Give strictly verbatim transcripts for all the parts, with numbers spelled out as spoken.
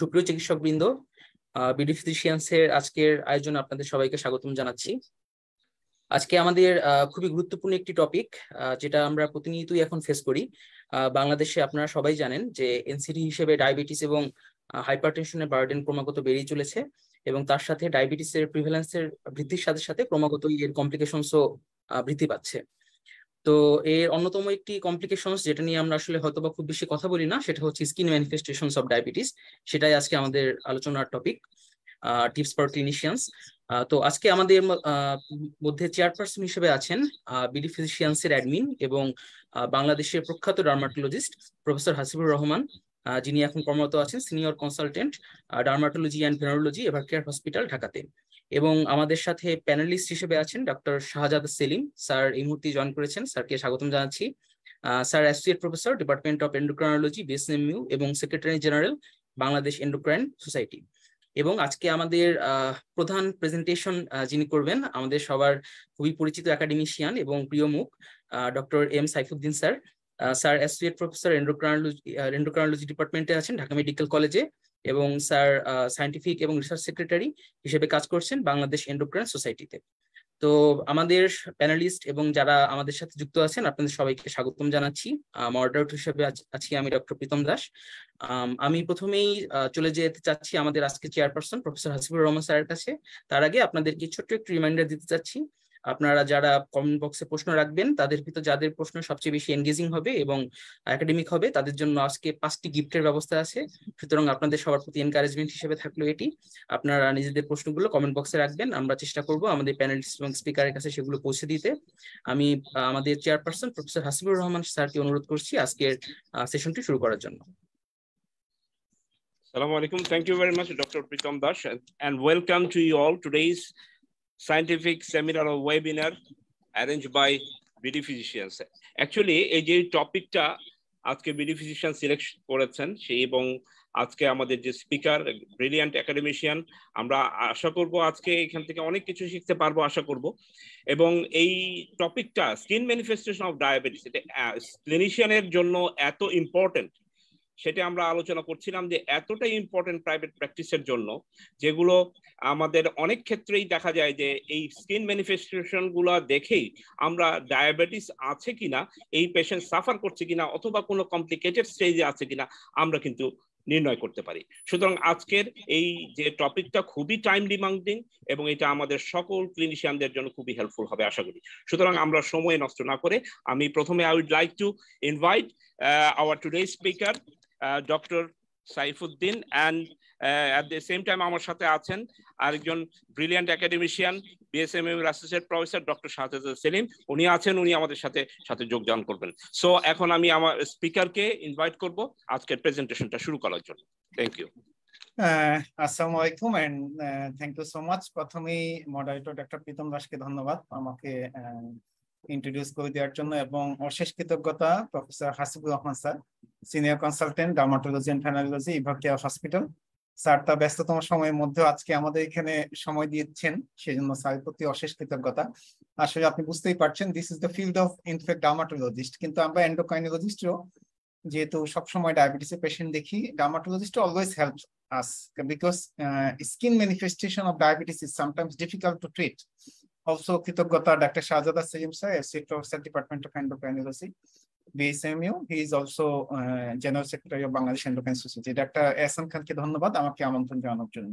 সুপ্রিয় চিকিৎসকবৃন্দ, BD physicians এর আজকের আয়োজন আপনাদের সবাইকে স্বাগতম জানাচ্ছি। আজকে আমাদের খুবই গুরুত্বপূর্ণ একটি টপিক, যেটা আমরা প্রতিনিয়তই এখন ফেস করি। বাংলাদেশে আপনারা সবাই জানেন যে এনসিডি হিসেবে ডায়াবেটিস এবং হাইপারটেনশনের বার্ডেন ক্রমাগত বেড়েই চলেছে, এবং তার সাথে ডায়াবেটিসের প্রিভ্যালেন্সের বৃদ্ধির সাথে সাথে ক্রমাগত এর কমপ্লিকেশনসও বৃদ্ধি পাচ্ছে। তো এর অন্যতম একটি কমপ্লিকেশনস, যেটা নিয়ে আমরা আসলে হয়তোবা খুব বেশি কথা বলি না, সেটা হচ্ছে স্কিন ম্যানিফেস্টেশনস অফ ডায়াবেটিস। সেটাই আজকে আমাদের আলোচনার টপিক, টিপস ফর ক্লিনিশিয়ানস। তো আজকে আমাদের মধ্যে চেয়ারপারসন হিসেবে আছেন বিডি ফিজিশিয়ানস এর অ্যাডমিন এবং বাংলাদেশের প্রখ্যাত ডার্মাটোলজিস্ট প্রফেসর হাসিবুর রহমান, যিনি এখন কর্মরত আছেন senior consultant dermatology and venereology Evercare hospital ঢাকাতে। এবং আমাদের সাথে প্যানেলিস্ট হিসেবে আছেন ডক্টর শাহজাদা সেলিম স্যার, এই মুহূর্তে জয়েন করেছেন, স্যারকে স্বাগতম জানাচ্ছি। Sir associate professor, department of endocrinology B S M U এবং secretary general Bangladesh endocrine society. এবং আজকে আমাদের প্রধান প্রেজেন্টেশন যিনি করবেন, আমাদের সবার খুবই পরিচিত একাডেমিশিয়ান এবং প্রিয় মুখ doctor M Saifuddin sir. Sir associate professor endocrinology endocrinology ডিপার্টমেন্টে আছেন ঢাকা মেডিকেল কলেজে, এবং স্যার সায়েন্টিফিক এবং রিসার্চ সেক্রেটারি হিসেবে কাজ করছেন বাংলাদেশ এন্ডোক্রাইন সোসাইটিতে। তো আমাদের প্যানেলিস্ট এবং যারা আমাদের সাথে যুক্ত আছেন, আপনাদের সবাইকে স্বাগতম জানাচ্ছি। মডারেটর হিসেবে আছি আমি ডক্টর প্রীতম দাস। আমি প্রথমেই চলে যেতে চাচ্ছি আমাদের আজকে চেয়ারপারসন প্রফেসর হাসিবুর রহমান স্যারের কাছে। তার আগে আপনাদেরকে ছোট্ট একটু রিমাইন্ডার দিতে চাচ্ছি, আপনারা যারা কমেন্ট বক্সে প্রশ্ন রাখবেন, তাদের ভিতর যাদের প্রশ্ন সবচেয়ে বেশি এনগেজিং হবে এবং একাডেমিক হবে, তাদের জন্য আজকে পাঁচটি গিফটের ব্যবস্থা আছে। সুতরাং আপনাদের সবার প্রতি এনকারেজমেন্ট হিসেবে থাকলো এটি, আপনারা নিজেদের প্রশ্নগুলো কমেন্ট বক্সে রাখবেন। আমরা চেষ্টা করব আমাদের প্যানেলিস্ট এবং স্পিকারের কাছে সেগুলো পৌঁছে দিতে। আমি আমাদের চেয়ারপারসন প্রফেসর হাসিবুর রহমান স্যারকে অনুরোধ করছি আজকের সেশনটি শুরু করার জন্য। আসসালামু আলাইকুম। Thank you very much doctor Pritam Das, and welcome to you all today's scientific seminar or webinar arranged by B D physicians. Actually, এই যে টপিকটা আজকে B D physicians সিলেক্ট করেছেন, সেই এবং আজকে আমাদের যে স্পিকার ব্রিলিয়ান্ট একাডেমিশিয়ান, আমরা আশা করব আজকে এখান থেকে অনেক কিছু শিখতে পারবো আশা করব। এবং এই টপিকটা স্কিন ম্যানিফেস্টেশন অফ ডায়াবেটিস, এটা ক্লিনিশিয়ানের জন্য এত ইম্পর্টেন্ট, সেটা আমরা আলোচনা করছিলাম যে এতটাই ইম্পর্টেন্ট প্রাইভেট প্র্যাকটিসের জন্য, যেগুলো আমাদের অনেক ক্ষেত্রেই দেখা যায় যে এই স্কিন ম্যানিফেস্টেশনগুলো দেখেই আমরা ডায়াবেটিস আছে কিনা, এই পেশেন্ট সাফার করছে কিনা, অথবা কোনো কমপ্লিকেটেড স্টেজে আছে কিনা আমরা কিন্তু নির্ণয় করতে পারি। সুতরাং আজকের এই যে টপিকটা খুবই টাইম ডিমান্ডিং, এবং এটা আমাদের সকল ক্লিনিশিয়ানদের জন্য খুবই হেল্পফুল হবে আশা করি। সুতরাং আমরা সময় নষ্ট না করে আমি প্রথমে I would like to invite our today speaker Uh, Doctor Saifuddin, and uh, at the same time আমার সাথে আছেন আরেকজন brilliant academician B S M U এর associate professor doctor Shahzada Selim, উনি আছেন, উনি আমাদের সাথে সাথে যোগদান করবেন। সো এখন আমি আমার স্পিকারকে ইনভাইট করব আজকের প্রেজেন্টেশনটা শুরু করার জন্য। Thank you. আসসালামু আলাইকুম and thank you so much. প্রথমেই মডারেটর ডক্টর প্রীতম দাসকে ধন্যবাদ আমাকে ইন্ট্রোডিউস করে দেওয়ার জন্য, এবং অশেষ কৃতজ্ঞতা professor Hasibur Rahman sir, senior consultant dermatology and venereology Evercare hospital. Sir তা ব্যস্ততম সময়ের মধ্যে আজকে আমাদের এখানে সময় দিয়েছেন, সেজন্য স্যারের প্রতি অশেষ কৃতজ্ঞতা। আসলে আপনি বুঝতেই পারছেন this is the field of in fact dermatologist, কিন্তু আমরা এন্ডোক্রাইনোলজিস্টও যেহেতু সবসময় ডায়াবেটিসের পেশেন্ট দেখি, dermatologist always help us because skin manifestation of diabetes is sometimes difficult to treat. Also, Kritogata, Doctor Shahjada Selim sir, Associate Professor, Department of Endocrinology, B S M U. He is also uh, General Secretary of Bangladesh Endocrine Society. Doctor Ehsan Khan ke dhonnobad amake amantron janaনোর জন্য।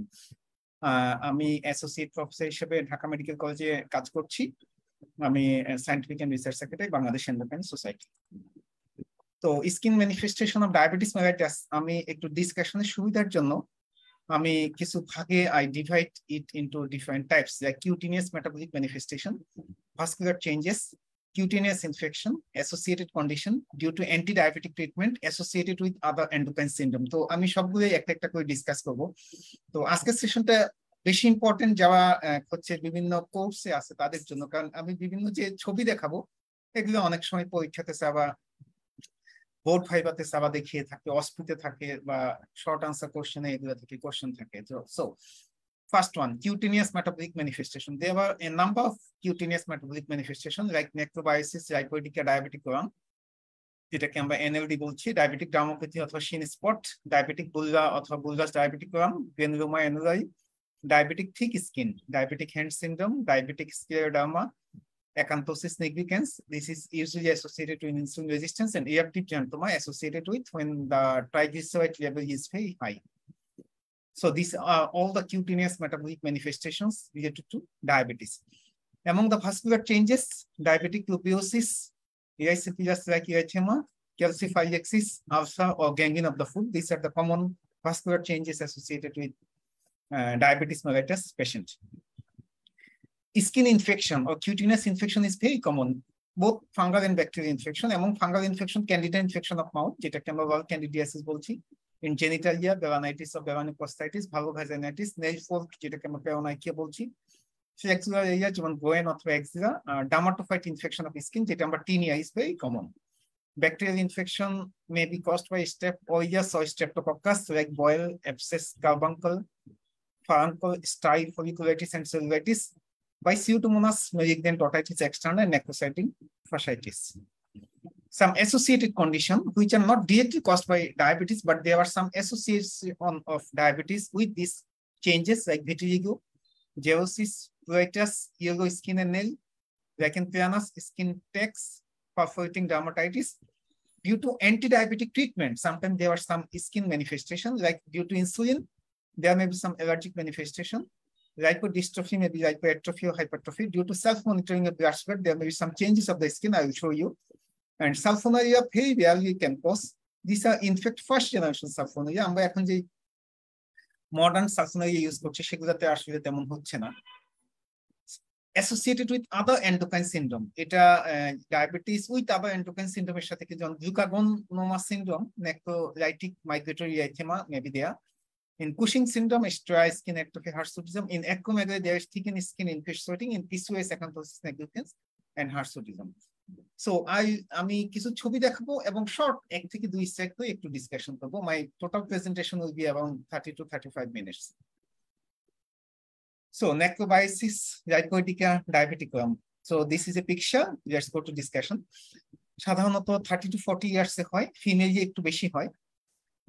আমি Associate Professor হিসেবে Dhaka medical কলেজে কাজ করছি, আমি Scientific and Research Secretary Bangladesh Endocrine Society. তো skin manifestation of diabetes mellitus আমি একটু ডিসকাশনের সুবিধার জন্য আমি কিছু ভাগে I divide it into different types, like cutaneous metabolic manifestation, vascular changes, cutaneous infection, associated condition due to anti diabetic treatment associated with other endocrine syndrome. তো আমি সবগুলো একটা একটা করে ডিসকাস করব। তো আজকের সেশনটা বেশি ইম্পর্টেন্ট যাওয়া হচ্ছে বিভিন্ন কোর্সে আছে তাদের জন্য, কারণ আমি বিভিন্ন যে ছবি দেখাবো এগুলো অনেক সময় পরীক্ষাতে চাওয়া, বোর্ড ফাইভাতে সাবা দেখিয়ে থাকে, অস্পিতে থাকে, বা শর্ট আনসার কোশ্চেনে এগুলো থেকে কোশ্চেন থাকে। So first one cutaneous metabolic manifestation. There are a number of cutaneous metabolic manifestation like necrobiosis lipoidica diabeticorum, যেটাকে আমরা এনএলডি বলছি, ডায়াবেটিক ডার্মোপ্যাথি অথবা শিন স্পট, ডায়াবেটিক বুল্লা অথবা বুল্লাস diabeticorum, granuloma annulare, diabetic thick skin, diabetic hand syndrome, diabetic scleroderma, acanthosis nigricans. This is usually associated with insulin resistance and eruptive xanthoma associated with when the triglyceride level is very high. So these are all the cutaneous metabolic manifestations related to diabetes. Among the vascular changes, diabetic lupiosis, erysipelas like erythema, calciphylexis, ulcer or gangrene of the foot. These are the common vascular changes associated with uh, diabetes mellitus patient. Skin infection or cutaneous infection is very common, both fungal and bacterial infection. Among fungal infection, candida infection of mouth, candidiasis, in genitalia, balanitis or balanoprostitis, vulvovaginitis, nail fold, flexural area, goen or axilla, dermatophyte infection of skin, tinea is very common. Bacterial infection may be caused by strep aureus or streptococcus, like boil, abscess, carbuncle, faruncle, stye, folliculitis, and cellulitis. By pseudomonas malignant otitis externa and necrocytic fasciitis. Some associated conditions which are not directly caused by diabetes, but there are some associations of diabetes with these changes like vitiligo, gerosis, pruritus, yellow skin and nail, acanthosis, skin tags, perforating dermatitis. Due to anti-diabetic treatment, sometimes there are some skin manifestations like due to insulin, there may be some allergic manifestation. Lipodystrophy may be lipoatrophy or hypertrophy. Due to self-monitoring of blood spread, there may be some changes of the skin, I will show you. And sulfonuria very rarely can cause. These are in fact first generation sulfonuria. Amra ekhon je modern sulfonuria use korchi segulate ashole temon hocche na. Associated with other endocrine syndrome, eta uh, diabetes with other endocrine syndrome er sathe ki jon glucagonoma syndrome, necrolytic migratory erythema may be there. In Cushing syndrome, dry skin atrophy, hirsutism. In acromegaly, there is thickened skin infiltrating. In P C O S, acanthosis nigricans and hirsutism. So I, I mean, kisu chobi dekhbo, ebong short ek theke dui sector ek to discussion korbo. My total presentation will be around thirty to thirty-five minutes. So necrobiosis lipoidica diabeticorum. So this is a picture. Let's go to discussion. Sadhanoto thirty to forty years hoy, female ye ek to beshi hoy.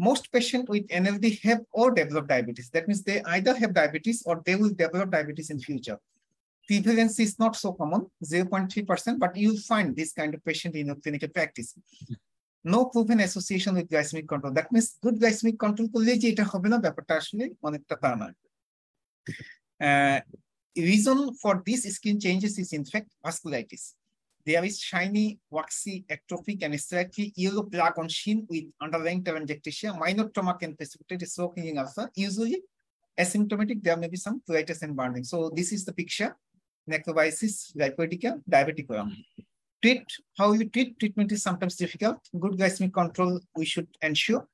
Most patients with N L D have or develop diabetes. That means they either have diabetes or they will develop diabetes in future. Prevalence is not so common, zero point three percent, but you'll find this kind of patient in your clinical practice. No proven association with glycemic control. That means good glycemic control uh, reason for these skin changes is in fact vasculitis. There is shiny, waxy, atrophic, and slightly yellow plaque on shin with underlying telangiectasia. Minor trauma can precipitate a stroke in ulcer. Usually asymptomatic, there may be some pruritus and burning. So this is the picture, necrobiosis lipoidica diabeticorum. Treat, how you treat, treatment is sometimes difficult. Good glycemic control, we should ensure.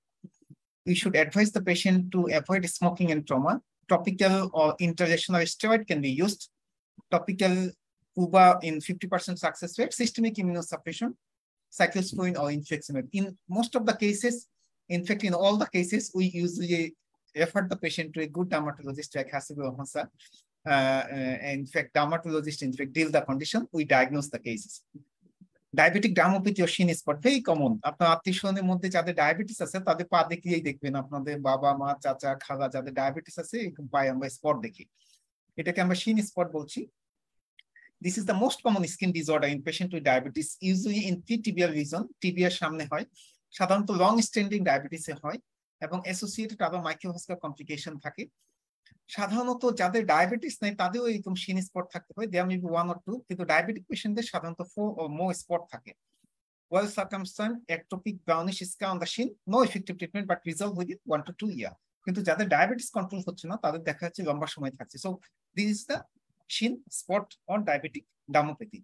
We should advise the patient to avoid smoking and trauma. Topical or intralesional steroid can be used. Topical U B A in fifty percent success rate, systemic immunosuppression, cyclosporin or infliximab. In most of the cases, in fact, in all the cases, we usually refer the patient to a good dermatologist like Hasibur Rahman sir. Uh, uh, in fact, dermatologist, in fact, deal the condition, we diagnose the cases. Diabetic dermopathy or shin spot, very common. Diabetes diabetes spot. This is the most common skin disorder in patients with diabetes, usually in pre-tibial region. Tibia shamne hoy, sadhanoto long-standing diabetes hoy, ebong associated other microvascular complication thake. Sadhanoto jader diabetes nai tader oikom shin spot thakte hoy. There may be one or two, kintu diabetic patient der sadhanoto four or more spot thake. Well circumscribed, ectopic, brownish scar on the shin, no effective treatment, but resolved within one to two years. Kintu jader diabetes control hocche na, tader dekha jacche lomba shomoy thakche. So this is the shin spot or diabetic dermopathy.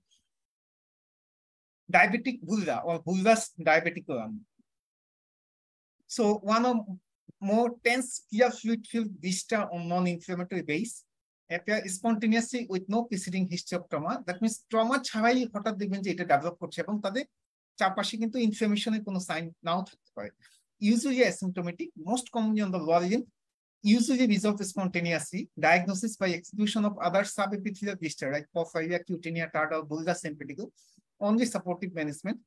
Diabetic bulla or bullas diabeticorum. So one or more tense, clear fluid-filled vista on non-inflammatory base appear spontaneously with no preceding history of trauma. That means trauma charai hotat dekben je eta develop korche ebong tader chapashe kintu inflammation er kono sign nao thakte pare. Usually asymptomatic, most commonly on the lower limb. Usually resolve spontaneously. Diagnosis by exclusion of other subepithelial blisters like porphyria, cutaneous tartar, bulla, sympatico. Only supportive management.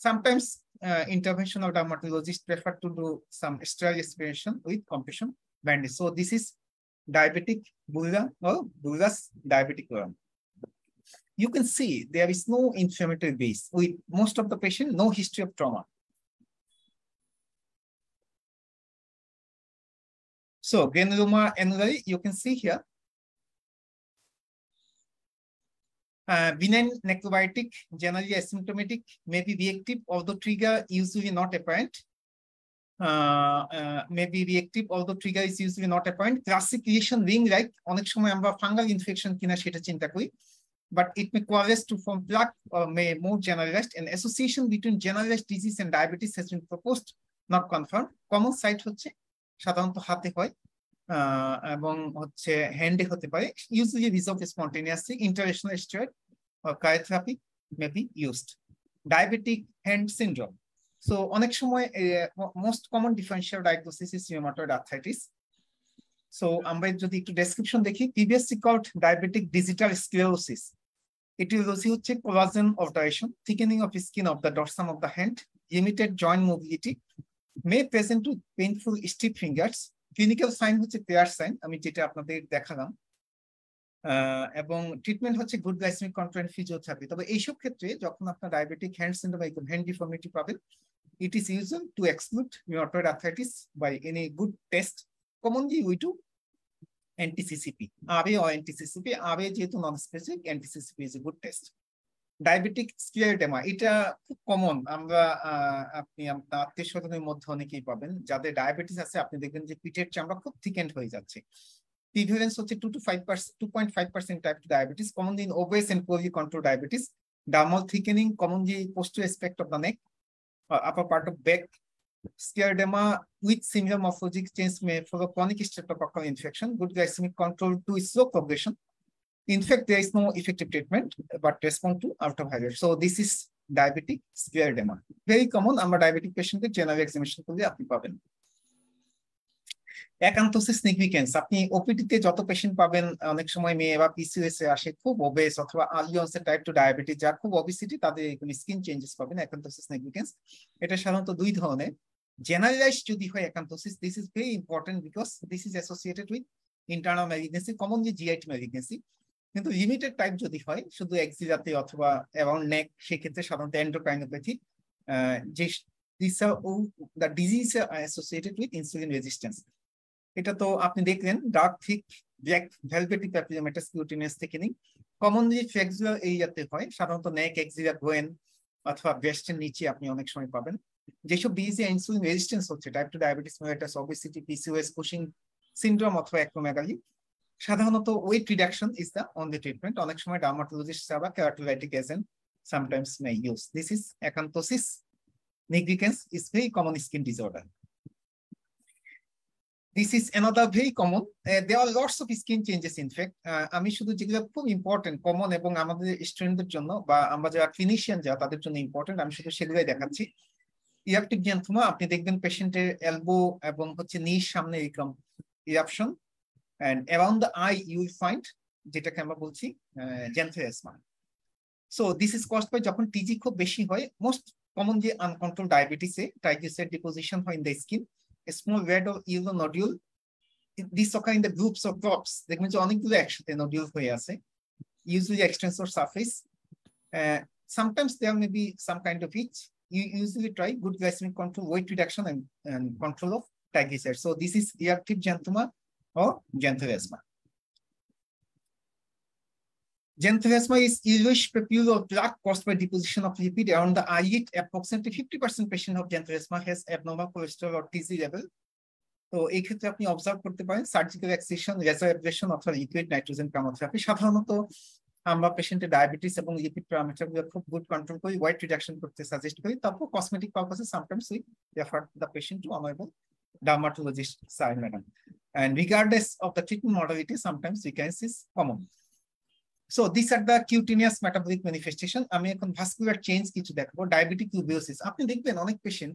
Sometimes uh, interventional dermatologists prefer to do some sterile aspiration with compression bandage. So this is diabetic bulla or bulla's diabeticorum. You can see there is no inflammatory base with most of the patient, no history of trauma. So granuloma annuli, you can see here. Uh, benign necrobiotic, generally asymptomatic, may be reactive, although trigger usually not apparent. Uh, uh, may be reactive, although trigger is usually not apparent. Classic lesion ring like onek shomoy amra fungal infection kina seta chinta kori, but it may coalesce to form plaque or may more generalized. An association between generalized disease and diabetes has been proposed, not confirmed. Common site hoche সাধারণত হাতে হয় এবং হচ্ছে হ্যান্ডে হতে পারে, usually resolve spontaneously, intralesional steroid or cryotherapy may be used. Diabetic hand syndrome, so অনেক সময় most common differential diagnosis is rheumatoid arthritis. So আমরা যদি একটু ডেসক্রিপশন দেখি, previously called diabetic digital sclerosis, aetiology হচ্ছে collagen alteration, thickening of skin of the dorsum of the hand, limited joint mobility, may present with painful stiff fingers. Clinical sign is a clear sign. I mean, data dekhalaam. Abong treatment is a good glycemic control and physiotherapy. But in this diabetic hand syndrome, hand deformity problem, it is usual to exclude rheumatoid arthritis by any good test. Commonly, we do anti-C C P. R A or anti-C C P. R A is non-specific. Anti-C C P is a good test. Diabetic scleroderma, it is common. Amra apni shotoni moddhe onekei paben jader diabetes ache apni dekhben je piter chamra khub thickened hoye jacche. Prevalence hocche two to five percent, two point five percent type two diabetes, commonly in obese and poorly controlled diabetes. Dermal thickening, commonly posterior aspect of the neck, uh, upper part of back. Scleroderma with similar morphologic change may follow chronic streptococcal infection. Good glycemic control to slow progression. In fact, there is no effective treatment, but respond to ultraviolet. So this is diabetic scleroderma. Very common. I'm a diabetic patient with general examination. Acanthosis nigricans. Apni O P T te joto patient paben onek shomoy meye ba P C O S e ashe khub obese othoba early onset type two diabetes jar khub obesity tader skin changes paben acanthosis nigricans. Eta সাধারণত দুই ধরনের generalized যদি হয় acanthosis, this is very important because this is associated with internal malignancy, commonly G I T malignancy. কিন্তু limited type যদি হয় শুধু এক্সিলাতে অথবা অ্যারাউন্ড নেক, সেক্ষেত্রে সাধারণত এন্ডোক্রাইনোপ্যাথি, যে the disease associated with insulin resistance. এটা তো আপনি দেখলেন dark thick black velvety papillomatous cutaneous thickening, commonly flexural এরিয়াতে হয়, সাধারণত নেক, এক্সিলা, গোয়েন অথবা ব্রেস্টের নিচে আপনি অনেক সময় পাবেন। যেসব ডিজিজে ইনসুলিন রেজিস্ট্যান্স হচ্ছে type two diabetes mellitus, obesity, PCOS, Cushing syndrome অথবা অ্যাক্রোমেগালি, সাধারণত weight reduction is the only treatment. অনেক সময় ডার্মাটোলজিস্ট বা keratolytic agent sometimes may use. This is acanthosis nigricans, is very common skin disorder. This is another very common, there are lots of skin changes. In fact আমি শুধু যেগুলো খুব important common এবং আমাদের স্টুডেন্টদের জন্য বা আমরা যারা ক্লিনিশিয়ান যারা তাদের জন্য ইম্পর্টেন্ট, আমি শুধু সেগুলোই দেখাচ্ছি। ইরাপটিক গ্যান্থোমা, আপনি দেখবেন পেশেন্টের এলবো এবং হচ্ছে নির সামনে এরকম eruption, and around the eye you will find যেটা আমরা বলছি জেন্থেরাসমা। So this is caused by যখন টিজি খুব বেশি হয়, most common যে uncontrolled diabetes এ triglyceride deposition হয় in the skin, a small red or yellow nodule. This occur in the groups of drops, দেখবেন যে অনেকগুলো একসাথে নডিউল হয়ে আছে, usually extensor surface. Uh, sometimes there may be some kind of itch. You usually try good glycemic control, weight reduction and, and control of triglyceride. So this is eruptive xanthoma or xanthelasma. Xanthelasma is yellowish papular plaque caused by deposition of lipid around the eyelid. Approximately fifty percent patient of xanthelasma has abnormal cholesterol or T Z level. So, ek khetre apni observe korte paren surgical excision, laser ablation, or liquid nitrogen chromotherapy. Sadhanoto amra patient e diabetes ebong lipid parameter gulo khub good control kori, weight reduction korte suggest kori. Tarpor cosmetic purposes sometimes we refer the patient to honorable dermatologist sir madam. And regardless of the treatment modality, sometimes recurrence is common. So these are the cutaneous metabolic manifestation. I mean, vascular change kichu dekhbo, diabetic tuberculosis. Apni dekhben onek patient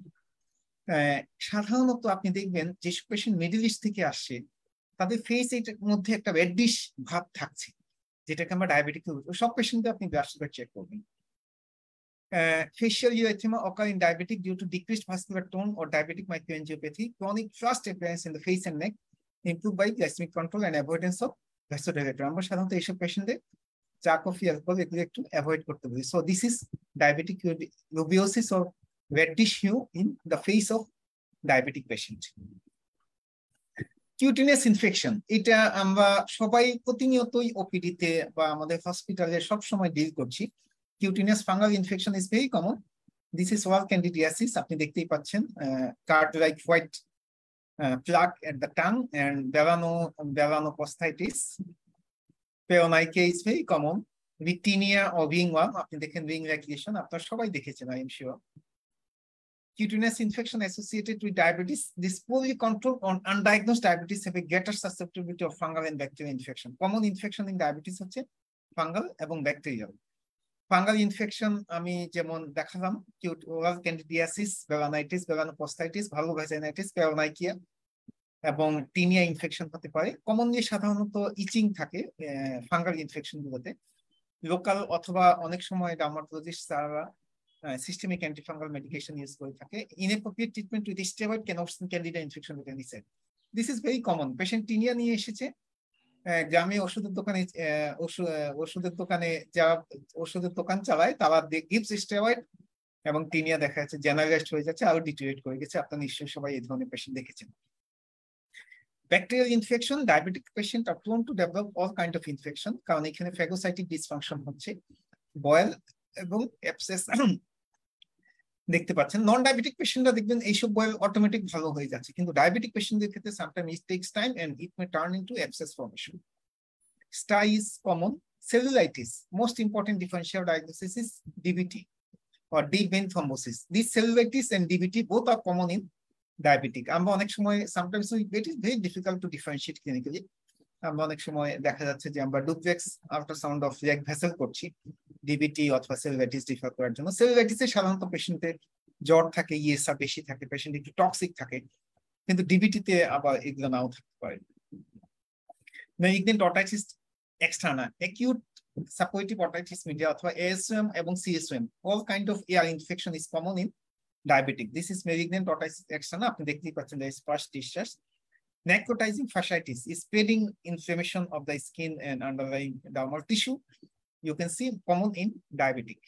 sadhanoto apni dekhben je patient Middle East theke asche, tader face er moddhe ekta reddish bhab thakche, jetake amra diabetic tuberculosis. Sob patient apni vascular check korben. Uh, facial urethema occur in diabetic due to decreased vascular tone or diabetic microangiopathy, chronic thrust appearance in the face and neck, improved by glycemic control and avoidance of vasodilator. So this is diabetic rubiosis or reddish hue in the face of diabetic patient. Cutaneous infection. It amra shobai protiniyotoi O P D te ba amader hospitale sob shomoy deal korchi. Cutaneous fungal infection is very common. This is all candidiasis. Apni dekhte pachchen card-like white uh, plaque at the tongue and Barano Baranocystitis. Peonica is very common. Tinea or ringworm. Apni dekhen ring radiation. Apnar shobai dekhechen, I am sure. Cutaneous infection associated with diabetes. This poorly controlled on undiagnosed diabetes have a greater susceptibility of fungal and bacterial infection. Common infection in diabetes is fungal and bacterial. Fungal infection, I mean, jemon dekhalam, cute oral candidiasis, balanitis, balanocystitis, vulvovaginitis, peronicea, among tinea infection. Commonly, সাধারণত itching থাকে fungal infection. Local অথবা অনেক সময় dermatologist Uh, systemic antifungal medication is going to inappropriate treatment with steroid can often candida infection with any set. This is very common. Patient tinea niye esheche grame oshodher dokane oshodher dokane jara oshodher dokan chalay tara gives steroid ebong tinea dekha jacche generalized hoye jacche aro deteriorate kore geche. Apnara nishchoy shobai ei dhoroner patient dekhechen. Bacterial infection. Diabetic patient are prone to develop all kind of infection karon ekhane phagocytic dysfunction hocche, boil এবং abscess দেখতে পাচ্ছেন. নন diabetic পেশেন্টরা দেখবেন এইসব boil automatic ভালো হয়ে যাচ্ছে, কিন্তু diabetic পেশেন্টদের ক্ষেত্রে sometime it takes time and it may turn into abscess formation. Stye is common. Cellulitis. Most important differential diagnosis is DVT or deep vein thrombosis. This cellulitis and DVT both are common in diabetic. আমরা অনেক সময় sometimes it is very difficult to differentiate clinically. আমরা অনেক সময় দেখা যাচ্ছে যে আমরা duplex ultrasound of rake vessel করছি ডিবিটি অথবা সেলুলাইটিস ডিফার করার জন্য. সেলুলাইটিসে সাধারণত পেশেন্টের জ্বর থাকে, ইএসআর বেশি থাকে, পেশেন্ট একটু টক্সিক থাকে, কিন্তু ডিবিটিতে আবার এগুলো নাও থাকতে পারে. Malignant otitis externa. Acute suppurative otitis media অথবা এএসএম এবং CSM all kind of ear infection is common in diabetic. This is malignant otitis externa. আপনি দেখতেই পাচ্ছেন the sparse tissues. Necrotizing fasciitis is spreading inflammation of the skin and underlying dermal tissue. You can see common in diabetic.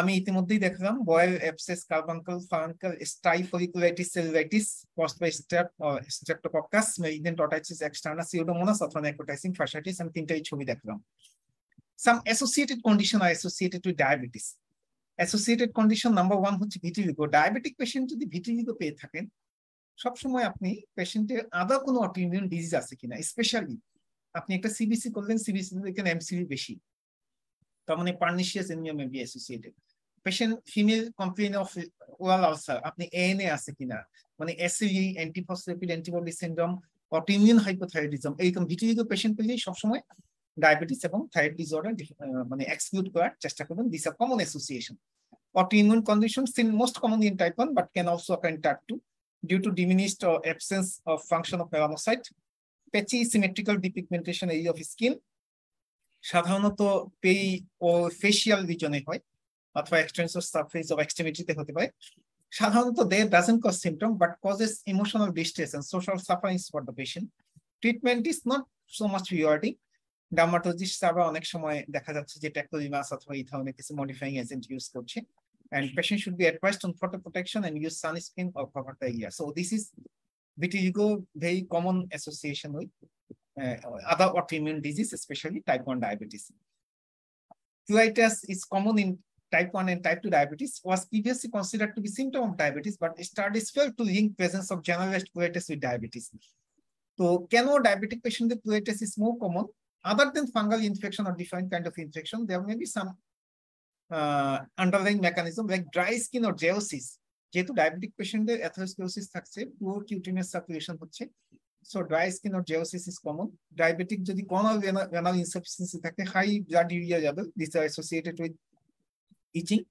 আমি ইতিমধ্যেই দেখলাম boil, abscess, carbuncle, furuncle, staph, folliculitis, cellulitis caused by strep or streptococcus, malignant otitis externa, pseudomonas or necrotizing fasciitis. আমি তিনটাই ছবি দেখলাম. Some associated condition are associated with diabetes. Associated condition number one হচ্ছে vitiligo. Diabetic patient যদি vitiligo পেয়ে থাকেন, সবসময় আপনি পেশেন্টের আদা কোনো অটোইমিউন ডিজিজ আছে কিনা, স্পেশালি আপনি একটা সিবিসি করলেন, সিবিসি দেখেন এমসিবি বেশি, তার মানে pernicious anaemia may be associated. Patient female complain of oral ulcer, আপনি এএনএ আছে কিনা, মানে SLE antiphospholipid antibody syndrome, autoimmune hypothyroidism, এইরকম ভিটিলিগো পেশেন্ট পেলেই সবসময় ডায়াবেটিস এবং থাইরয়েড ডিসঅর্ডার মানে এক্সকিউট করার চেষ্টা করবেন. This are common association. Autoimmune condition seen most common in type one but can also occur in type two due to diminished or absence of function of melanocyte. Patchy symmetrical depigmentation area of skin. সাধারণত পেই ও facial রিজনে হয় অথবা extensor surface of এক্সট্রিমিটিতে হতে পারে. সাধারণত they doesn't cause symptom but causes emotional distress and social sufferings for the patient. Treatment is not so much rewarding. Dermatologist আবার অনেক সময় দেখা যাচ্ছে যে ট্যাকোলিমাস অথবা এই ধরনের কিছু মডিফাইং এজেন্ট ইউজ করছে. And patient should be advised on photo protection and use sunscreen or cover the area. So this is vitiligo, very common association with uh, other autoimmune disease, especially type one diabetes. Pruritus is common in type one and type two diabetes. Was previously considered to be symptom of diabetes, but studies failed to link presence of generalized pruritus with diabetes. So can no diabetic patient with pruritus is more common other than fungal infection or different kind of infection? There may be some Uh, underlying mechanism like dry skin or geosis. Jehetu diabetic patient der atherosclerosis thakche, poor cutaneous circulation hocche, so dry skin or geosis is common. Diabetic jodi renal renal insufficiency thake, high blood urea level, these are associated with itching.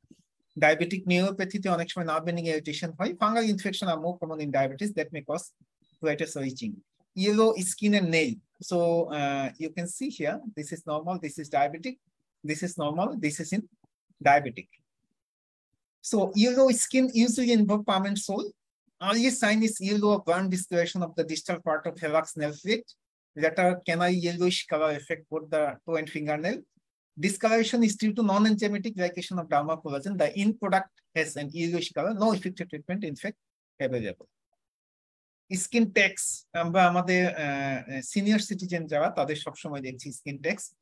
Diabetic neuropathy te onek shomoy nerve ending irritation hoy. Fungal infection are more common in diabetes that may cause pruritus or itching. Yellow skin and nail. So uh, you can see here, this is normal, this is diabetic, this is normal, this is in diabetic. So yellow skin usually involve palm and sole. Early sign is yellow or brown discoloration of the distal part of hallux nail plate. Later, canary yellowish color affect both the toe and fingernail. Discoloration is due to non-enzymatic glycation of dermal collagen. The end product has an yellowish color. No effective treatment, in fact, available. Skin tax. Amra senior citizen jara tader sob shomoy dekhi skin tax.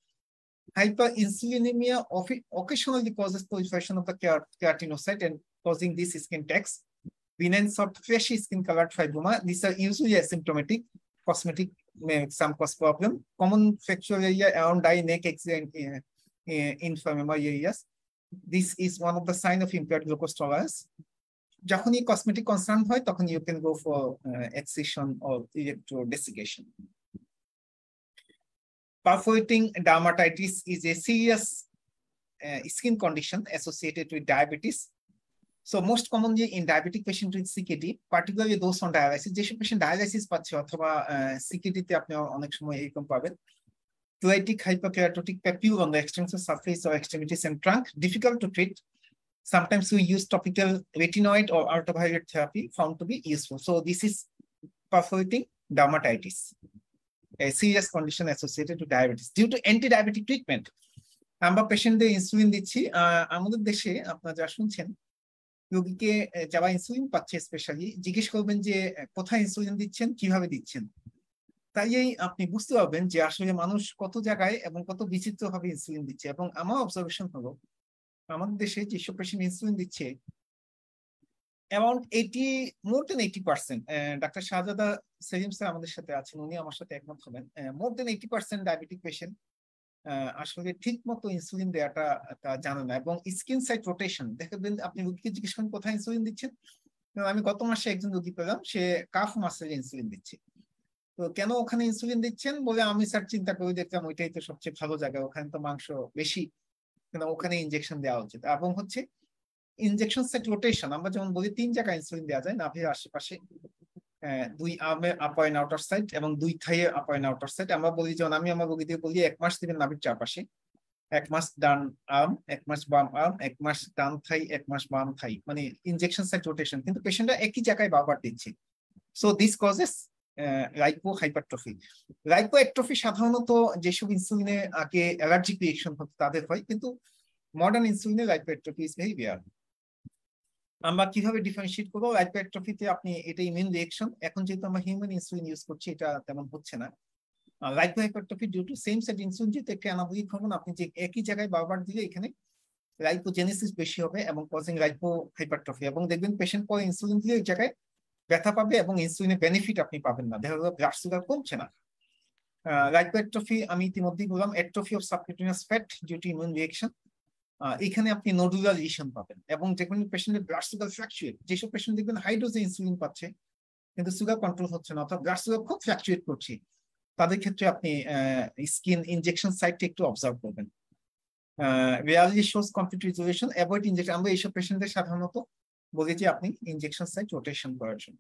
Hyperinsulinemia occasionally causes proliferation of the keratinocyte and causing this skin tax. Benign soft fleshy skin colored fibroma. These are usually asymptomatic. Cosmetic may some cause problem. Common factual area around eye, neck, axilla, and uh, uh, inflammatory areas. This is one of the signs of impaired glucose tolerance. Jakhoni cosmetic concern hoy, tokhon you can go for uh, excision or electrodesiccation. Perforating dermatitis is a serious uh, skin condition associated with diabetes. So most commonly in diabetic patients with C K D, particularly those on dialysis, these patient dialysis pachi othoba C K D te apni onek shomoy ekom paben. Colitic hyperkeratotic papules on the extensor surface or extremities and trunk, difficult to treat. Sometimes we use topical retinoid or ultraviolet therapy found to be useful. So this is perforating dermatitis, a serious condition associated with diabetes. Due to anti-diabetic treatment, amba patient de insulin dichi, amader deshe apnara ja shunchen রোগীকে যারা insulin পাচ্ছে specially জিজ্ঞেস করবেন যে কোথায় insulin দিচ্ছেন কিভাবে দিচ্ছেন তাইই আপনি বুঝতে পারবেন যে আসলে মানুষ কত জায়গায় এবং কত বিচিত্রভাবে ইনসুলিন দিচ্ছে এবং আমার অবজারভেশন হলো আমাদের দেশে যেসব পেশেন্ট ইনসুলিন দিচ্ছে अराउंड eighty more than eighty percent doctor Shahzada Selim sir আমাদের সাথে আছেন উনি আমার সাথে একমত হবেন more than eighty percent diabetic patient আসলে ঠিকমতো ইনসুলিন দেওয়াটা তা জানা না এবং স্কিন সাইড রোটেশন দেখবেন আপনি রোগীকে জিজ্ঞেস করেন কোথায় ইনসুলিন দিচ্ছেন আমি গত মাসে একজন রোগী পেলাম সে কাফ মাসেলে ইনসুলিন দিচ্ছে তো কেন ওখানে ইনসুলিন দিচ্ছেন বলে আমি স্যার চিন্তা করে দেখলাম ওইটাই তো সবচেয়ে ভালো জায়গা ওখানে তো মাংস বেশি কেন ওখানে ইনজেকশন দেওয়া উচিত এবং হচ্ছে ইনজেকশন সাইড রোটেশন আমরা যেমন বলি তিন জায়গায় ইনসুলিন দেওয়া যায় নাভির আশেপাশে দুই আর্মে আপার এন্ড আউটার সাইড এবং দুই থাইয়ে আপার এন্ড আউটার সাইড আমরা বলি যখন আমি আমার রোগীদের বলি এক মাস দিবেন নাভির চারপাশে এক মাস ডান আর্ম এক মাস বাম আর্ম এক মাস ডান থাই এক মাস বাম থাই মানে ইনজেকশন সাইড রোটেশন কিন্তু পেশেন্টরা একই জায়গায় বারবার দিচ্ছে so this causes lipohypertrophy lipoatrophy সাধারণত যেসব ইনসুলিনে আগে অ্যালার্জিক রিঅ্যাকশন হতো তাদের হয় কিন্তু মডার্ন ইনসুলিনে lipoatrophy is very rare আমরা কিভাবে ডিফারেনশিয়েট করব লাইপোঅ্যাট্রফিতে আপনি এটা ইমিউন রিঅ্যাকশন এখন যেহেতু আমরা হিউম্যান ইনসুলিন ইউজ করছি এটা তেমন হচ্ছে না lipohypertrophy due to same set insulin যেটা একটা অ্যানাবলিক হরমোন আপনি যে একই জায়গায় বারবার দিলে এখানে লাইপোজেনেসিস বেশি হবে এবং কজিং লাইপোহাইপারট্রফি এবং দেখবেন পেশেন্ট পরে ইনসুলিন দিলে এই জায়গায় ব্যথা পাবে এবং ইনসুলিনের বেনিফিট আপনি পাবেন না দেখা যাবে ব্লাড সুগার কমছে না লাইপোঅ্যাট্রফি আমি ইতিমধ্যেই বললাম atrophy of subcutaneous fat due to immune reaction এখানে আপনি নোডুলার লিশন পাবেন এবং যখন পেশেন্টের ব্লাড সুগার ফ্ল্যাকচুয়েট যেসব পেশেন্ট দেখবেন হাই ডোজে ইনসুলিন পাচ্ছে কিন্তু সুগার কন্ট্রোল হচ্ছে না অর্থাৎ ব্লাড সুগার খুব ফ্ল্যাকচুয়েট করছে তাদের ক্ষেত্রে আপনি স্কিন ইনজেকশন সাইটটা একটু অবজার্ভ করবেন really shows complete resolution avoid injection আমরা এইসব পেশেন্টদের সাধারণত বলি যে আপনি ইনজেকশন সাইট রোটেশন করার জন্য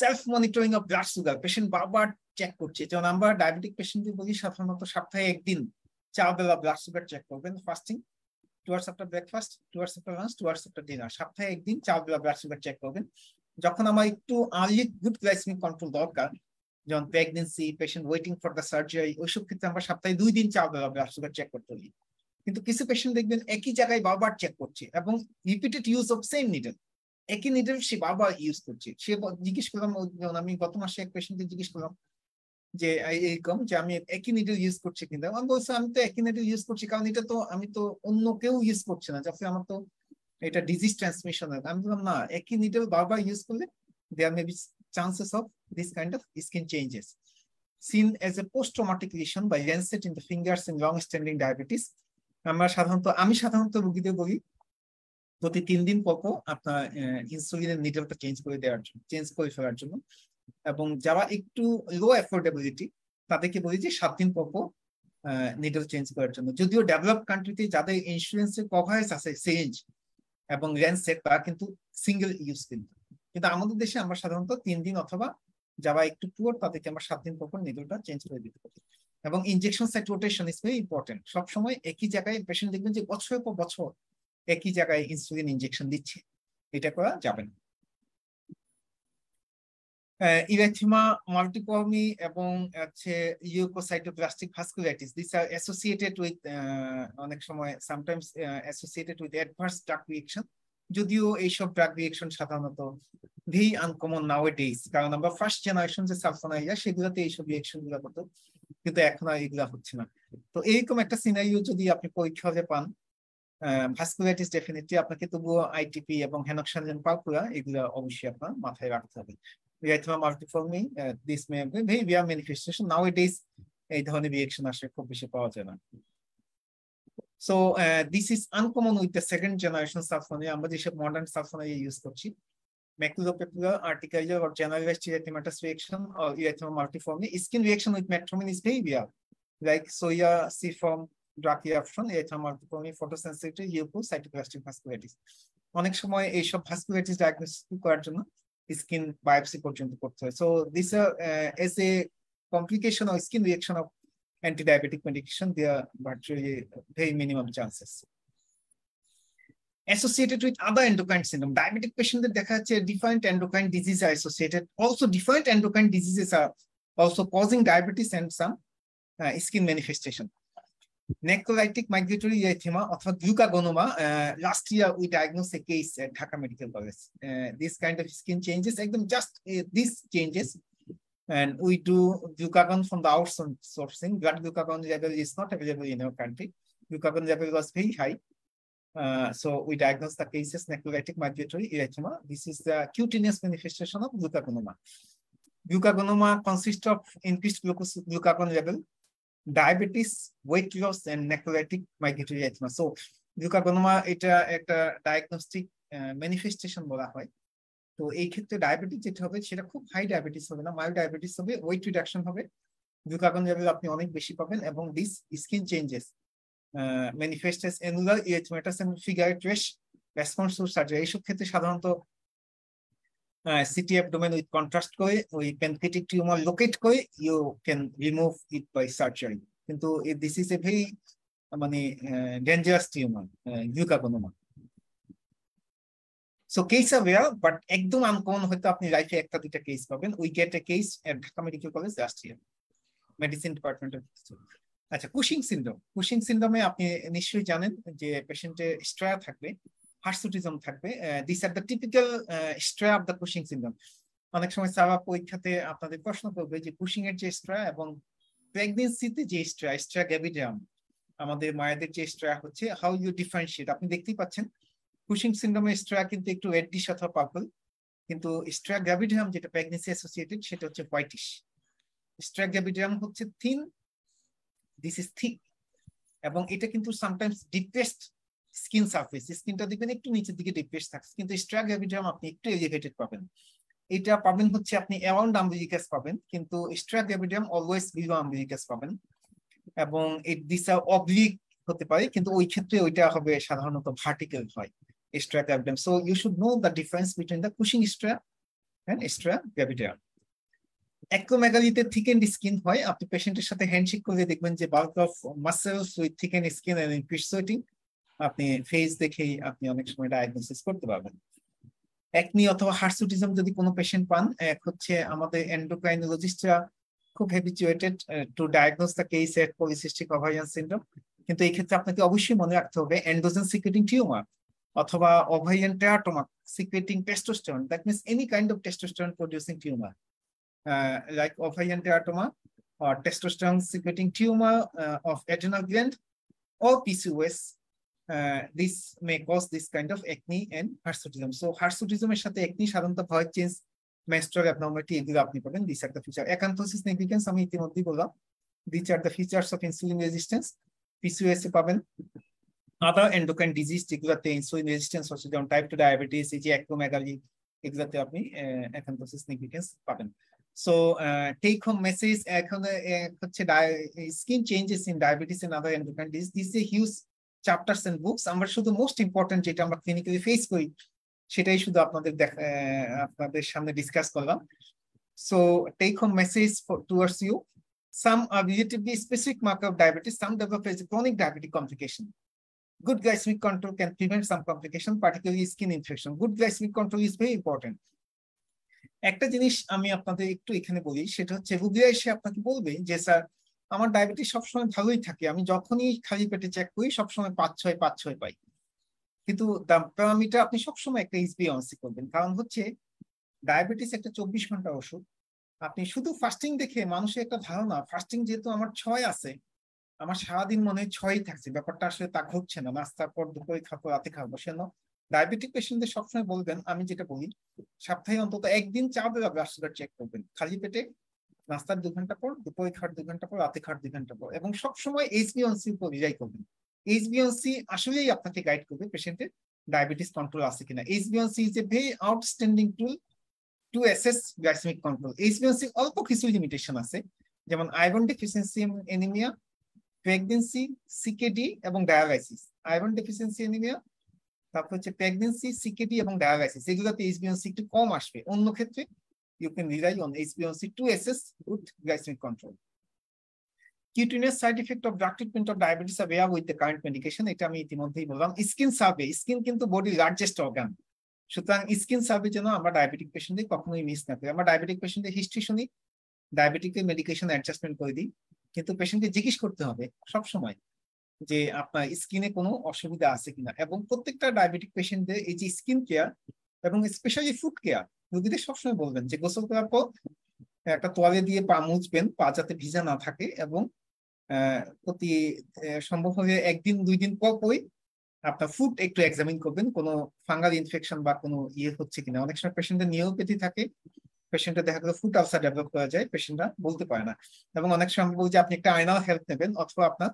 self monitoring of blood sugar patient বারবার চেক করছে যেমন আমরা ডায়াবেটিক পেশেন্টদের বলি সাধারণত সপ্তাহে একদিন চার বেলা ব্লাড সুগার চেক করবেন fasting two hours after breakfast two hours after lunch two hours after dinner সপ্তাহে একদিন চার বেলা ব্লাড সুগার চেক করবেন যখন আমার একটু আর্লি গুড গ্লাইসেমিক কন্ট্রোল দরকার যেমন pregnancy patient waiting for the surgery ওইসব ক্ষেত্রে আমরা সপ্তাহে দুই দিন চার বেলা ব্লাড সুগার চেক করতে হই কিন্তু কিছু পেশেন্ট দেখবেন একই জায়গায় বারবার চেক করছে এবং repeated use of same needle একই নিডল সে বারবার ইউজ করছে সে জিজ্ঞেস করলাম যেমন আমি গত মাসে এক পেশেন্টকে জিজ্ঞেস করলাম যে এরকম যে আমি একই নিডল ইউজ করছি কিনা আমি বলছি আমি তো একই নিডল ইউজ করছি কারণ এটা তো আমি তো অন্য কেউ ইউজ করছে না যাতে আমার তো এটা ডিজিজ ট্রান্সমিশন হয় আমি বললাম না একই নিডল বারবার ইউজ করলে there may be chances of this kind of skin changes seen as a post traumatic lesion by lancet in the fingers in long standing diabetes আমরা সাধারণত আমি সাধারণত রোগীদের বলি প্রতি তিন দিন পর পর আপনার ইনসুলিনের নিডলটা চেঞ্জ করে দেওয়ার জন্য চেঞ্জ করে ফেলার জন্য এবং যারা একটু লো অ্যাফোর্ডেবিলিটি তাদেরকে বলি যে সাত দিন পর পর নিডল চেঞ্জ করার জন্য যদিও ডেভেলপ কান্ট্রিতে যাদের ইন্স্যুরেন্সের কভারেজ আছে সেঞ্জ এবং ল্যান্ডসেট তারা কিন্তু সিঙ্গেল ইউজ কিন্তু কিন্তু আমাদের দেশে আমরা সাধারণত তিন দিন অথবা যারা একটু পুয়ার তাদেরকে আমরা সাত দিন পর পর নিডলটা চেঞ্জ করে দিতে পারি এবং injection site rotation is very important. সবসময় একই জায়গায় পেশেন্ট দেখবেন যে বছরের পর বছর একই জায়গায় ইনসুলিন ইনজেকশন দিচ্ছে, এটা করা যাবে না। ইরাথিমা মাল্টিকর্মি এবং হচ্ছে leukocytoclastic vasculitis, this are associated with অনেক সময় sometimes associated with adverse drug reaction, যদিও এইসব ড্রাগ রিঅ্যাকশন সাধারণত ভেরি আনকমন নাওয়াডেইজ, কারণ আমরা ফার্স্ট জেনারেশন যে সালফোনাইয়া সেগুলোতে এইসব রিঅ্যাকশন গুলো করতো, কিন্তু এখন আর এগুলা হচ্ছে না। তো এইরকম একটা সিনারিও যদি আপনি পরীক্ষা হয়ে পান, ভাস্কুলাইটিস ডেফিনেটলি আপনাকে তবুও আইটিপি এবং হেনক্সানজেন পারকুরা এগুলো অবশ্যই আপনার মাথায় রাখতে হবে। Erythema multiforme, uh, this may be very rare manifestation. Nowadays, a dhoni reaction ashe khub beshi paoa jay na. So uh, this is uncommon with the second generation saponia. Amra je sob modern saponia use korchi. Maculopepula, urticaria or generalized erythematous reaction or erythema multiforme. Skin reaction with metformin is very rare, like soya ceiform drug reaction, erythema multiforme, photosensitive, leukocytoplastic vasculitis. Onek shomoy ei sob vasculitis diagnosis korar jonno skin biopsy পর্যন্ত করতে হয়। So these are uh, as a complication or skin reaction of anti-diabetic medication, they are virtually very minimum chances. Associated with other endocrine syndrome, diabetic patient দেখা যাচ্ছে different endocrine diseases are associated. Also different endocrine diseases are also causing diabetes and some uh, skin manifestation. Necrolytic migratory erythema or glucagonoma, uh, last year we diagnosed a case at Dhaka Medical College. Uh, this kind of skin changes, just uh, these changes, and we do glucagon from the outsourcing. Blood glucagon level is not available in our country. Glucagon level was very high. Uh, so we diagnosed the cases necrolytic migratory erythema. This is the cutaneous manifestation of glucagonoma. Glucagonoma consists of increased glucose glucagon level, diabetes, weight loss, and necrolytic migratory erythema. So glucagonoma এটা একটা diagnostic manifestation বলা হয়। তো এই ক্ষেত্রে diabetes যেটা হবে সেটা খুব হাই ডায়াবেটিস হবে না, মাইল্ড ডায়াবেটিস হবে, ওয়েট রিডাকশন হবে, গ্লুকাগন লেভেল আপনি অনেক বেশি পাবেন, এবং this skin changes manifest as annular erythematous and figurates response to surgery. এইসব ক্ষেত্রে সাধারণত সিটি অ্যাবডোমেন উইথ কন্ট্রাস্ট করে ওই প্যানক্রিয়াটিক টিউমার লোকেট করে you can remove it by surgery, কিন্তু দিস ইজ এ ভেরি মানে dangerous tumour glucagonoma. So case are rare but একদম uncommon, হয়তো আপনি লাইফে একটা দুইটা কেস পাবেন। We get a case at Dhaka medical college last year, medicine ডিপার্টমেন্টের। আচ্ছা, কুশিং সিন্ড্রোম, কুশিং সিন্ড্রোমে আপনি নিশ্চয়ই জানেন যে পেশেন্টের স্ট্রায়া থাকবে, হার্সুটিজম থাকবে। This are the typical striae of the Cushing syndrome. অনেক সময় সাবা পরীক্ষাতে আপনাদের প্রশ্ন করবে যে কুশিং এর যে স্ট্রা এবং প্রেগনেন্সিতে যে স্ট্রা স্ট্রা গ্যাভিটাম আমাদের মায়েদের যে স্ট্রা হচ্ছে, হাউ ইউ ডিফারেন্সিয়েট। আপনি দেখতেই পাচ্ছেন কুশিং সিন্ড্রোমের স্ট্রা কিন্তু একটু রেডিশ অথবা পার্পল, কিন্তু স্ট্রা গ্যাভিটাম যেটা প্রেগনেন্সি অ্যাসোসিয়েটেড সেটা হচ্ছে হোয়াইটিশ। স্ট্রা গ্যাভিটাম হচ্ছে থিন, দিস ইজ থিক, এবং এটা কিন্তু সামটাইমস ডিপ্রেসড স্কিন সারফেস, স্কিনটা দেখবেন একটু নিচের দিকে ডিপ্রেস থাকছে, কিন্তু স্ট্রা গ্যাভিটাম আপনি একটু এলিভেটেড পাবেন। এটা পাবেন হচ্ছে আপনি অ্যারাউন্ড অ্যাম্বিলিকাস পাবেন, কিন্তু স্ট্রা গ্যাভিটাম অলওয়েজ বিলো অ্যাম্বিলিকাস পাবেন, এবং দিস আর অবলিক হতে পারে, কিন্তু ওই ক্ষেত্রে ওইটা হবে সাধারণত ভার্টিক্যাল হয় striae gravidarum. So you should know the difference between the Cushing striae and striae gravidarum. অ্যাক্রোমেগালিতে থিকেন্ড স্কিন হয়, আপনি পেশেন্টের সাথে হ্যান্ডশেক করলে দেখবেন যে bulk of muscles with thickened skin and increased sweating, আপনি ফেস দেখেই আপনি অনেক সময় ডায়াগনোসিস করতে পারবেন। একনি অথবা হার্সুটিজম যদি কোনো পেশেন্ট পান, এক হচ্ছে আমাদের এন্ডোক্রাইনোলজিস্টরা খুব habituated to diagnose the case at polycystic ovarian syndrome, কিন্তু এই ক্ষেত্রে আপনাকে অবশ্যই মনে রাখতে হবে এন্ডোজেন সিক্রেটিং টিউমার অথবা ovarian teratoma secreting testosterone, that means any kind of testosterone producing tumour like ovarian teratoma or testosterone secreting tumour of adrenal gland or PCOS. Uh, this may cause this kind of acne and hirsutism. So hirsutism এর সাথে acne সাধারণত voice change, menstrual abnormality এগুলো আপনি পাবেন। These are the features. Acanthosis nigricans আমি ইতিমধ্যে বললাম। These are the features of insulin resistance. P C O S পাবেন। Other endocrine disease যেগুলোতে insulin resistance হচ্ছে, যেমন type two diabetes, এই যে acromegaly, এগুলোতে আপনি acanthosis nigricans পাবেন। So uh, take home message এখন হচ্ছে skin changes in diabetes and other endocrine disease. This is a huge chapters and books. আমরা শুধু মোস্ট ইম্পর্টেন্ট যেটা আমরা ক্লিনিক্যালি ফেস করি সেটাই শুধু আপনাদের আপনাদের সামনে ডিসকাস করলাম। So take home message towards you, Some are relatively specific marker of diabetes, some develop as a chronic diabetic complication. Good glycemic control can prevent some complications, particularly skin infection. Good glycemic control is very important. একটা জিনিস আমি আপনাদের একটু এখানে বলি, সেটা হচ্ছে রোগী এসে আপনাকে বলবে যে স্যার আমার ডায়াবেটিস সবসময় ভালোই থাকে, আমি যখনই খালি পেটে চেক করি সবসময় পাঁচ ছয় পাঁচ ছয় পাই, কিন্তু প্যারামিটার আপনি সবসময় একটা এইচবিএ ওয়ান সি করবেন, কারণ হচ্ছে ডায়াবেটিস একটা চব্বিশ ঘন্টা ওষুধ। আপনি শুধু ফাস্টিং দেখে মানুষের একটা ধারণা ফাস্টিং যেহেতু আমার ছয় আছে, আমার সারাদিন মনে হয় ছয়ই থাকছে, ব্যাপারটা আসলে তা ঘটছে না। নাস্তার পর দুপুরে খাবো, রাতে খাবো, সেজন্য ডায়াবেটিক পেশেন্টদের সবসময় বলবেন, আমি যেটা বলি সপ্তাহে অন্তত একদিন চা বেলা ব্লাড সুগার চেক করবেন, খালি পেটে নাস্তার দু ঘন্টা পর, দুপুরে খাওয়ার দু ঘন্টা পর, রাতে খাওয়ার দু ঘন্টা পর, এবং সবসময় এইচবিএ ওয়ান সি উপর রিলাই করবেন। এইচবিএ ওয়ান সি আসলেই আপনাকে গাইড করবে পেশেন্টের ডায়াবেটিস কন্ট্রোল আছে কিনা। HbA one C is a very outstanding tool to assess glycaemic control. HbA one C অল্প কিছু লিমিটেশন আছে, যেমন iron deficiency, anaemia, pregnancy, CKD এবং ডায়ালাইসিস। আয়রন ডেফিসিয়েন্সি, এনিমিয়া, তারপর হচ্ছে প্রেগনেন্সি, সিকেডি এবং ডায়ালাইসিস, এগুলোতে এইচবিএ ওয়ান সি একটু কম আসবে। অন্য ক্ষেত্রে you can rely on H B one C to assess good glycemic control. Cutaneous side effect of drug treatment of diabetes are aware with the current medication. এটা আমি ইতিমধ্যেই বললাম। স্কিন সার্ভে, স্কিন কিন্তু বডির লার্জেস্ট অর্গান, সুতরাং skin survey যেন আমরা diabetic পেশেন্টদের কখনোই মিস না করি। আমরা ডায়াবেটিক পেশেন্টদের হিস্ট্রি শুনি, ডায়াবেটিকের মেডিকেশন অ্যাডজাস্টমেন্ট করে দিই, কিন্তু পেশেন্টকে জিজ্ঞেস করতে হবে সবসময় যে আপনার স্কিনে কোনো অসুবিধা আছে কিনা। এবং প্রত্যেকটা ডায়াবেটিক পেশেন্টদের এই যে স্কিন কেয়ার এবং স্পেশালি ফুড কেয়ার, রোগীদের সবসময় বলবেন যে গোসল করার পর একটা তোয়ালে দিয়ে পা মুছবেন, পা যাতে ভিজা না থাকে, এবং প্রতি সম্ভব হলে একদিন দুই দিন পর পরই আপনার ফুড একটু এক্সামিন করবেন, কোনো ফাঙ্গাল ইনফেকশন বা কোনো ইয়ে হচ্ছে কিনা। অনেক সময় পেশেন্টের নিউরোপ্যাথি থাকে, পেশেন্টটা দেখা গেল ফুড আলসার ডেভেলপ করা যায়, পেশেন্টরা বলতে পারে না। এবং অনেক সময় বলছি আপনি একটা আয়নাল হেল্প নেবেন অথবা আপনার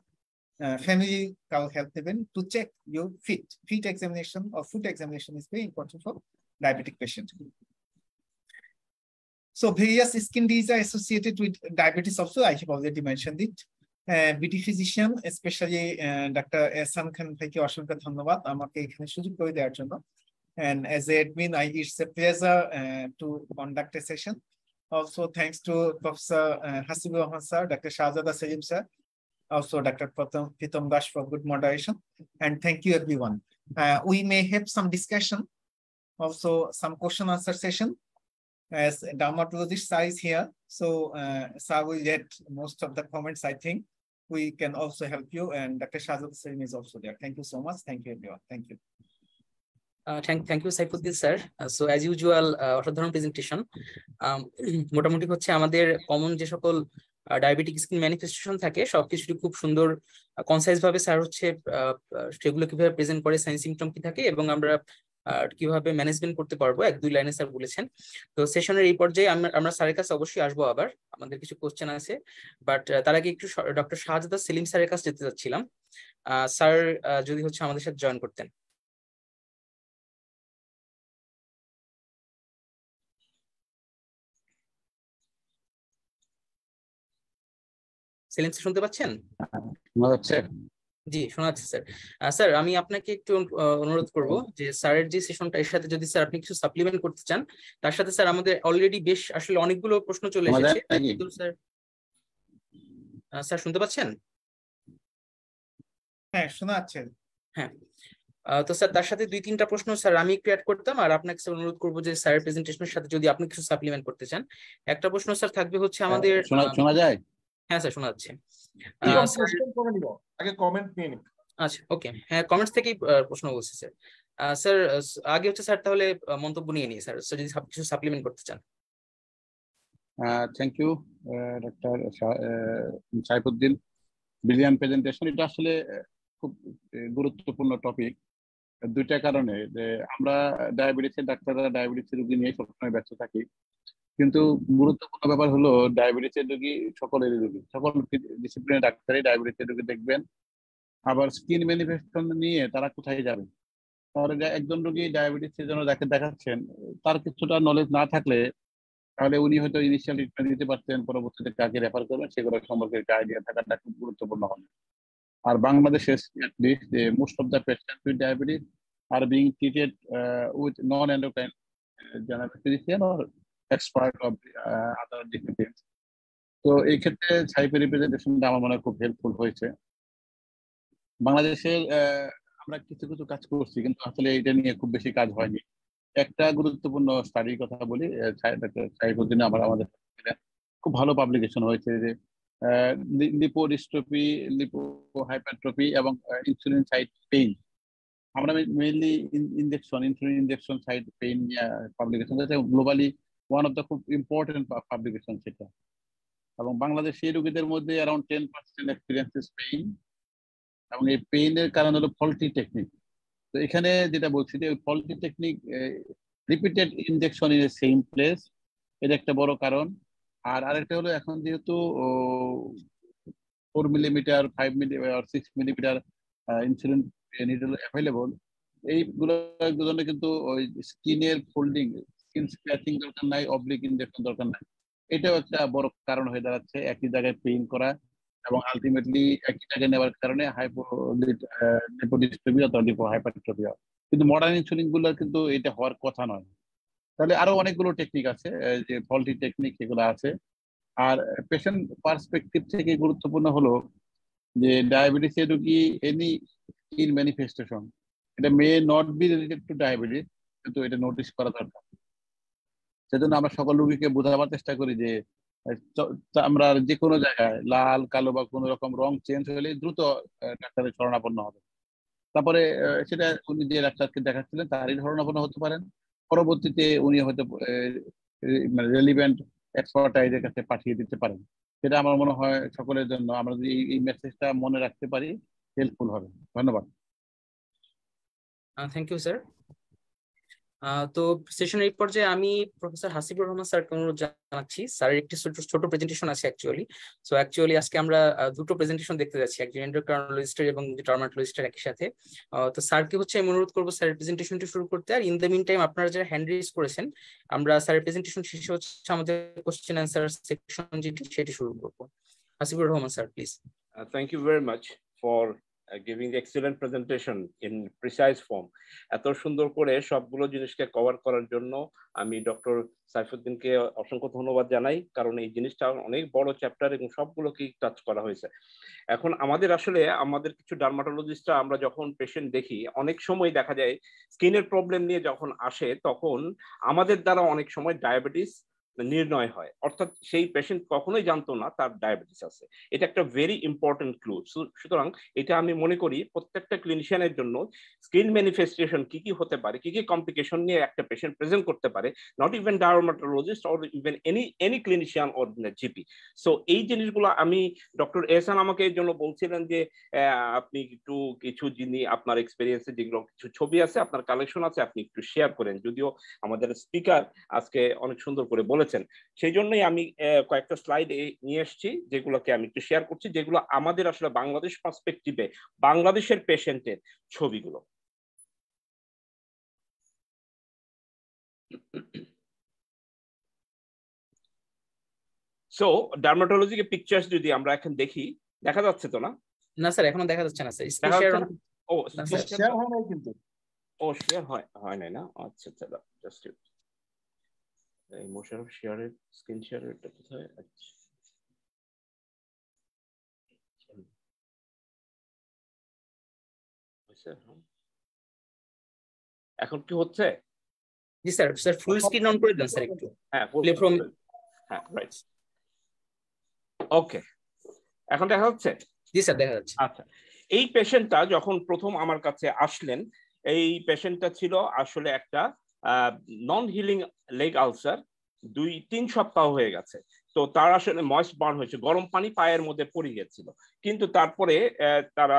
ফ্যামিলি কারো হেল্প নেবেন to check your feet. Feet examination or foot examination is very important for diabetic patient. So various skin diseases are associated with diabetes also. I have already mentioned it. Uh, B D physician, especially uh, Doctor Ehsan Khan, thank you, Ashoka Dhanabad. আমাকে এখানে সুযোগ করে দেওয়ার জন্য। And as an admin, I, it's a pleasure uh, to conduct a session. Also, thanks to Professor uh, Hasibur Rahman sir, Doctor Shahjada Selim sir, also Doctor Pritom Das for good moderation. And thank you, everyone. Uh, we may have some discussion. Also, some question answer session as dermatologist sir is here. So, uh, sir will get most of the comments, I think. We can also help you. And Doctor Shahjada Selim is also there. Thank you so much. Thank you, everyone. Thank you. Uh, thank, thank you, Saifuddin sir. Uh, so, as usual, uh, presentation. Um, মোটামুটি হচ্ছে আমাদের common যে সকল diabetic skin manifestation থাকে সবকিছুটি খুব সুন্দর concise ভাবে sir হচ্ছে সেগুলো কিভাবে প্রেজেন্ট করে, সাইন সিমটম কি থাকে এবং আমরা আর কিভাবে ম্যানেজমেন্ট করতে পারবো, এক দুই লাইনে স্যার বলেছেন। তো সেশনের এই পর্যায়ে আমরা স্যারের কাছে অবশ্যই আসবো, আবার আমাদের কিছু কোশ্চেন আছে, বাট তার আগে একটু ডক্টর শাহজাদা সেলিম স্যারের কাছে যেতে চাচ্ছিলাম। স্যার যদি হচ্ছে আমাদের সাথে জয়েন করতেন। সেলিম স্যার শুনতে পাচ্ছেন? জি শোনা যাচ্ছে স্যার। স্যার আমি আপনাকে একটু অনুরোধ করবো যে স্যারের যে সেশনটা এর সাথে যদি স্যার আপনি কিছু সাপ্লিমেন্ট করতে চান। তার সাথে স্যার আমাদের অলরেডি বেশ আসলে অনেকগুলো প্রশ্ন চলে এসেছে। স্যার স্যার শুনতে পাচ্ছেন? হ্যাঁ শোনা যাচ্ছে। হ্যাঁ তো স্যার তার সাথে দুই তিনটা প্রশ্ন স্যার আমি একটু অ্যাড করতাম, আর আপনাকে স্যার অনুরোধ করবো যে স্যারের প্রেজেন্টেশনের সাথে যদি আপনি কিছু সাপ্লিমেন্ট করতে চান। একটা প্রশ্ন স্যার থাকবে হচ্ছে আমাদের, শোনা যায়? হ্যাঁ স্যার শোনা যাচ্ছে। মন্তব্য নিয়ে নিই স্যার, যদি কিছু সাপ্লিমেন্ট করতে চান। Thank you doctor Saifuddin, brilliant presentation. এটা আসলে খুব গুরুত্বপূর্ণ টপিক দুইটা কারণে, যে আমরা ডায়াবেটিসের ডাক্তাররা ডায়াবেটিসের রোগী নিয়ে সবসময় ব্যস্ত থাকি, কিন্তু গুরুত্বপূর্ণ ব্যাপার হলো ডায়াবেটিসের রোগী সকলেরই রোগী, সকল ডিসিপ্লিনের ডাক্তারই ডায়াবেটিসের রোগী দেখবেন। আবার স্কিন ম্যানিফেস্টেশন নিয়ে তারা কোথায় যাবেন, তাহলে একজন রোগী ডায়াবেটিসের জন্য যাকে দেখাচ্ছেন তার কিছুটা নলেজ না থাকলে তাহলে উনি হয়তো ইনিশিয়াল ট্রিটমেন্ট দিতে পারতেন, পরবর্তীতে কাকে রেফার করবেন সেগুলো সম্পর্কে একটা আইডিয়া থাকাটা খুব গুরুত্বপূর্ণ হবে। আর বাংলাদেশে most of the patient with diabetes are being treated with non endocrine general physician or expert of uh, other disciplines. তো এই ক্ষেত্রে ছাইপের রিপ্রেজেন্টেশনটা আমার মনে হয় খুব হেল্পফুল হয়েছে। বাংলাদেশের আমরা কিছু কিছু কাজ করছি, কিন্তু আসলে এটা নিয়ে খুব বেশি কাজ হয়নি। একটা গুরুত্বপূর্ণ স্টাডির কথা বলি, সাইফুদ্দিন আবার আমাদের খুব ভালো পাবলিকেশন হয়েছে যে লিপোডিস্ট্রফি, লিপোহাইপারট্রফি এবং ইনসুলিন সাইড পেইন। আমরা mainly injection, insulin injection side pain নিয়ে পাবলিকেশন হয়েছে, গ্লোবালি ওয়ান অফ দ্য খুব ইম্পর্টেন্ট পাবলিকেশন সেটা। এবং বাংলাদেশি রোগীদের মধ্যে around ten percent experiences pain, এবং এই পেইনের কারণ হলো ফল্টি টেকনিক। তো এখানে যেটা বলছি যে faulty technique, repeated injection in a same place, এটা একটা বড় কারণ। আর আরেকটা হলো এখন যেহেতু four millimetre five millimetre six millimetre insulin needle available, এইগুলোর জন্য কিন্তু ওই স্কিনের ফোল্ডিং, স্কিন স্ক্র্যাচিং দরকার নাই, অবলিক ইনজেকশন দরকার নাই, এটাও একটা বড় কারণ হয়ে দাঁড়াচ্ছে একই জায়গায় পেইন করা। এবং আলটিমেটলি একই জায়গায় নেওয়ার কারণে হাইপোলিপোডিস্ট্রফি অথবা লিপোহাইপারট্রফি হয়, কিন্তু মডার্ন ইনসুলিন গুলোর কিন্তু এটা হওয়ার কথা নয়। তাহলে আরো অনেকগুলো টেকনিক আছে, যে ফল্টি টেকনিক এগুলো আছে। আর পেশেন্ট পার্সপেক্টিভ থেকে গুরুত্বপূর্ণ হলো যে ডায়াবেটিস এর রোগী এনি স্কিন ম্যানিফেস্টেশন, এটা may not be related to diabetes, কিন্তু এটা নোটিস করা দরকার। সেজন্য আমরা সকল রোগীকে বোঝাবার চেষ্টা করি যে আমরা যে কোনো জায়গায় লাল কালো বা কোনো রকম রং চেঞ্জ হলে দ্রুত ডাক্তারের শরণাপন্ন হবে। তারপরে সেটা উনি যে ডাক্তারকে দেখাচ্ছিলেন তারই শরণাপন্ন হতে পারেন, পরবর্তীতে উনি হয়তো মানে রেলিভেন্ট এক্সপার্টাইজের কাছে পাঠিয়ে দিতে পারেন। সেটা আমার মনে হয় সকলের জন্য আমরা যদি এই মেসেজটা মনে রাখতে পারি হেল্পফুল হবে। ধন্যবাদ। Thank you sir. তো সেশনের এই পর্যায়ে আমি প্রফেসর হাসিবুর রহমান স্যারকে অনুরোধ জানাচ্ছি, স্যারের একটি ছোট প্রেজেন্টেশন আছে অ্যাকচুয়ালি। সো অ্যাকচুয়ালি আজকে আমরা দুটো প্রেজেন্টেশন দেখতে যাচ্ছি, একজন এন্ডোক্রাইনোলজিস্টের এবং ডার্মাটোলজিস্টের একই সাথে। তো স্যারকে হচ্ছে আমি অনুরোধ করবো স্যারের প্রেজেন্টেশনটি শুরু করতে। আর ইন দ্য মিন টাইম আপনারা যারা হ্যান্ড রেজ করেছেন, আমরা স্যারের প্রেজেন্টেশন শেষে হচ্ছে আমাদের কোশ্চেন অ্যান্সার সেকশন যেটি সেটি শুরু করবো। Hasibur Rahman sir please. Thank you very much for Uh, giving the excellent presentation in precise form. এত সুন্দর করে সবগুলো জিনিসকে কভার করার জন্য আমি ডক্টর সাইফুদ্দিনকে অসংখ্য ধন্যবাদ জানাই, কারণ এই জিনিসটা অনেক বড় চ্যাপ্টার এবং সবগুলোকেই টাচ করা হয়েছে। এখন আমাদের আসলে আমাদের কিছু ডার্মাটোলজিস্টরা আমরা যখন পেশেন্ট দেখি অনেক সময় দেখা যায় স্কিনের প্রবলেম নিয়ে যখন আসে তখন আমাদের দ্বারা অনেক সময় ডায়াবেটিস নির্ণয় হয়, অর্থাৎ সেই পেশেন্ট কখনোই জানতো না তার ডায়াবেটিস আছে। এটা একটা ভেরি ইম্পর্টেন্ট ক্লু। সুতরাং এটা আমি মনে করি প্রত্যেকটা ক্লিনিশিয়ানের জন্য স্কিন ম্যানিফেস্টেশন কি কি হতে পারে, কি কি কমপ্লিকেশন নিয়ে একটা পেশেন্ট প্রেজেন্ট করতে পারে, not even dermatologist or even any any clinician or GP. So এই জিনিসগুলো আমি ডক্টর এহসান আমাকে এর জন্য বলছিলেন যে আপনি একটু কিছু জিনিস আপনার এক্সপিরিয়েন্সে যেগুলো কিছু ছবি আছে আপনার কালেকশন আছে আপনি একটু শেয়ার করেন, যদিও আমাদের স্পিকার আজকে অনেক সুন্দর করে বলে বলেছেন। সেই জন্যই আমি কয়েকটা স্লাইড নিয়ে এসেছি যেগুলোকে আমি একটু শেয়ার করছি, যেগুলো আমাদের আসলে বাংলাদেশ পার্সপেক্টিভে বাংলাদেশের পেশেন্টের ছবিগুলো। সো ডার্মাটোলজিকে পিকচার্স যদি আমরা এখন দেখি, দেখা যাচ্ছে তো না? না স্যার, এখনো দেখা যাচ্ছে না স্যার। ও শেয়ার হয় না কিন্তু, ও শেয়ার হয় হয় না না। আচ্ছা দাদা জাস্ট এই মোশারফ শেয়ারের স্ক্রিন শেয়ারটা কোথায়? আচ্ছা এখন কি হচ্ছে? জি sir, sir full screen on করে দেন স্যার একটু। হ্যাঁ প্লে ফ্রম, হ্যাঁ রাইট, ওকে এখন দেখা যাচ্ছে? জি স্যার দেখা যাচ্ছে। আচ্ছা, এই পেশেন্টটা যখন প্রথম আমার কাছে আসলেন, এই পেশেন্টটা ছিল আসলে একটা নন হিলিং লেগ আলসার, দুই তিন সপ্তাহ হয়ে গেছে। তো তার আসলে ময়েস্ট বার্ন হয়েছে, গরম পানি পায়ের মধ্যে পড়ে গিয়েছিল, কিন্তু তারপরে তারা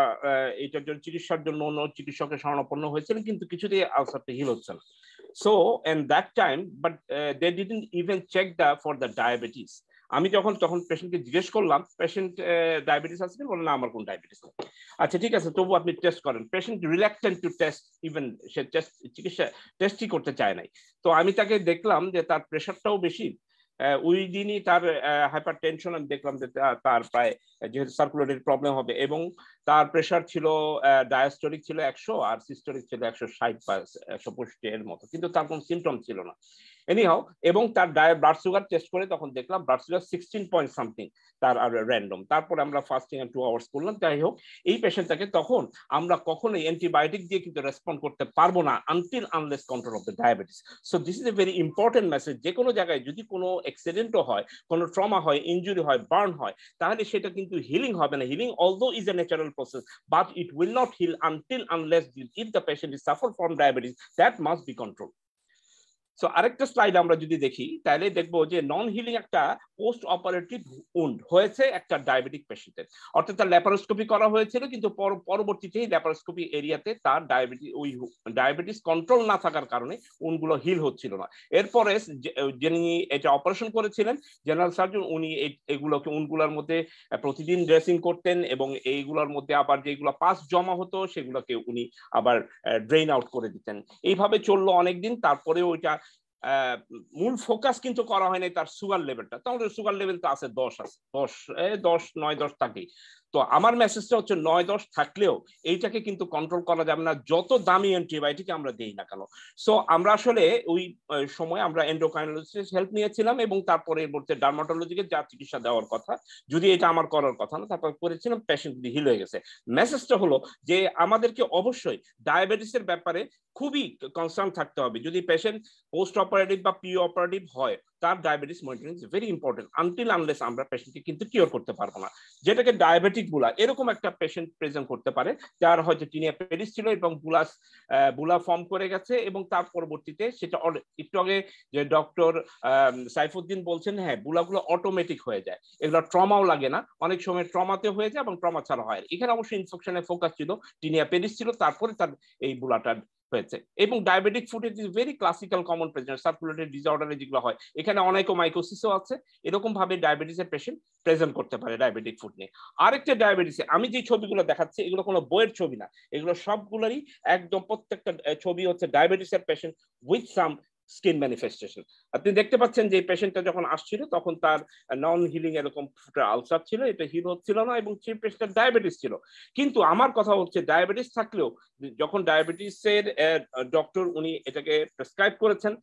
এটার জন্য চিকিৎসার জন্য অন্য চিকিৎসকের শরণাপন্ন হয়েছিল, কিন্তু কিছুতেই আলসারটা হিল হচ্ছে না। So and that time but they didn't even check the for the diabetes. আমি যখন তখন পেশেন্টকে জিজ্ঞেস করলাম পেশেন্ট ডায়াবেটিস আছে কি, বলল না আমার কোনো ডায়াবেটিস নেই। আচ্ছা ঠিক আছে, তবু আপনি টেস্ট করেন। Patient reluctant to test, even সে টেস্ট চিকিৎসা টেস্টই করতে চায় নাই। তো আমি তাকে দেখলাম যে তার প্রেশারটাও বেশি, ওই দিনই তার হাইপার টেনশন আমি দেখলাম যে তার প্রায় যেহেতু সার্কুলেটরি প্রবলেম হবে, এবং তার প্রেশার ছিল ডায়াস্টোরিক ছিল একশো আর সিস্টোরিক ছিল একশো ষাট বা একশো পঁয়ষট্টি এর মতো, কিন্তু তার কোনো সিমটম ছিল না। Anyhow, ebong tar blood sugar test kore tokhon dekhlam blood sugar sixteen point something tar random. Tarpor amra fasting and two hours korlam. Jai hok ei patient take tokhon amra kokhono antibiotic diye kintu respond korte parbo na until unless control of the diabetes. So this is a very important message. Je kono jagay jodi kono accident hoy, kono trauma hoy, injury hoy, burn hoy, tahole seta kintu healing hobe na. Healing although is a natural process, but it will not heal until unless if the patient is suffer from diabetes, that must be controlled. So আরেকটা slide আমরা যদি দেখি তাহলে দেখব যে non healing একটা post operative wound হয়েছে একটা ডায়াবেটিক পেশেন্টের, অর্থাৎ তার ল্যাপারোস্কোপি করা হয়েছিল কিন্তু পরবর্তীতে ল্যাপারোস্কোপি এরিয়াতে তার ডায়াবেটিস ওই ডায়াবেটিস কন্ট্রোল না থাকার কারণে উনগুলো হিল হচ্ছিল না। এরপরে যিনি এটা অপারেশন করেছিলেন জেনারেল সার্জন, উনি এগুলোকে উনগুলোর মধ্যে প্রতিদিন ড্রেসিং করতেন এবং এইগুলোর মধ্যে আবার যেগুলো পাস জমা হতো সেগুলোকে উনি আবার ড্রেইন আউট করে দিতেন। এইভাবে চললো অনেকদিন। তারপরে ওইটা মূল ফোকাস কিন্তু করা হয় নাই তার সুগার লেভেলটা, তাহলে সুগার লেভেল তো আছে দশ আছে দশ এ দশ নয় দশ থাকেই। তো আমার মেসেজটা হচ্ছে নয় দশ থাকলেও এইটাকে কিন্তু কন্ট্রোল করা যাবে না যত দামি অ্যান্টিবায়োটিক আমরা দেই না কেন। সো আমরা আসলে ওই সময় আমরা এন্ডোক্রাইনোলজিস্ট হেল্প নিয়েছিলাম এবং তারপরে বলতে ডার্মাটোলজিকে যা চিকিৎসা দেওয়ার কথা, যদি এটা আমার করার কথা না, তারপর করেছিলাম, পেশেন্ট হিল হয়ে গেছে। মেসেজটা হলো যে আমাদেরকে অবশ্যই ডায়াবেটিসের ব্যাপারে খুবই কনসার্ন থাকতে হবে। যদি পেশেন্ট পোস্ট অপারেটিভ বা প্রি অপারেটিভ হয় তার diabetes monitoring is very important, until unless আমরা পেশেন্টকে কিন্তু কিওর করতে পারবো না। যেটাকে ডায়াবেটিক বুলা, এরকম একটা পেশেন্ট প্রেজেন্ট করতে পারে যার হয়তো টিনিয়া পেরিস ছিল এবং বুলাস বুলা ফর্ম করে গেছে এবং তার পরবর্তীতে সেটা একটু আগে যে ডক্টর সাইফুদ্দিন বলছেন, হ্যাঁ বুলাগুলো অটোমেটিক হয়ে যায়, এগুলো ট্রমাও লাগে না, অনেক সময় ট্রমাতে হয়ে যায় এবং ট্রমা ছাড়া হয়। এখানে অবশ্যই ইনফেকশনের ফোকাস ছিল, টিনিয়া পেরিস ছিল, তারপরে তার এই বুলাটা হয়েছে। এবং diabetic foot is very classical common present circulatory ডিসঅর্ডারে যেগুলো হয়, এখানে অনেক মাইকোসিসও আছে। এরকম ভাবে ডায়াবেটিসের পেশেন্ট প্রেজেন্ট করতে পারে ডায়াবেটিক ফুট নিয়ে। আরেকটা ডায়াবেটিসে আমি যে ছবিগুলো দেখাচ্ছি এগুলো কোনো বইয়ের ছবি না, এগুলো সবগুলোরই একদম প্রত্যেকটা ছবি হচ্ছে ডায়াবেটিসের patient with some skin manifestation. আপনি দেখতে পাচ্ছেন যে পেশেন্টটা যখন আসছিল তখন তার নন হিলিং এরকম আলসার ছিল, এটা হিল হচ্ছিল না এবং সেই পেশেন্টের ডায়াবেটিস ছিল। কিন্তু আমার কথা হচ্ছে ডায়াবেটিস থাকলেও যখন ডায়াবেটিসের ডক্টর উনি এটাকে প্রেসক্রাইব করেছেন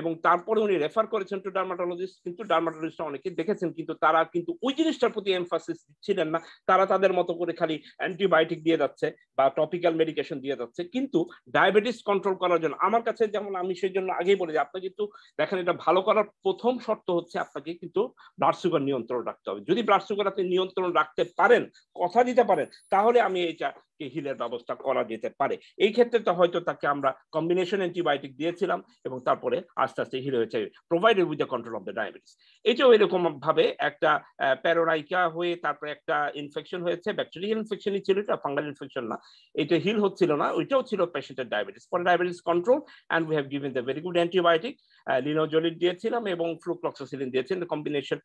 এবং তারপরে উনি রেফার করেছেন টু ডার্মাটোলজিস্ট, কিন্তু ডার্মাটোলজিস্টরা অনেকে দেখেছেন কিন্তু তারা কিন্তু ওই জিনিসটার প্রতি এমফাসিস দিচ্ছিলেন না, তারা তাদের মতো করে খালি অ্যান্টিবায়োটিক দিয়ে যাচ্ছে বা টপিক্যাল মেডিকেশন দিয়ে যাচ্ছে। কিন্তু ডায়াবেটিস কন্ট্রোল করার জন্য আমার কাছে, যেমন আমি সেই জন্য আগেই বলে যে আপনাকে কিন্তু দেখেন এটা ভালো করার প্রথম শর্ত হচ্ছে আপনাকে কিন্তু ব্লাড সুগার নিয়ন্ত্রণ রাখতে হবে। যদি ব্লাড সুগার আপনি নিয়ন্ত্রণ রাখতে পারেন, কথা দিতে পারেন, তাহলে আমি এইটা হিলের ব্যবস্থা করা যেতে পারে। এই ক্ষেত্রে তো হয়তো তাকে আমরা কম্বিনেশন অ্যান্টিবায়োটিক দিয়েছিলাম এবং তারপরে আস্তে আস্তে হিল হয়েছে, provided with the control of the diabetes. এটাও এরকম ভাবে একটা প্যারোরাইকা হয়ে তারপরে একটা ইনফেকশন হয়েছে, ব্যাকটেরিয়াল ইনফেকশনই ছিল, এটা ফাঙ্গাল ইনফেকশন না, এটা হিল হচ্ছিল না, ওইটাও ছিল পেশেন্টের diabetes. For diabetes control and we have given the very good antibiotic, linezolid দিয়েছিলাম এবং ফ্লুকনাজোল দিয়েছিলাম, কম্বিনেশন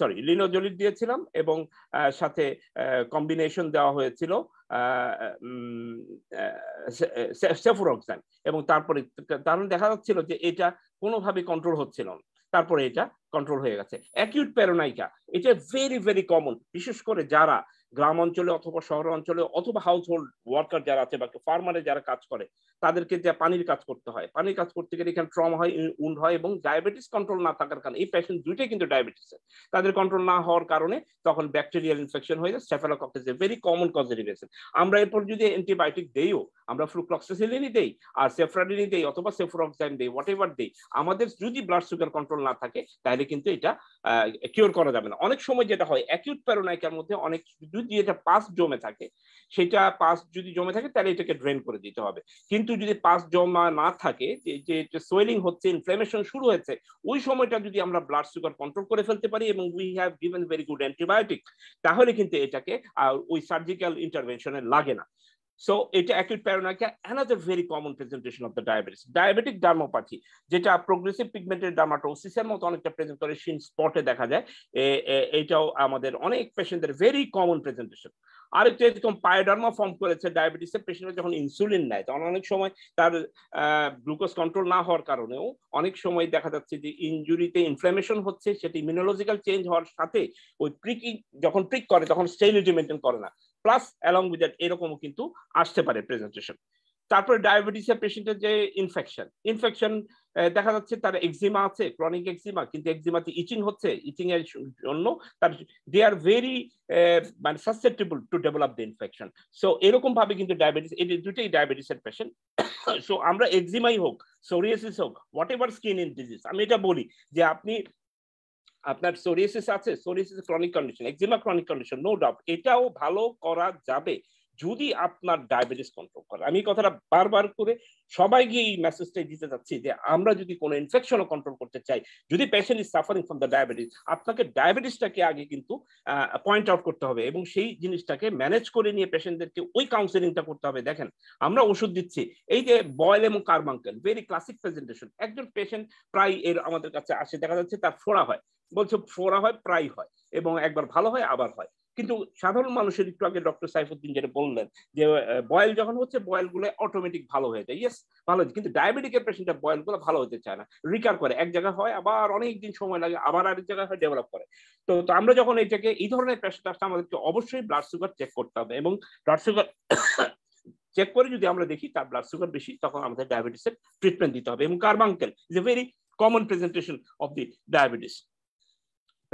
সরি লিনোজোলিড দিয়েছিলাম এবং সাথে কম্বিনেশন দেওয়া হয়েছিল সেফুরক্সান এবং তারপরে কারণ দেখা যাচ্ছিল যে এটা কোনোভাবে কন্ট্রোল হচ্ছিল না, তারপরে এটা কন্ট্রোল হয়ে গেছে। অ্যাকিউট প্যারোনাইকা, এটা ভেরি ভেরি কমন, বিশেষ করে যারা গ্রাম অঞ্চলে অথবা শহর অঞ্চলে অথবা হাউস হোল্ড ওয়ার্কার যারা আছে বা ফার্মারে যারা কাজ করে তাদেরকে যে পানির কাজ করতে হয়, পানির কাজ করতে গেলে এখানে ট্রমা হয়, উন্ড হয় এবং ডায়াবেটিস কন্ট্রোল না থাকার কারণে এই পেশেন্ট দুইটাই কিন্তু ডায়াবেটিস, তাদের কন্ট্রোল না হওয়ার কারণে তখন ব্যাকটেরিয়াল ইনফেকশন হয়ে যায়, staphylococcus very common causative infection. আমরা এরপর যদি অ্যান্টিবায়োটিক দেইও, আমরা ফ্লুকনাজোল দেই আর সেফ্রাডিন দেই অথবা সেফুরক্সান দেই, হোয়াট এভার দেই, আমাদের যদি ব্লাড সুগার কন্ট্রোল না থাকে তাহলে কিন্তু এটা কিওর করা যাবে না। অনেক সময় যেটা হয় অ্যাকিউট প্যারোনাইকার মধ্যে অনেক যদি এটা পাস জমে থাকে, সেটা পাস যদি জমে থাকে তাহলে এটাকে ড্রেন করে দিতে হবে, কিন্তু যদি পাস জমা না থাকে, যে সোয়েলিং হচ্ছে, ইনফ্ল্যামেশন শুরু হয়েছে, ওই সময়টা যদি আমরা ব্লাড সুগার কন্ট্রোল করে ফেলতে পারি এবং we have given very good antibiotic, তাহলে কিন্তু এটাকে আর ওই সার্জিক্যাল ইন্টারভেনশনে লাগে না। সো এটা acute paronychia, another very common presentation of the diabetes. Diabetic dermopathy, যেটা প্রোগ্রেসিভ পিগমেন্টেড ডার্মাটোসিসের মতো অনেকটা প্রেজেন্ট করে, শিন স্পটে দেখা যায়, এটাও আমাদের অনেক পেশেন্টদের ভেরি কমন প্রেজেন্টেশন। আরেকটা এরকম পায়োডার্মা ফর্ম করেছে ডায়াবেটিসের পেশেন্টরা যখন ইনসুলিন নেয় তখন অনেক সময় তার গ্লুকোজ কন্ট্রোল না হওয়ার কারণেও অনেক সময় দেখা যাচ্ছে যে ইনজুরিতে ইনফ্ল্যামেশন হচ্ছে, সেটি ইমিউনোলজিক্যাল চেঞ্জ হওয়ার সাথে ওই প্রিকিং যখন প্রিক করে তখন স্টেরিলিটি মেনটেন করে না, প্লাস অ্যালং উইথ দ্যাট এরকমও কিন্তু আসতে পারে প্রেজেন্টেশন। তারপরে ডায়াবেটিসের পেশেন্টের যে ইনফেকশন ইনফেকশন দেখা যাচ্ছে তার একজিমা আছে ক্রনিক একজিমা কিন্তু একজিমাতে ইচিং হচ্ছে ইচিং এর জন্য তার দে আর ভেরি মানে susceptible to develop the infection so এরকম ভাবে কিন্তু ডায়াবেটিস এই দুটেই ডায়াবেটিসের পেশেন্ট সো আমরা একজিমাই হোক সোরিয়াসিস হোক হোয়াটএভার স্কিন ইন ডিজিজ আমি এটা বলি যে আপনি আপনার সোরিয়াসিস আছে psoriasis chronic condition eczema chronic condition no doubt এটাও ভালো করা যাবে যদি আপনার ডায়াবেটিস কন্ট্রোল করে আমি কথাটা বারবার করে সবাইকে এই মেসেজটা দিতে যাচ্ছি যে আমরা যদি কোনো ইনফেকশনও কন্ট্রোল করতে চাই যদি patient is suffering from the diabetes আপনাকে ডায়াবেটিসটাকে আগে কিন্তু পয়েন্ট আউট করতে হবে এবং সেই জিনিসটাকে ম্যানেজ করে নিয়ে পেশেন্টদেরকে ওই কাউন্সেলিংটা করতে হবে দেখেন আমরা ওষুধ দিচ্ছি এই যে বয়েল এবং কার্বাঙ্কেল ভেরি ক্লাসিক প্রেজেন্টেশন একজন পেশেন্ট প্রায় এর আমাদের কাছে আসে দেখা যাচ্ছে তার ফোড়া হয় বলছে ফোড়া হয় প্রায় হয় এবং একবার ভালো হয় আবার হয় কিন্তু সাধারণ মানুষের একটু আগে ডক্টর সাইফুদ্দিন যেটা বললেন যে বয়েল যখন হচ্ছে বয়েলগুলো অটোমেটিক ভালো হয়ে যায় ইয়েস ভালো হয়েছে কিন্তু ডায়াবেটিকের পেশেন্টটা বয়েলগুলো ভালো হতে চায় না রিকার করে এক জায়গায় হয় আবার অনেক দিন সময় লাগে আবার আরেক জায়গায় হয় ডেভেলপ করে তো তো আমরা যখন এটাকে এই ধরনের পেশেন্ট আসছে আমাদেরকে অবশ্যই ব্লাড সুগার চেক করতে হবে এবং ব্লাড সুগার চেক করে যদি আমরা দেখি তার ব্লাড সুগার বেশি তখন আমাদের ডায়াবেটিসের ট্রিটমেন্ট দিতে হবে এবং carbuncle is a very common presentation of the diabetes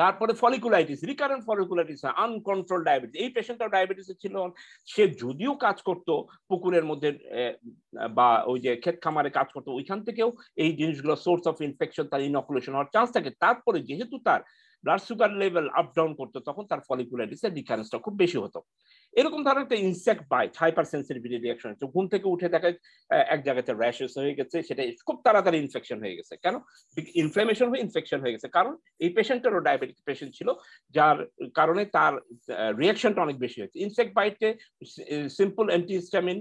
তারপরে folliculitis recurrent folliculitis uncontrol diabetes এই পেশেন্টটাও ডায়াবেটিসে ছিল সে যদিও কাজ করতো পুকুরের মধ্যে বা ওই যে ক্ষেত খামারে কাজ করতো ওইখান থেকেও এই জিনিসগুলো সোর্স অফ ইনফেকশন তার ইনকুলেশন হওয়ার চান্স থাকে তারপরে যেহেতু তার blood sugar level up down করতো তখন তার ফলিকুলাইটিসের রিকারেন্সটা খুব বেশি হতো এরকম ধরনের একটা insect bite hypersensitivity reaction হচ্ছে ঘুম থেকে উঠে দেখা এক জায়গাতে র্যাশেস হয়ে গেছে সেটা খুব তাড়াতাড়ি ইনফেকশন হয়ে গেছে কেন ইনফ্লামেশন হয়ে ইনফেকশন হয়ে গেছে কারণ এই পেশেন্টেরও ডায়াবেটিক পেশেন্ট ছিল যার কারণে তার রিয়াকশনটা অনেক বেশি হয়েছে ইনসেক্ট বাইটে সিম্পল অ্যান্টিহিস্টামিন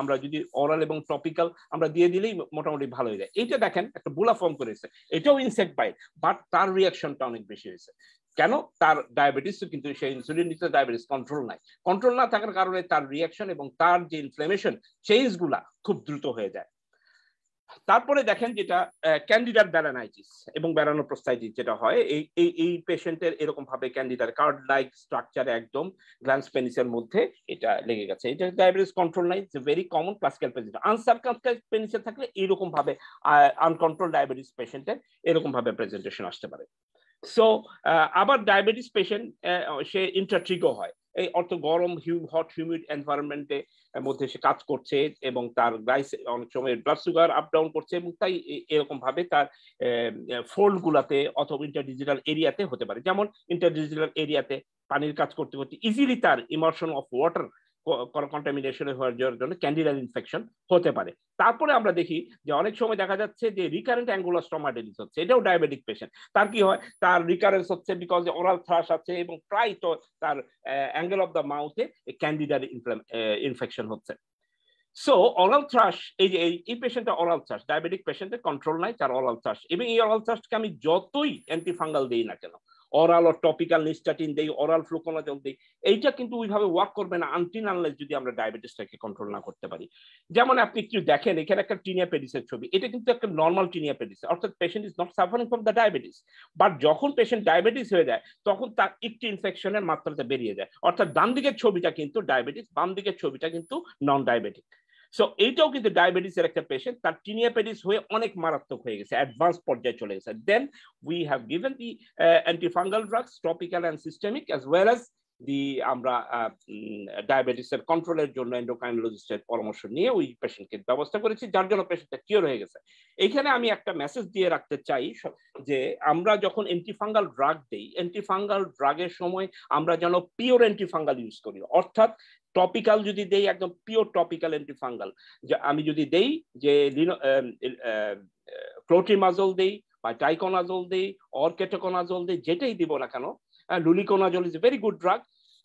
আমরা যদি অরাল এবং টপিক্যাল আমরা দিয়ে দিলেই মোটামুটি ভালো হয়ে যায় এইটা দেখেন একটা বুলা ফর্ম করেছে এটাও ইনসেক্ট বাইট বাট তার রিয়াকশনটা অনেক বেশি হয়েছে কেন তার ডায়াবেটিস কিন্তু সে ইনসুলিন নিতে ডায়াবেটিস কন্ট্রোল নাই কন্ট্রোল না থাকার কারণে তার রিয়াকশন এবং তার যে ইনফ্লামেশন চেঞ্জগুলা খুব দ্রুত হয়ে যায় তারপরে দেখেন যেটা ক্যান্ডিডার ব্যারানাইটিস এবং ব্যারানোপ্রোস্টাইটিস যেটা হয় এই এই পেশেন্টের এরকম ভাবে ক্যান্ডিডার কার্ড লাইক স্ট্রাকচারে একদম গ্ল্যান্স পেনিসের মধ্যে এটা লেগে গেছে এটা ডায়াবেটিস কন্ট্রোল নাই it's very common classical patient আনসারকাসকাস পেনিসে থাকলে এরকম ভাবে আনকন্ট্রোল ডায়াবেটিস পেশেন্টের এরকম ভাবে প্রেজেন্টেশন আসতে পারে সো আবার ডায়াবেটিস পেশেন্ট সে ইন্ট্রাট্রিগো হয় এই অর্থ গরম হিউ হট হিউমিড এনভায়রনমেন্টে মধ্যে সে কাজ করছে এবং তার গ্লাইস অনেক সময় ব্লাড সুগার আপ ডাউন করছে এবং তাই এরকম ভাবে তার ফোল্ড গুলাতে অথবা ইন্টারডিজিটাল এরিয়াতে হতে পারে যেমন ইন্টারডিজিটাল এরিয়াতে পানির কাজ করতে করতে ইজিলি তার ইমার্শন অফ ওয়াটার কন্টামিনেশন হওয়ার জন্য ক্যান্ডিডাল ইনফেকশন হতে পারে তারপরে আমরা দেখি যে অনেক সময় দেখা যাচ্ছে যে রিকারেন্ট অ্যাঙ্গুলার স্টমাটাইটিস হচ্ছে এটাও ডায়াবেটিক পেশেন্ট তার কি হয় তার রিকারেন্স হচ্ছে বিকজ ওরাল থ্রাশ আছে এবং প্রায় তো তার অ্যাঙ্গেল অফ দ্য মাউথে ক্যান্ডিডাল ইনফেকশন হচ্ছে সো অরাল থ্রাশ এই যে এই পেশেন্টটা অরাল থ্রাশ ডায়াবেটিক পেশেন্টের কন্ট্রোল নাই তার অরাল থ্রাশ এবং এই অরাল থ্রাশকে আমি যতই অ্যান্টিফাঙ্গাল দিই না কেন অরাল ও টপিক্যাল নিস্টাটিন দেই অরাল ফ্লুকোনাজল দেই এইটা কিন্তু ওইভাবে ওয়ার্ক করবে না আনটিল আনলেস যদি আমরা ডায়াবেটিসটাকে কন্ট্রোল না করতে পারি যেমন আপনি একটু দেখেন এখানে একটা টিনিয়া পেডিসের ছবি এটা কিন্তু একটা নর্মাল টিনিয়া পেডিস অর্থাৎ patient is not suffering from the diabetes but যখন পেশেন্ট ডায়াবেটিস হয়ে যায় তখন তার একটি ইনফেকশনের মাত্রাটা বেরিয়ে যায় অর্থাৎ ডান দিকের ছবিটা কিন্তু ডায়াবেটিস বাম দিকের ছবিটা কিন্তু নন ডায়াবেটিক সো এইটাও কিন্তু ডায়াবেটিসের একটা পেশেন্ট তার টিনিয়াপেডিস হয়ে অনেক মারাত্মক হয়ে গেছে অ্যাডভান্স পর্যায়ে চলে গেছে then we have given the antifungal drugs topical and systemic as well as the আমরা ডায়াবেটিসের কন্ট্রোলের জন্য এন্ডোক্রাইনোলজিস্টের পরামর্শ নিয়ে ওই পেশেন্টকে ব্যবস্থা করেছি যার জন্য পেশেন্টটা কিওর হয়ে গেছে এইখানে আমি একটা মেসেজ দিয়ে রাখতে চাই যে আমরা যখন অ্যান্টিফাঙ্গাল ড্রাগ দিই অ্যান্টিফাঙ্গাল ড্রাগের সময় আমরা যেন পিওর অ্যান্টিফাঙ্গাল ইউজ করি অর্থাৎ টপিক্যাল যদি দেই একদম পিওর টপিক্যাল অ্যান্টিফাঙ্গাল যে আমি যদি দেই যে ক্লোট্রিমাজল দেই বা টাইকোনাজল দেই অর কেটোকোনাজল দেই যেটাই দিব না কেন luliconazole is very good drug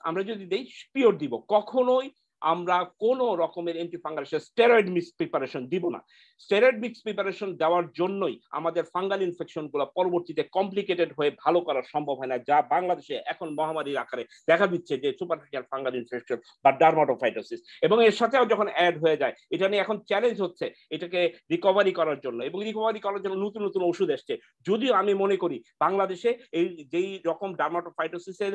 আমরা যদি দেই পিওর দিব কখনোই আমরা কোনো রকমের অ্যান্টিফাঙ্গাল স্টেরয়েড মিক্স প্রিপারেশন দিব না স্টেরয়েড মিক্স প্রিপারেশন দেওয়ার জন্যই আমাদের ফাঙ্গাল ইনফেকশনগুলো পরবর্তীতে কমপ্লিকেটেড হয়ে ভালো করা সম্ভব হয় না যা বাংলাদেশে এখন মহামারীর আকারে দেখা দিচ্ছে যে সুপারফিশিয়াল ফাঙ্গাল ইনফেকশন বা ডার্মাটোফাইটোসিস এবং এর সাথেও যখন অ্যাড হয়ে যায় এটা নিয়ে এখন চ্যালেঞ্জ হচ্ছে এটাকে রিকভারি করার জন্য এবং রিকভারি করার জন্য নতুন নতুন ওষুধ এসছে যদিও আমি মনে করি বাংলাদেশে এই যেই রকম ডার্মাটোফাইটোসিসের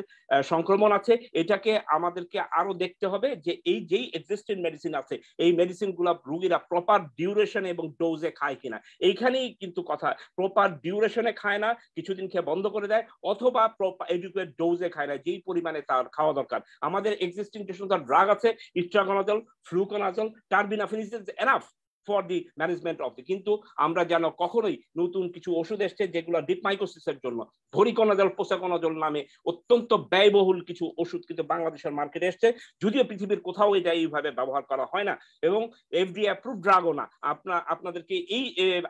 সংক্রমণ আছে এটাকে আমাদেরকে আরো দেখতে হবে যে এই যেই এক্সিস্টিং মেডিসিন আছে এই মেডিসিনগুলো রোগীরা প্রপার ডিউরেশন এবং ডোজে খায় কিনা, এইখানেই কিন্তু কথা। প্রপার ডিউরেশনে খায় না, কিছুদিন খেয়ে বন্ধ করে দেয়, অথবা প্রপার এডুকেট ডোজে খায় না যেই পরিমাণে তার খাওয়া দরকার। আমাদের এক্সিস্টিং যেসব ড্রাগ আছে itraconazole, fluconazole, terbinafine is enough for the management of the কিন্তু আমরা যেন কখনোই নতুন কিছু ওষুধ এসছে যেগুলো ডিপ মাইকোসিসের জন্য ভরিকোনাজল, পোসাকোনাজল নামে অত্যন্ত ব্যয়বহুল কিছু ওষুধ কিন্তু বাংলাদেশের মার্কেটে এসছে, যদিও পৃথিবীর কোথাও এটা এইভাবে ব্যবহার করা হয় না এবং এফডিএ অ্যাপ্রুভ ড্রাগও না। আপনার আপনাদেরকে এই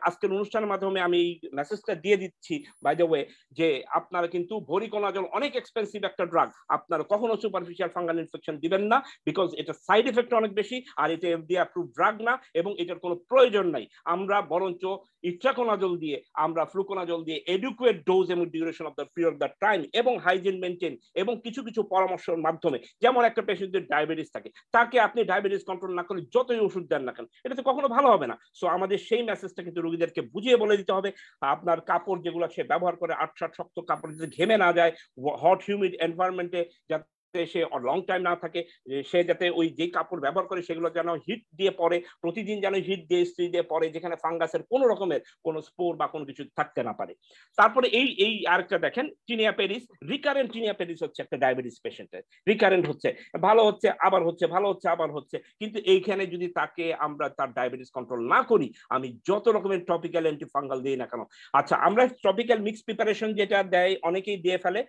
আজকের অনুষ্ঠানের মাধ্যমে আমি এই মেসেজটা দিয়ে দিচ্ছি বাই দ্য ওয়ে, যে আপনারা কিন্তু ভরিকোনাজল অনেক এক্সপেন্সিভ একটা ড্রাগ, আপনারা কখনো সুপারফিশিয়াল ফাঙ্গাল ইনফেকশন দিবেন না, বিকজ এটা সাইড এফেক্ট অনেক বেশি আর এটা এফডিএ অ্যাপ্রুভ ড্রাগ না এবং এটার কোনো প্রয়োজন নাই। আমরা বরঞ্চ ইট্রাকোনাজল দিয়ে, আমরা ফ্লুকোনাজল দিয়ে এডুকুয়েট ডোজ এবং duration of the period the time এবং হাইজিন মেনটেন এবং কিছু কিছু পরামর্শের মাধ্যমে, যেমন একটা পেশেন্টের ডায়াবেটিস থাকে, তাকে আপনি ডায়াবেটিস কন্ট্রোল না করলে যতই ওষুধ দেন না কেন এটা তো কখনো ভালো হবে না। সো আমাদের সেই মেসেজটা কিন্তু রোগীদেরকে বুঝিয়ে বলে দিতে হবে। আপনার কাপড় যেগুলো সে ব্যবহার করে আটসাট শক্ত কাপড় যাতে ঘেমে না যায়, হট হিউমিড এনভায়রনমেন্টে যাতে সে লং টাইম না থাকে, সে যাতে ওই যে কাপড় ব্যবহার করে সেগুলো যেন হিট দিয়ে পরে, প্রতিদিন যেন হিট দিয়ে ইস্ত্রি দিয়ে পরে, যেখানে ফাঙ্গাসের কোনো রকমের কোনো স্পোর বা কোনো কিছু থাকতে না পারে। তারপরে এই এই আরেকটা দেখেন tinea pedis, recurrent tinea pedis হচ্ছে একটা ডায়াবেটিস পেশেন্টের, রিকারেন্ট হচ্ছে, ভালো হচ্ছে আবার হচ্ছে, ভালো হচ্ছে আবার হচ্ছে, কিন্তু এইখানে যদি তাকে আমরা তার ডায়াবেটিস কন্ট্রোল না করি, আমি যত রকমের টপিক্যাল অ্যান্টি ফাঙ্গাল দিই না কেন, আচ্ছা আমরা টপিক্যাল মিক্স প্রিপারেশন যেটা দেয় অনেকেই দিয়ে ফেলে,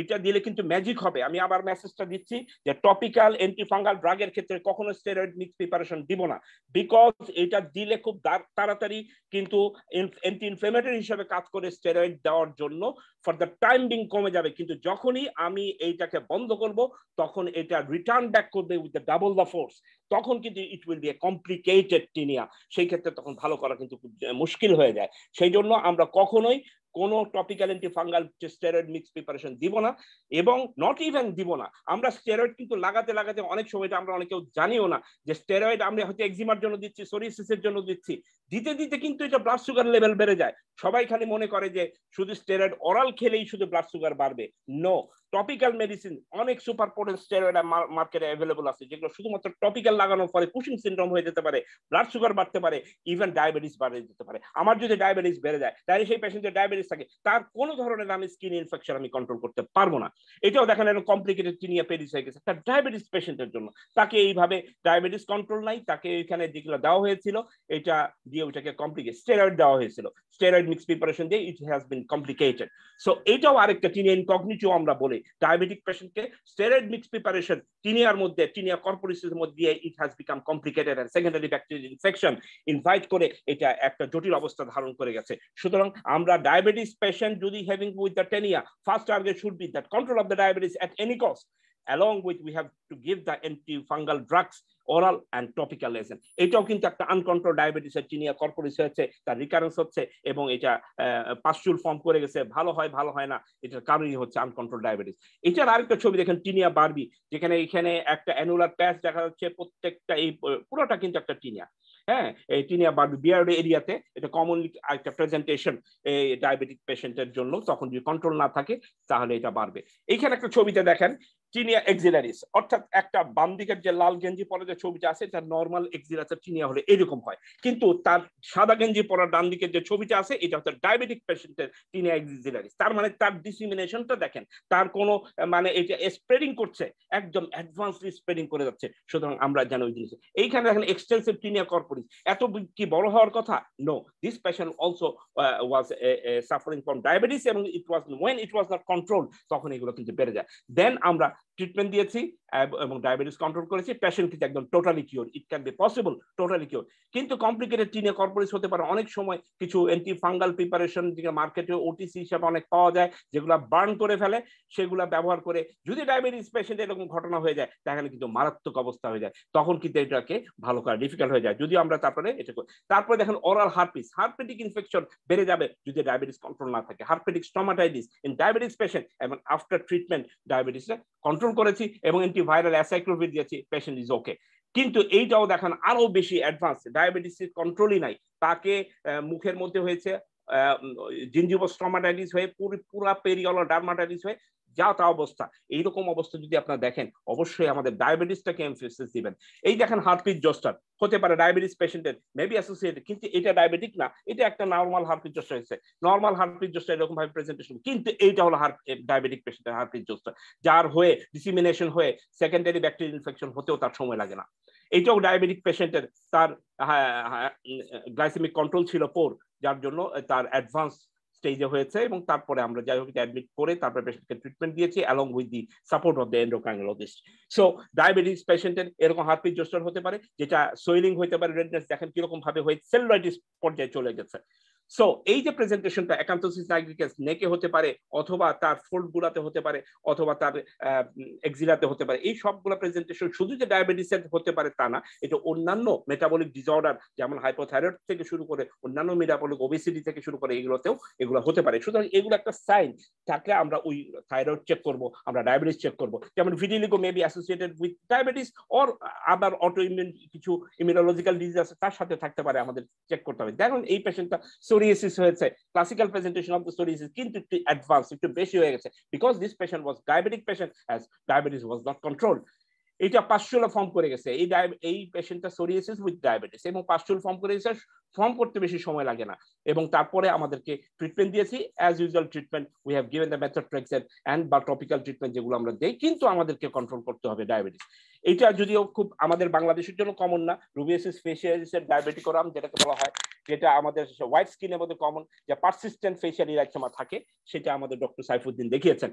এটা দিলে কিন্তু ম্যাজিক হবে। আমি আবার মেসেজ দিচ্ছি যে টপিক্যাল অ্যান্টিফাঙ্গাল ড্রাগের ক্ষেত্রে কখনো স্টেরয়েড মিক্স প্রিপারেশন দিব না, বিকজ এটা দিলে খুব তাড়াতাড়ি কিন্তু অ্যান্টি ইনফ্ল্যামেটরি হিসেবে কাজ করে স্টেরয়েড দেওয়ার জন্য ফর দ্য টাইম বিং কমে যাবে, কিন্তু যখনই আমি এইটাকে বন্ধ করব তখন এটা রিটার্ন ব্যাক করবে with the double the force, তখন কিন্তু it will be a complicated tinea, সেই ক্ষেত্রে তখন ভালো করা কিন্তু মুশকিল হয়ে যায়। সেই জন্য আমরা কখনোই কোনো topical antifungal steroid mix preparation দিব না এবং নট ইভেন দিব না। আমরা স্টেরয়েড কিন্তু লাগাতে লাগাতে অনেক সময়টা আমরা অনেকেও জানিও না যে স্টেরয়েড আমরা হয়তো এক্সিমার জন্য দিচ্ছি, সোরিয়াসিসের জন্য দিচ্ছি, দিতে দিতে কিন্তু এটা ব্লাড সুগার লেভেল বেড়ে যায়। সবাই খালি মনে করে যে শুধু স্টেরয়েড অরাল খেলেই শুধু ব্লাড সুগার বাড়বে, নো, টপিক্যাল মেডিসিন অনেক সুপার পোটেন্ট স্টেরয়েড মার্কেটে অ্যাভেলেবল আছে যেগুলো শুধুমাত্র টপিক্যাল লাগানোর পরে কুশিং সিনড্রোম হয়ে যেতে পারে, ব্লাড সুগার বাড়তে পারে, ইভেন ডায়াবেটিস বাড়ে যেতে পারে। আমার যদি ডায়াবেটিস বেড়ে যায় তাহলে সেই পেশেন্টের ডায়াবেটিস থাকে, তার কোনো ধরনের আমি স্কিন ইনফেকশন আমি কন্ট্রোল করতে পারবো না। এটাও দেখেন এরকম কমপ্লিকেটেড টিনিয়া পেরিস হয়ে গেছে তার ডায়াবেটিস পেশেন্টের জন্য, তাকে এইভাবে ডায়াবেটিস কন্ট্রোল নাই, তাকে এখানে যেগুলো দেওয়া হয়েছিল এটা দিয়ে ওইটাকে কমপ্লিকেট স্টেরয়েড দেওয়া হয়েছিল, স্টেরয়েড মিক্স প্রিপারেশন দিয়ে it has been complicated. So এটাও আরেকটা টিনিয়া ইনকগনিটো আমরা বলি ডায়াবেটিক পেশেন্টকে স্টেরয়েড মিক্স প্রিপারেশন টিনিয়ার মধ্যে, টিনিয়া কর্পোরিসের মধ্যে it has become complicated and secondary bacterial infection invite করে এটা একটা জটিল অবস্থা ধারণ করে গেছে। সুতরাং আমরা ডায়াবেটিস পেশেন্ট যদি having with the tinea first target should be that control of the diabetes at any cost, along with we have to give the antifungal drugs oral and topical agent. এটাও কিন্তু একটা uncontrolled diabetes এর tinea corporis হচ্ছে, তার recurrence হচ্ছে এবং এটা পাস্টুল form করে গেছে, ভালো হয় ভালো হয় না, এটার কারণই হচ্ছে uncontrolled diabetes। এটার আরেকটা ছবি দেখেন টিনিয়া বারবি, যেখানে এখানে একটা অ্যানুলার প্যাচ দেখা যাচ্ছে, প্রত্যেকটা এই পুরোটা কিন্তু একটা টিনিয়া, হ্যাঁ এই টিনিয়া বারবি বিয়ার্ড এরিয়াতে, এটা কমনলি একটা প্রেজেন্টেশন এই ডায়াবেটিক পেশেন্টের জন্য, তখন যদি কন্ট্রোল না থাকে তাহলে এটা বাড়বে। এইখানে একটা ছবিতে দেখেন টিনিয়া এক্সিলারিস, অর্থাৎ একটা বাম দিকের যে লাল গেঞ্জি পরে যে ছবিটা আছে এটা নর্মাল এক্সিলারিস টিনিয়া হলে এরকম হয়, কিন্তু তার সাদা গেঞ্জি পরা ডান দিকের যে ছবিটা আছে এটা হচ্ছে ডায়াবেটিক পেশেন্টের টিনিয়া এক্সিলারিস। তার মানে তার ডিসিমিনেশনটা দেখেন, তার কোনো মানে এটা স্প্রেডিং করছে, একদম অ্যাডভান্সলি স্প্রেডিং করে যাচ্ছে। সুতরাং আমরা যেন ওই জিনিস এইখানে দেখেন এক্সটেন্সিভ টিনিয়া কর্পোরিস, এত কি বড় হওয়ার কথা, no, this patient also was suffering from diabetes এবং it was when it was not control তখন এগুলো কিন্তু বেড়ে যায়। দেন আমরা ট্রিটমেন্ট দিয়েছি এবং ডায়াবেটিস কন্ট্রোল করেছি, পেশেন্ট কিন্তু একদম totally cure, it can be possible totally cure. কিন্তু কমপ্লিকেটেড টিনিয়া কর্পোরিস হতে পারে অনেক সময় কিছু অ্যান্টিফাঙ্গাল প্রিপারেশন যেগুলো মার্কেটে ওটিসি হিসাবে অনেক পাওয়া যায়, যেগুলো বার্ন করে ফেলে, সেগুলো ব্যবহার করে যদি ডায়াবেটিস পেশেন্ট এরকম ঘটনা হয়ে যায় তাহলে কিন্তু মারাত্মক অবস্থা হয়ে যায়, তখন কিন্তু এটাকে ভালো করা ডিফিকাল্ট হয়ে যায়। যদি আমরা তারপরে এটা করি, তারপরে দেখেন অরাল হার্পিস, হার্পেটিক ইনফেকশন বেড়ে যাবে যদি ডায়াবেটিস কন্ট্রোল না থাকে, herpetic stomatitis in diabetes patient এবং আফটার ট্রিটমেন্ট ডায়াবেটিসটা কন্ট্রোল করেছি এবং অ্যান্টিভাইরাল অ্যাসাইক্লোভির দিয়েছি, পেশেন্ট ইজ ওকে। কিন্তু এইটাও দেখেন আরো বেশি অ্যাডভান্স, ডায়াবেটিসের কন্ট্রোলই নাই, তাকে মুখের মধ্যে হয়েছে জিনজিভো স্টোমাটাইটিস হয়ে, পুরো পেরিওলো ডার্মাটাইটিস হয়ে যা তা অবস্থা, এইরকম অবস্থা যদি আপনারা দেখেন অবশ্যই আমাদের ডায়াবেটিসটাকে এমফেসিস দিবেন। এই দেখেন হার্টবিট জস্টার হতে পারে ডায়াবেটিস পেশেন্টের মেবি অ্যাসোসিয়েটেড, কিন্তু এটা ডায়াবেটিক না, এটা একটা নর্মাল হার্টবিট জস্টার হয়েছে, নর্মাল হার্টবিট জস্টার এরকম ভাবে প্রেজেন্টেশন, কিন্তু এইটা হলো হার্ট ডায়াবেটিক পেশেন্টের হার্টবিট জস্টার, যার হয়ে ডিসিমিনেশন হয়ে সেকেন্ডারি ব্যাকটেরিয়াল ইনফেকশন হতেও তার সময় লাগে না। এইটাও ডায়াবেটিক পেশেন্টের, তার গ্লাইসেমিক কন্ট্রোল ছিল পোর, যার জন্য তার অ্যাডভান্স স্টেজে হয়েছে এবং তারপরে আমরা যাই হোক অ্যাডমিট করে তারপরে পেশেন্টকে ট্রিটমেন্ট দিয়েছি along with the support of the endocrinologist. So diabetes পেশেন্টের এরকম হার্টপিট জোস্টার হতে পারে, যেটা সোয়েলিং হতে পারে, রেডনেস দেখেন কিরকম ভাবে হয়ে সেলুলাইটিস পর্যায়ে চলে গেছে। সো এই যে প্রেজেন্টেশনটা অ্যাকান্থোসিস নাইগ্রিকান্স নেকে হতে পারে, অথবা তার ফোল্ড গুলাতে হতে পারে, অথবা তার এক্সিলাতে হতে পারে, এই সবগুলা প্রেজেন্টেশন শুধু যে ডায়াবেটিসের হতে পারে তা না, এটা অন্যান্য মেটাবলিক ডিসঅর্ডার যেমন হাইপোথাইরয়েড থেকে শুরু করে অন্যান্য মেটাবলিক ওবেসিটি থেকে শুরু করে এগুলোতেও এগুলো হতে পারে। সুতরাং এগুলো একটা সাইন থাকলে আমরা ওই থাইরয়েড চেক করবো, আমরা ডায়াবেটিস চেক করবো। যেমন vitiligo may be associated with diabetes or other auto immune কিছু ইমিউনোলজিক্যাল ডিজিজ আছে তার সাথে থাকতে পারে, আমাদের চেক করতে হবে। দেখুন এই পেশেন্টটা psoriasis হয়েছে, classical presentation of the psoriasis, কিন্তু একটু অ্যাডভান্স একটু বেশি হয়ে গেছে, because this patient was diabetic patient as diabetes was not control. এটা পাস্টুলা ফর্ম করে গেছে, এই এই পেশেন্টটা psoriasis উইথ ডায়াবেটিস এবং পাস্টুল ফর্ম করে গেছে, ফর্ম করতে বেশি সময় লাগে না, এবং তারপরে আমাদেরকে ট্রিটমেন্ট দিয়েছি as usual treatment, we have given the methotrexate and বা টপিক্যাল ট্রিটমেন্ট যেগুলো আমরা দেই, কিন্তু আমাদেরকে কন্ট্রোল করতে হবে ডায়াবেটিস। এটা যদিও খুব আমাদের বাংলাদেশের জন্য কমন না, রুবিয়াসিস ফেশিয়ালিসের ডায়াবেটিকোরাম যেটাকে বলা হয়, যেটা আমাদের হোয়াইট স্কিনের মধ্যে কমন, যা পারসিস্টেন্ট ফেশিয়াল ইরাইথেমা থাকে, সেটা আমাদের ডক্টর সাইফুদ্দিন দেখিয়েছেন।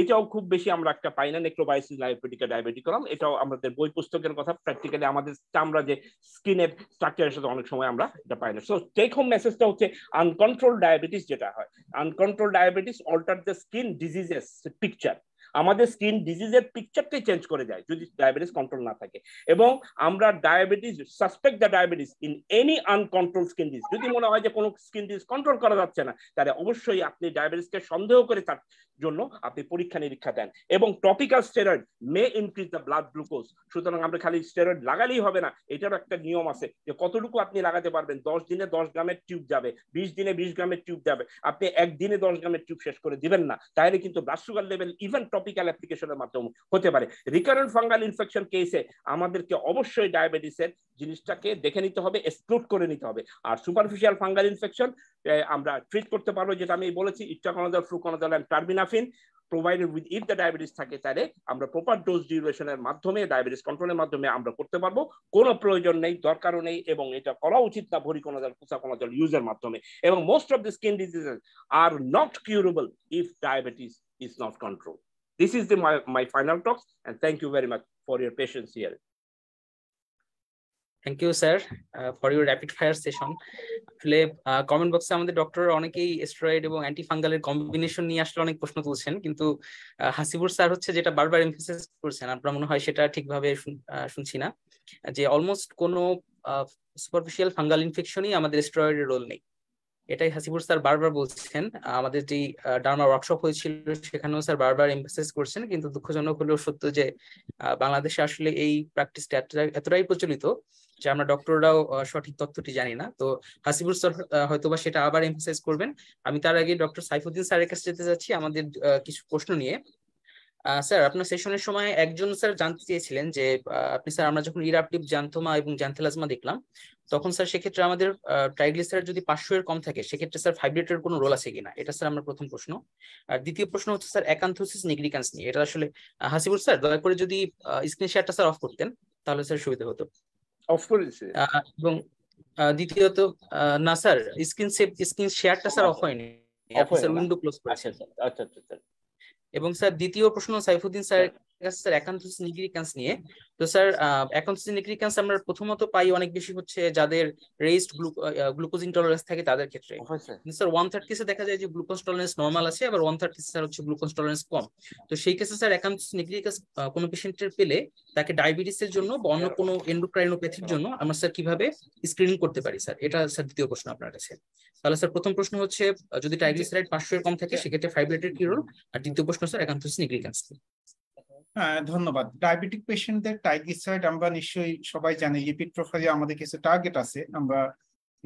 এটাও খুব বেশি আমরা একটা পাই না, নেক্রোবায়োসিস লাইপোইডিকা ডায়াবেটিকোরাম, এটাও আমাদের বই পুস্তকের কথা, প্র্যাকটিক্যালি আমাদের আমরা যে স্কিনের স্ট্রাকচারের সাথে অনেক সময় আমরা এটা পাই না। সো টেক হোম মেসেজটা হচ্ছে আনকন্ট্রোল ডায়াবেটিস যেটা হয়, uncontrol diabetes alter the skin diseases picture, আমাদের স্কিন ডিজিজের পিকচারটাই চেঞ্জ করে যায় যদি ডায়াবেটিস কন্ট্রোল না থাকে। এবং আমরা diabetes suspect the diabetes in any uncontrol skin disease, যদি মনে হয় যে কোনো স্কিন ডিজিজ কন্ট্রোল করা যাচ্ছে না, তাহলে অবশ্যই আপনি ডায়াবেটিসকে সন্দেহ করে তার জন্য আপনি পরীক্ষা নিরীক্ষা দেন। এবং topical steroid may increase the blood glucose, সুতরাং আমরা খালি স্টেরয়েড লাগালেই হবে না, এটারও একটা নিয়ম আছে যে কতটুকু আপনি লাগাতে পারবেন। দশ দিনে দশ গ্রামের টিউব যাবে, বিশ দিনে বিশ গ্রামের টিউব যাবে, আপনি একদিনে দশ গ্রামের টিউব শেষ করে দিবেন না, তাহলে কিন্তু blood sugar level even topical অ্যাপ্লিকেশনের মাধ্যমে হতে পারে। রিকারেন্ট ফাঙ্গাল ইনফেকশন কেসে আমাদেরকে অবশ্যই ডায়াবেটিসের জিনিসটাকে দেখে নিতে হবে, এক্সক্লুড করে নিতে হবে। আর সুপারফিশিয়াল ফাঙ্গাল ইনফেকশন আমরা ট্রিট করতে পারবো, যেটা আমি বলেছি itraconazole, fluconazole and terbinafine provided with if the diabetes থাকে, তাহলে আমরা প্রপার ডোজ ডিউরেশনের মাধ্যমে ডায়াবেটিস কন্ট্রোলের মাধ্যমে আমরা করতে পারবো, কোনো প্রয়োজন নেই, দরকারও নেই, এবং এটা করা উচিত না ভরিকোনাজল কুসাকোনাজল ইউজের মাধ্যমে। এবং most of the skin diseases are not curable if diabetes is not control. This is the, my, my final talks, and thank you very much for your patience here. Thank you, sir, uh, for your rapid fire session. Actually, uh, comment box e amader doctor onekei steroid ebong antifungal er combination niye ashlo onek proshno tulchen, kintu Hasibur sir hocche jeta barbar emphasis korchen, apnara mone hoy seta thik bhabe shunchi na, je almost kono superficial fungal infection I amader steroid er role nei, এটাই Hasibur sir বারবার বলছেন। আমাদের যে derma workshop হয়েছিল সেখানেও sir বারবার emphasise করছেন, কিন্তু দুঃখজনক হলেও সত্য যে বাংলাদেশে আসলে এই প্র্যাকটিসটা এতটাই প্রচলিত যে আমরা ডক্টররাও সঠিক তথ্যটি জানি না। তো হাসিবুর স্যার হয়তোবা সেটা আবার এমফাসাইজ করবেন। আমি তার আগে ডক্টর সাইফুদ্দিন স্যারের কাছে যেতে চাচ্ছি আমাদের কিছু প্রশ্ন নিয়ে। স্যার, আপনার সেশনের সময় একজন স্যার জানতে চেয়েছিলেন যে আপনি স্যার আমরা যখন ইরাপটিভ জান্থোমা এবং জান্থেলাজমা দেখলাম, তখন স্যার সেক্ষেত্রে আমাদের ট্রাইগ্লিসারাইড যদি পাঁচশো এর কম থাকে সেক্ষেত্রে স্যার ফাইব্রেটের কোনো রোল আছে কিনা, এটা স্যার আমার প্রথম প্রশ্ন। আর দ্বিতীয় প্রশ্ন হচ্ছে স্যার অ্যাকান্থোসিস নিগ্রিকান্স নিয়ে, এটা আসলে হাসিবুর স্যার দয়া করে যদি স্ক্রিন শেয়ারটা স্যার অফ করতেন তাহলে স্যার সুবিধা হতো। অফ করে দিয়েছি। এবং দ্বিতীয়ত না স্যার স্ক্রিন স্ক্রিন শেয়ারটা স্যার অফ হয়নি, আপনি স্যার উইন্ডো ক্লোজ করেছেন। আচ্ছা আচ্ছা স্যার। এবং স্যার দ্বিতীয় প্রশ্ন Saifuddin sir sir acanthosis nigricans নিয়ে, তো স্যার অ্যাকান্থোসিস নিগ্রিকান্স আমরা প্রথমত পাই অনেক বেশি হচ্ছে যাদের রেইজড গ্লুকোজ ইনটলারেন্স থাকে তাদের ক্ষেত্রে, স্যার একশো ত্রিশ এ দেখা যায় যে গ্লুকোজ টলারেন্স নরমাল আছে, আবার একশো ত্রিশ স্যার হচ্ছে গ্লুকোজ টলারেন্স কম। তো সেই ক্ষেত্রে স্যার অ্যাকান্থোসিস নিগ্রিকান্স কোনো পেশেন্টের পেলে তাকে ডায়াবেটিসের জন্য বা অন্য কোনো এন্ডোক্রাইনোপ্যাথির জন্য আমরা স্যার কিভাবে স্ক্রিনিং করতে পারি স্যার, এটা স্যার দ্বিতীয় প্রশ্ন আপনার কাছে। তাহলে স্যার প্রথম প্রশ্ন হচ্ছে যদি ট্রাইগ্লিসারাইড পাঁচশো এর কম থাকে সেক্ষেত্রে ফাইব্রেটের কি রোল, আর দ্বিতীয় প্রশ্ন স্যার অ্যাকান্থোসিস নিগ্রিকান্স। হ্যাঁ, ধন্যবাদ। ডায়াবেটিক পেশেন্টদের ট্রাইগ্লিসারাইড আমরা নিশ্চয়ই সবাই জানি লিপিড প্রোফাইলে আমাদের কিছু টার্গেট আছে, আমরা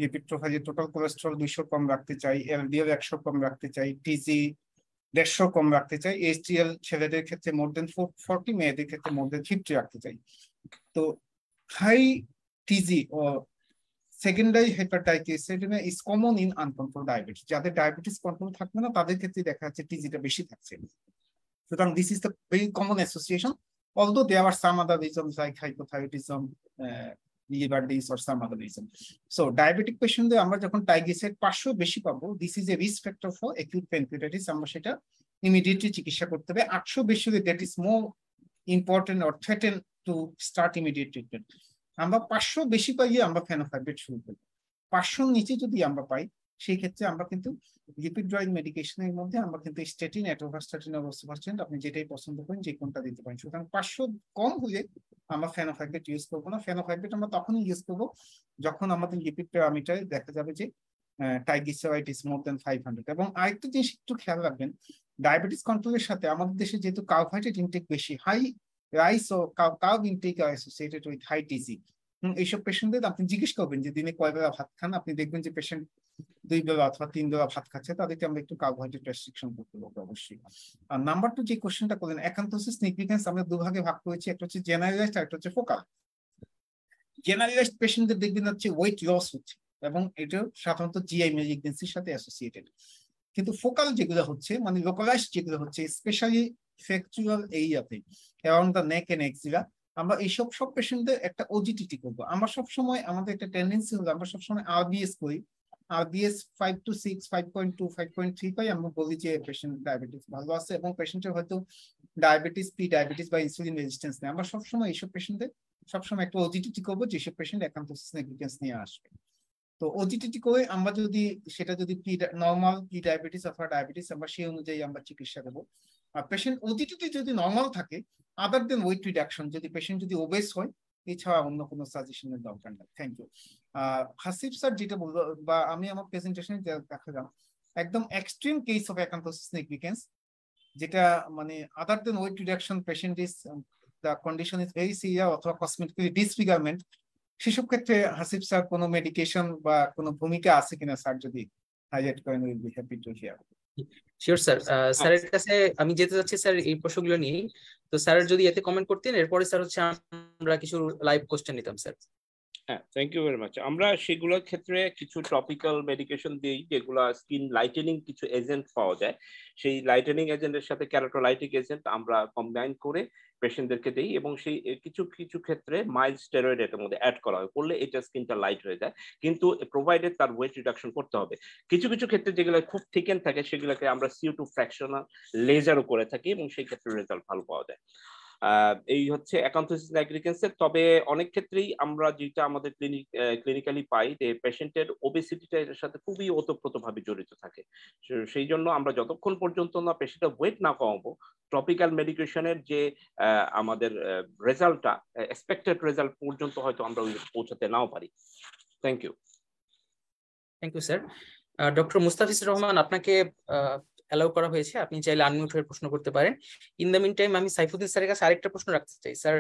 লিপিড প্রোফাইলে টোটাল কোলেস্ট্রল দুইশো কম রাখতে চাই, এলডিএল একশো কম রাখতে চাই, টিজি দেড়শো কম রাখতে চাই, এইচডিএল ছেলেদের ক্ষেত্রে মোর দেন ফোর ফর্টি, মেয়েদের ক্ষেত্রে মোর দেন ফিফটি রাখতে চাই। তো হাই টিজি ও secondary hepatitis is common in uncontrol diabetes. যাদের ডায়াবেটিস কন্ট্রোল থাকবে না তাদের ক্ষেত্রে দেখা যাচ্ছে টিজিটা বেশি থাকছে। সুতরাং this is the very common association, although there are some other reasons like hypothyroidism, uh, liver disease or some other reason. So diabetic patient amra jokhon triglyceride five hundred beshi pabo, this is a risk factor for acute pancreatitis, amra seta immediately chikitsa korte hobe. eight hundred beshi hole that is more important or threaten to start immediate treatment. Amra five hundred beshi paile amra phenofibrate shuru korbo, five hundred niche jodi amra pai সেই ক্ষেত্রে আমরা কিন্তু lipid drawing মেডিকেশনের মধ্যে আমরা কিন্তু স্টেটিন, অ্যাটোভাস্টাটিন, অবস্টাটিন আপনি যেটাই পছন্দ করেন যে কোনটা দিতে পারেন। সুতরাং পাঁচশো কম হলে আমরা ফেনোফাইব্রেট ইউজ করবো না। ফেনোফাইব্রেট আমরা তখনই ইউজ করবো যখন আমাদের লিপিড প্যারামিটারে দেখা যাবে যে triglyceride is more than five hundred. এবং আরেকটা জিনিস একটু খেয়াল রাখবেন, ডায়াবেটিস কন্ট্রোলের সাথে আমাদের দেশে যেহেতু কার্বোহাইড্রেট ইনটেক বেশি, হাই রাইস ও carb intake R associated with high TG. এইসব পেশেন্টদের আপনি জিজ্ঞেস করবেন যে দিনে কয় বেলা ভাত খান, আপনি দেখবেন যে পেশেন্ট দুই বেলা অথবা তিন বেলা ভাত খাচ্ছে, তাদেরকে আমরা একটু কার্বোহাইড্রেট রেস্ট্রিকশন করতে হবে অবশ্যই। আর নাম্বার টু যে কোশ্চেনটা করলেন, অ্যাকান্থোসিস নিগ্রিক্যান্স আমরা দুভাগে ভাগ করেছি, একটা হচ্ছে জেনারেলাইজড আর একটা হচ্ছে ফোকাল। জেনারেলাইজড পেশেন্টদের দেখবেন হচ্ছে ওয়েট লস হচ্ছে এবং এটা সাধারণত জিআই মেলিগন্যান্সির সাথে অ্যাসোসিয়েটেড। কিন্তু ফোকাল যেগুলো হচ্ছে মানে লোকালাইজড যেগুলো হচ্ছে স্পেশালি ফ্যাকচুয়াল এরিয়াতে around the neck and axilla, আমরা এইসব সব পেশেন্টদের একটা ওজিটিটি করবো। আমরা সবসময় আমাদের একটা টেন্ডেন্সি হলো আমরা সবসময় আরবিএস করি, RBS five to six five point two five point three পাই আমরা বলি যে পেশেন্ট ডায়াবেটিস ভালো আছে এবং পেশেন্টের হয়তো ডায়াবেটিস, প্রি ডায়াবেটিস বা ইনসুলিন রেজিস্ট্যান্স নেই। আমরা সবসময় এইসব পেশেন্টদের সবসময় একটা ওজিটিটি করবো যেসব পেশেন্ট অ্যাকান্থোসিস নিগ্রিক্যান্স নিয়ে আসবে। তো ওজিটিটি করে আমরা যদি সেটা যদি প্রি নর্মাল প্রি ডায়াবেটিস অথবা ডায়াবেটিস আমরা সেই অনুযায়ী আমরা চিকিৎসা দেবো। আর পেশেন্ট ওজিটিটি যদি নর্মাল থাকে other than weight reduction, যদি পেশেন্ট যদি ওবেস হয় এছাড়া অন্য কোনো সাজেশনের দরকার নেই। Thank you. আহ হাসিব স্যার যেটা বলবো বা আমি আমার প্রেজেন্টেশনে দেখালাম একদম extreme case of acanthosis nigricans, যেটা মানে other then weight reduction patient is the condition is very severe অথবা কসমেটিক্যালি ডিসফিগারমেন্ট, সেসব ক্ষেত্রে হাসিব স্যার কোনো মেডিকেশন বা কোনো ভূমিকা আছে কিনা স্যার যদি হাইলাইট করেন will be happy to hear. Sure sir, স্যারের কাছে আমি যেতে চাচ্ছি স্যার এই প্রশ্নগুলো নিয়ে, তো স্যার যদি এতে কমেন্ট করতেন এরপরে স্যার হচ্ছে আমরা কিছু লাইভ কোশ্চেন নিতাম স্যার। হ্যাঁ, থ্যাংক ইউ ভেরি মাচ। আমরা সেগুলোর ক্ষেত্রে কিছু টপিক্যাল মেডিকেশন দিই যেগুলো স্কিন লাইটেনিং কিছু এজেন্ট পাওয়া যায়, সেই লাইটেনিং এজেন্টের সাথে ক্যারাটোলাইটিক এজেন্ট আমরা কম্বাইন করে পেশেন্টদেরকে দিই এবং সেই কিছু কিছু ক্ষেত্রে মাইল্ড স্টেরয়েড এটার মধ্যে অ্যাড করা হয়, করলে এটা স্কিনটা লাইট হয়ে যায়, কিন্তু প্রোভাইডেড তার ওয়েট রিডাকশন করতে হবে। কিছু কিছু ক্ষেত্রে যেগুলো খুব থিকেন থাকে সেগুলোকে আমরা সিও টু ফ্র্যাকশনাল লেজারও করে থাকি এবং সেই ক্ষেত্রে রেজাল্ট ভালো পাওয়া যায়। আহ এই হচ্ছে অ্যাকান্থোসিস নিগ্রিক্যান্স। তবে অনেক ক্ষেত্রেই আমরা যেটা আমাদের ক্লিনিক ক্লিনিক্যালি পাই যে পেশেন্টের ওবেসিটিটা এটার সাথে খুবই ওতপ্রোতভাবে জড়িত থাকে, সেই জন্য আমরা যতক্ষণ পর্যন্ত না পেশেন্টের ওয়েট না কমাবো ট্রপিক্যাল মেডিকেশনের যে আমাদের রেজাল্টটা এক্সপেক্টেড রেজাল্ট পর্যন্ত হয়তো আমরা পৌঁছাতে নাও পারি। Thank you. Thank you sir. Doctor Mustafizur Rahman আপনাকে অ্যালাউ করা হয়েছে, আপনি চাইলে আনমিউট হয়ে প্রশ্ন করতে পারেন। ইন দ্য মিন টাইম আমি সাইফুদ্দিন স্যারের কাছে আরেকটা প্রশ্ন রাখতে চাই। স্যার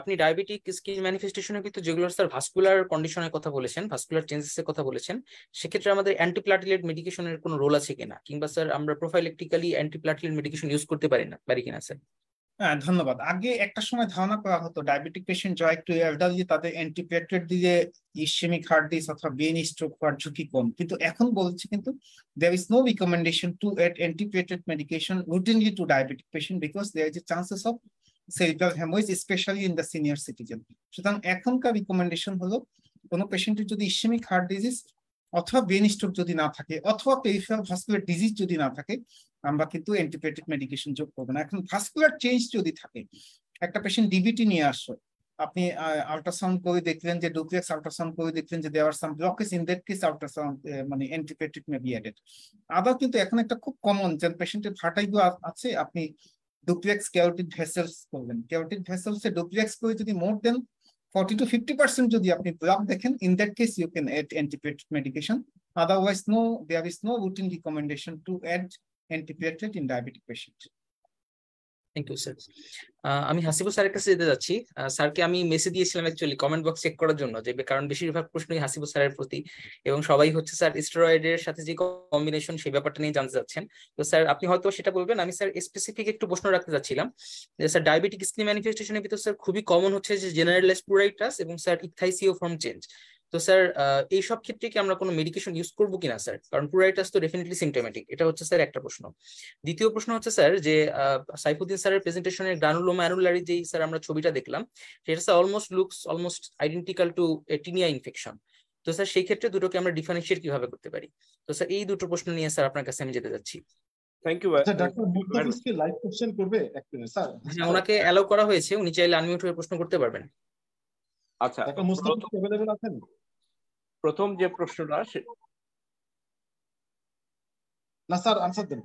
আপনি ডায়াবেটিক স্কিন ম্যানিফেস্টেশনে কিন্তু যেগুলো স্যার ভাস্কুলার কন্ডিশনের কথা বলেছেন, ভাস্কুলার চেঞ্জেসের কথা বলেছেন, সেক্ষেত্রে আমাদের অ্যান্টিপ্লাটিলেট মেডিকেশনের কোনো রোল আছে কিনা, কিংবা স্যার আমরা প্রোফাইলেক্টিক্যালি অ্যান্টিপ্লাটিলেট মেডিকেশন ইউজ করতে পারি না পারি কিনা স্যার? হ্যাঁ, ধন্যবাদ। আগে একটা সময় ধারণা করা হতো ডায়াবেটিক পেশেন্ট যারা একটু এলডারলি তাদের অ্যান্টিপ্লেটলেট দিলে ইসেমিক হার্ট ডিজিজ অথবা ব্রেন স্ট্রোক হওয়ার ঝুঁকি কম, কিন্তু এখন বলছে কিন্তু there is no recommendation to add antiplatelet medication routinely to diabetic patient because there is a chances of cerebral haemorrhage specially in the senior citizen. সুতরাং এখনকার রিকমেন্ডেশন হলো কোনো পেশেন্টের যদি ইসেমিক হার্ট ডিজিজ অথবা ব্রেন স্ট্রোক যদি না থাকে অথবা পেরিফেরাল ভাস্কুলার ডিজিজ যদি না থাকে আমরা কিন্তু অ্যান্টিবায়োটিক মেডিকেশন যোগ করবো না। এখন ভাস্কুলার চেঞ্জ যদি থাকে, একটা পেশেন্ট ডিভিটি নিয়ে আসলো, আপনি আল্ট্রাসাউন্ড করে দেখলেন যে ডুপ্লেক্স আল্ট্রাসাউন্ড করে দেখলেন যে there some blockage, in that case ultrasound মানে অ্যান্টিবায়োটিক মে বি অ্যাডেড। আবার কিন্তু এখন একটা খুব কমন যে পেশেন্টের ভার্টিগো আছে, আপনি ডুপ্লেক্স কেওটিক ভেসেলস করবেন, কেওটিক ভেসেলসে ডুপ্লেক্স করে যদি more than forty to fifty percent যদি আপনি ব্লক দেখেন, in that case you can add antibiotic medication. Otherwise no, there is no routine recommendation to add antiplatelet in diabetic patient. Thank you, sir. Uh, আমি হাসিবুর স্যারের কাছে যেতে যাচ্ছি। স্যারকে আমি মেসেজ দিয়েছিলাম অ্যাকচুয়ালি কমেন্ট বক্স চেক করার জন্য, যে কারণ বেশিরভাগ প্রশ্নই হাসিবুর স্যারের প্রতি, এবং সবাই হচ্ছে স্যার স্টেরয়েডের সাথে যে কম্বিনেশন সেই ব্যাপারটা নিয়ে জানতে যাচ্ছেন। তো স্যার আপনি হয়তো সেটা বলবেন, আমি স্যার স্পেসিফিক একটু প্রশ্ন রাখতে যাচ্ছিলাম যে স্যার ডায়াবেটিক স্কিন ম্যানিফেস্টেশনের ভিতর স্যার খুবই কমন হচ্ছে যে জেনারেলাইজড প্যুরাইটাস এবং স্যার ইকথাইসিও ফর্ম চেঞ্জ। তো স্যার এইসব ক্ষেত্রে কি আমরা কোনো মেডিকেশন ইউজ করবো কিনা স্যার, কারণ প্যুরাইটাস তো ডেফিনেটলি সিমটোমেটিক, এটা হচ্ছে স্যার একটা প্রশ্ন। দ্বিতীয় প্রশ্ন হচ্ছে স্যার যে সাইফুদ্দিন স্যারের প্রেজেন্টেশনের গ্রানুলোমা অ্যানুলারি যেই স্যার আমরা ছবিটা দেখলাম সেটা sir almost looks almost identical to tinea infection. তো স্যার সেই ক্ষেত্রে দুটোকে আমরা ডিফারেন্সিয়েট কিভাবে করতে পারি? তো স্যার এই দুটো প্রশ্ন নিয়ে স্যার আপনার কাছে আমি যেতে যাচ্ছি। Thank you. আচ্ছা ডাক্তার মুক্তাফিজ কি লাইভ কোশ্চেন করবে এক মিনিট স্যার? হ্যাঁ, ওনাকে অ্যালাউ করা হয়েছে, উনি চাইলে আনমিউট হয়ে প্রশ্ন করতে পারবেন। আচ্ছা ডাক্তার মুস্তাফিজ अवेलेबल আছেন? প্রথম যে প্রশ্নটা না স্যার আনসার দেন।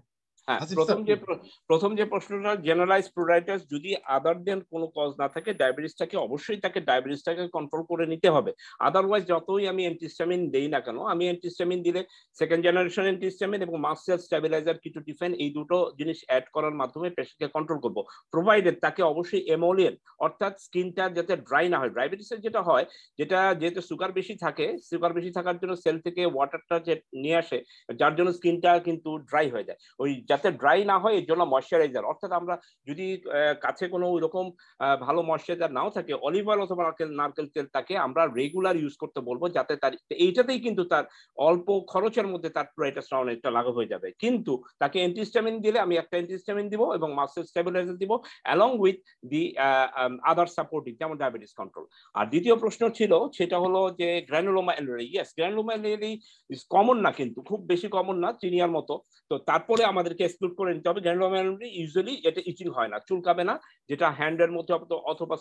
হ্যাঁ, প্রথম যে প্রথম যে প্রশ্নটা জেনারেলাইজড প্যুরাইটাস যদি আদার দেন কোনো কজ না থাকে ডায়াবেটিসটাকে অবশ্যই তাকে ডায়াবেটিসটাকে কন্ট্রোল করে নিতে হবে। আদারওয়াইজ যতই আমি অ্যান্টিহিস্টামিন দেই না কেন, আমি অ্যান্টিহিস্টামিন দিলে সেকেন্ড জেনারেশন অ্যান্টিহিস্টামিন এবং মাস্ট সেল স্টেবিলাইজার কিছু টিফেন এই দুটো জিনিস অ্যাড করার মাধ্যমে পেশেন্টকে কন্ট্রোল করব, প্রোভাইডেড তাকে অবশ্যই এমোলিয়েন্ট অর্থাৎ স্কিনটা যাতে ড্রাই না হয়। ডায়াবেটিসের যেটা হয়, যেটা যেহেতু সুগার বেশি থাকে, সুগার বেশি থাকার জন্য সেল থেকে ওয়াটারটা যে নিয়ে আসে যার জন্য স্কিনটা কিন্তু ড্রাই হয়ে যায়। ওই যাতে ড্রাই না হয় এর জন্য ময়শ্চারাইজার অর্থাৎ আমরা যদি কাছে কোনো ওইরকম ভালো ময়শ্চারাইজার নাও থাকে অলিভ অয়েল অথবা নারকেল তেল তাকে আমরা রেগুলার ইউজ করতে বলবো, যাতে তার এইটাতেই কিন্তু তার অল্প খরচের মধ্যে তার প্যুরাইটাসটা অনেকটা লাঘব হয়ে যাবে। কিন্তু তাকে অ্যান্টিহিস্টামিন দিলে আমি একটা অ্যান্টিহিস্টামিন দিব এবং মাসেল স্টেবিলাইজার দিব along with the other supporting যেমন ডায়াবেটিস কন্ট্রোল। আর দ্বিতীয় প্রশ্ন ছিল সেটা হলো যে granuloma annulare. Yes, granuloma annulare is common না, কিন্তু খুব বেশি কমন না চিনিয়ার মতো। তো তারপরে আমাদের এক্সপ্লোর করে নিতে হবে। গ্র্যানুলোমা অ্যানুলারি ইউজুয়ালি এটা ইচিং হয় না, চুলকাবে না, যেটা হ্যান্ডের মধ্যে অথবা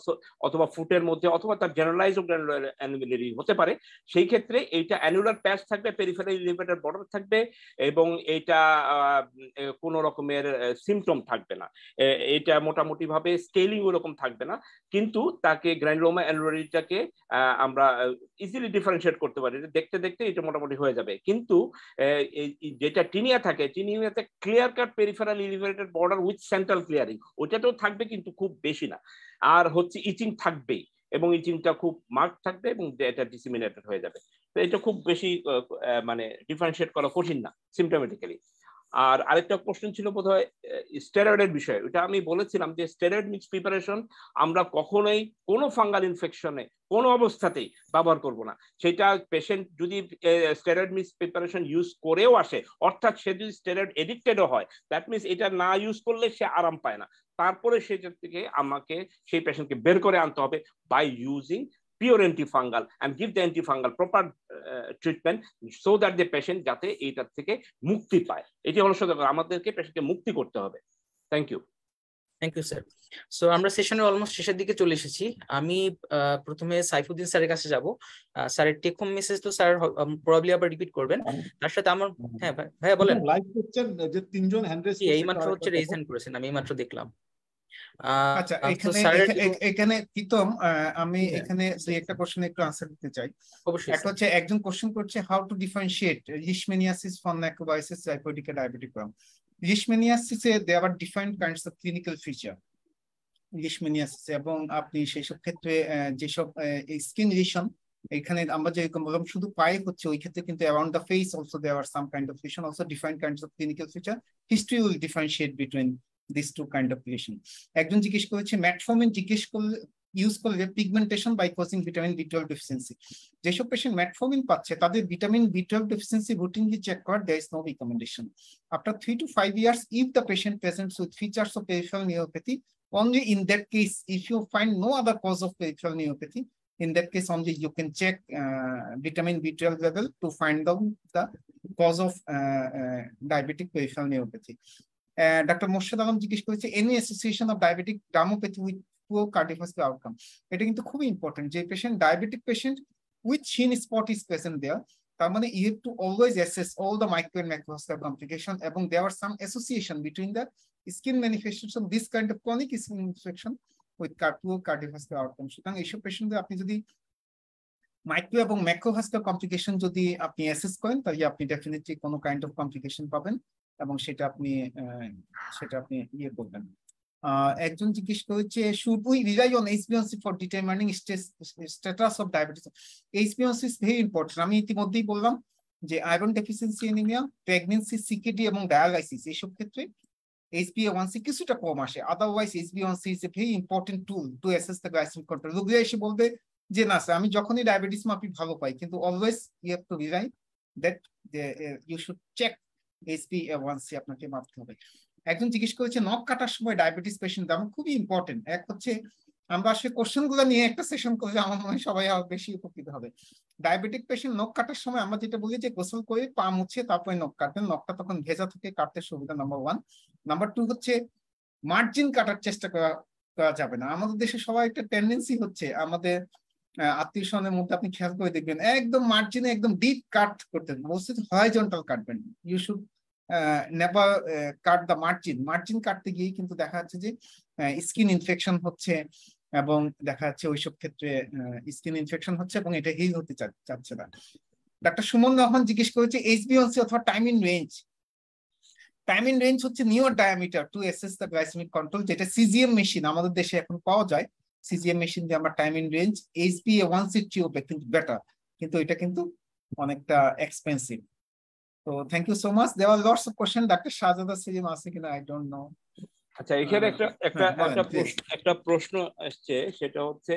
অথবা ফুটের মধ্যে অথবা তার জেনারেলাইজ গ্র্যানুলোমা অ্যানুলারি হতে পারে। সেই ক্ষেত্রে এইটা অ্যানুলার প্যাচ থাকবে, পেরিফেরাল ইলিভেটর বর্ডার থাকবে এবং এইটা কোনো রকমের সিমটম থাকবে না, এটা মোটামুটিভাবে স্কেলিং ওরকম থাকবে না। কিন্তু তাকে গ্র্যানুলোমা অ্যানুলারিটাকে আমরা ইজিলি ডিফারেন্সিয়েট করতে পারি, দেখতে দেখতে এটা মোটামুটি হয়ে যাবে। কিন্তু যেটা টিনিয়া থাকে, টিনিয়াতে clear cut peripheral elevated border with central clearing ওটাতেও থাকবে কিন্তু খুব বেশি না। আর হচ্ছে ইচিং থাকবেই এবং ইচিংটা খুব মার্ক থাকবে এবং এটা ডিসিমিনেটেড হয়ে যাবে। তো এটা খুব বেশি মানে ডিফারেন্সিয়েট করা কঠিন না সিমটোমেটিক্যালি। আর আরেকটা কোশ্চেন ছিল বোধহয় স্টেরয়েডের বিষয়ে, ওটা আমি বলেছিলাম যে স্টেরয়েড মিক্স প্রিপারেশন আমরা কখনোই কোনো ফাঙ্গাল ইনফেকশনে কোনো অবস্থাতেই ব্যবহার করব না। সেটা পেশেন্ট যদি স্টেরয়েড মিক্স প্রিপারেশন ইউজ করেও আসে অর্থাৎ সে যদি স্টেরয়েড এডিক্টেডও হয়, দ্যাট মিনস এটা না ইউজ করলে সে আরাম পায় না, তারপরে সেটা থেকে আমাকে সেই পেশেন্টকে বের করে আনতে হবে by using pure antifungal and give the antifungal proper uh, treatment so that the patient যাতে এইটার থেকে মুক্তি পায়। এটি হলো সদা আমাদেরকে পেশেন্টকে মুক্তি করতে হবে। Thank you. Thank you sir. So আমরা সেশনে অলমোস্ট শেষের দিকে চলে এসেছি। আমি প্রথমে সাইফুদ্দিন স্যারের কাছে যাব। স্যারের টেক হোম মেসেজ তো স্যার প্রবাবলি আবার রিপিট করবেন, তার সাথে আমার হ্যাঁ ভাই ভাই বলেন। লাইভ করছেন যে তিনজন হ্যান্ড রেজ এইমাত্র হচ্ছে রেজ হ্যান্ড করেছেন, আমি এইমাত্র দেখলাম। আচ্ছা এখানে এখানে প্রীতম আমি এখানে দুই একটা কোশ্চেন একটু আনসার দিতে চাই। একটা হচ্ছে একজন কোশ্চেন করছে how to differentiate leishmaniasis from necrobiosis lipoidica diabeticorum. লিশমেনিয়াসিসে there are different kinds of clinical feature leishmaniasis, এবং আপনি সেইসব ক্ষেত্রে যেসব স্কিন লিশন এখানে আমরা যেরকম বললাম শুধু পায়ে হচ্ছে ওই ক্ষেত্রে কিন্তু around the face also there are some kind of lesion, also different kinds of clinical feature. History will differentiate between these two kind of lesion. একজন জিজ্ঞেস করেছে metformin জিজ্ঞেস করলে ইউজ করলে pigmentation by causing vitamin B twelve deficiency. যেসব patient metformin পাচ্ছে তাদের vitamin B twelve deficiency routinely check করার there is no recommendation. After three to five years if the patient presents with features of peripheral neuropathy, only in that case if you find no other cause of peripheral neuropathy, in that case only you can check uh, vitamin B twelve level to find out the cause of uh, uh, diabetic peripheral neuropathy. Doctor Morshed Alam জিজ্ঞেস করেছে any association of diabetic dermopathy with poor cardiovascular outcome. এটা কিন্তু খুবই important, যে patient diabetic patient with thin spot is present there, তার মানে you have to always assess all the micro and macrovascular complication, এবং there are some association between the skin manifestation this kind of chronic skin infection with poor cardiovascular outcome. সুতরাং এইসব পেশেন্টদের আপনি যদি micro এবং macrovascular complication যদি আপনি assess করেন তাহলে আপনি ডেফিনেটলি কোনো কাইন্ড অফ কমপ্লিকেশন পাবেন এবং সেটা আপনি সেটা আপনি ইয়ে করবেন। একজন জিজ্ঞেস করেছে should we rely on H b A one c for determining status of diabetes? H b A one c is very important. আমি ইতিমধ্যেই বললাম যে iron deficiency anaemia, pregnancy, CKD এবং ডায়ালাইসিস এইসব ক্ষেত্রে H b A one c কিছুটা কম আসে। Otherwise H b A one c is a very important tool to assess the glycemic control. রোগীরা এসে বলবে যে না স্যার আমি যখনই ডায়াবেটিস মাপি ভালো পাই, কিন্তু always you have to rely that you should check H b A one c আপনাকে মাপতে হবে। একজন জিজ্ঞেস করেছে নখ কাটার সময় ডায়াবেটিস পেশেন্ট দাম খুবই ইম্পর্টেন্ট। এক হচ্ছে আমরা আসলে কোশ্চেন গুলো নিয়ে একটা সেশন করলে আমার মনে হয় সবাই আরো বেশি উপকৃত হবে। ডায়াবেটিক পেশেন্ট নখ কাটার সময় আমরা যেটা বলি যে গোসল করে পা মুছে তারপরে নখ কাটবেন, নখটা তখন ভেজা থেকে কাটতে সুবিধা নাম্বার ওয়ান। নাম্বার টু হচ্ছে মার্জিন কাটার চেষ্টা করা করা যাবে না। আমাদের দেশে সবাই একটা টেন্ডেন্সি হচ্ছে আমাদের আত্মীয় স্বজনের মধ্যে আপনি খেয়াল করে দেখবেন একদম মার্জিনে একদম ডিপ কাট করতে, মোস্ট হরাইজন্টাল কাটবেন। You should never cut the margin. Margin কাটতে গিয়ে কিন্তু দেখা যাচ্ছে যে স্কিন ইনফেকশন হচ্ছে এবং দেখা যাচ্ছে ওইসব ক্ষেত্রে স্কিন ইনফেকশন হচ্ছে এবং এটা হিল হতে চাচ্ছে না। ডাক্তার সুমন রহমান জিজ্ঞেস করেছে H b A one c অথবা time in range. Time in range হচ্ছে newer diameter to assess the glycaemic control, যেটা সিজিএম মেশিন আমাদের দেশে এখন পাওয়া যায়। সিজিএম মেশিন দিয়ে আমরা time in range H b A one c টিউব কিন্তু বেটার, কিন্তু এটা কিন্তু অনেকটা expensive. So thank you so much. There were lots of questions. Doctor Shahjada Selim asking, I don't know. আচ্ছা এখানে একটা একটা একটা প্রশ্ন আসছে, সেটা হচ্ছে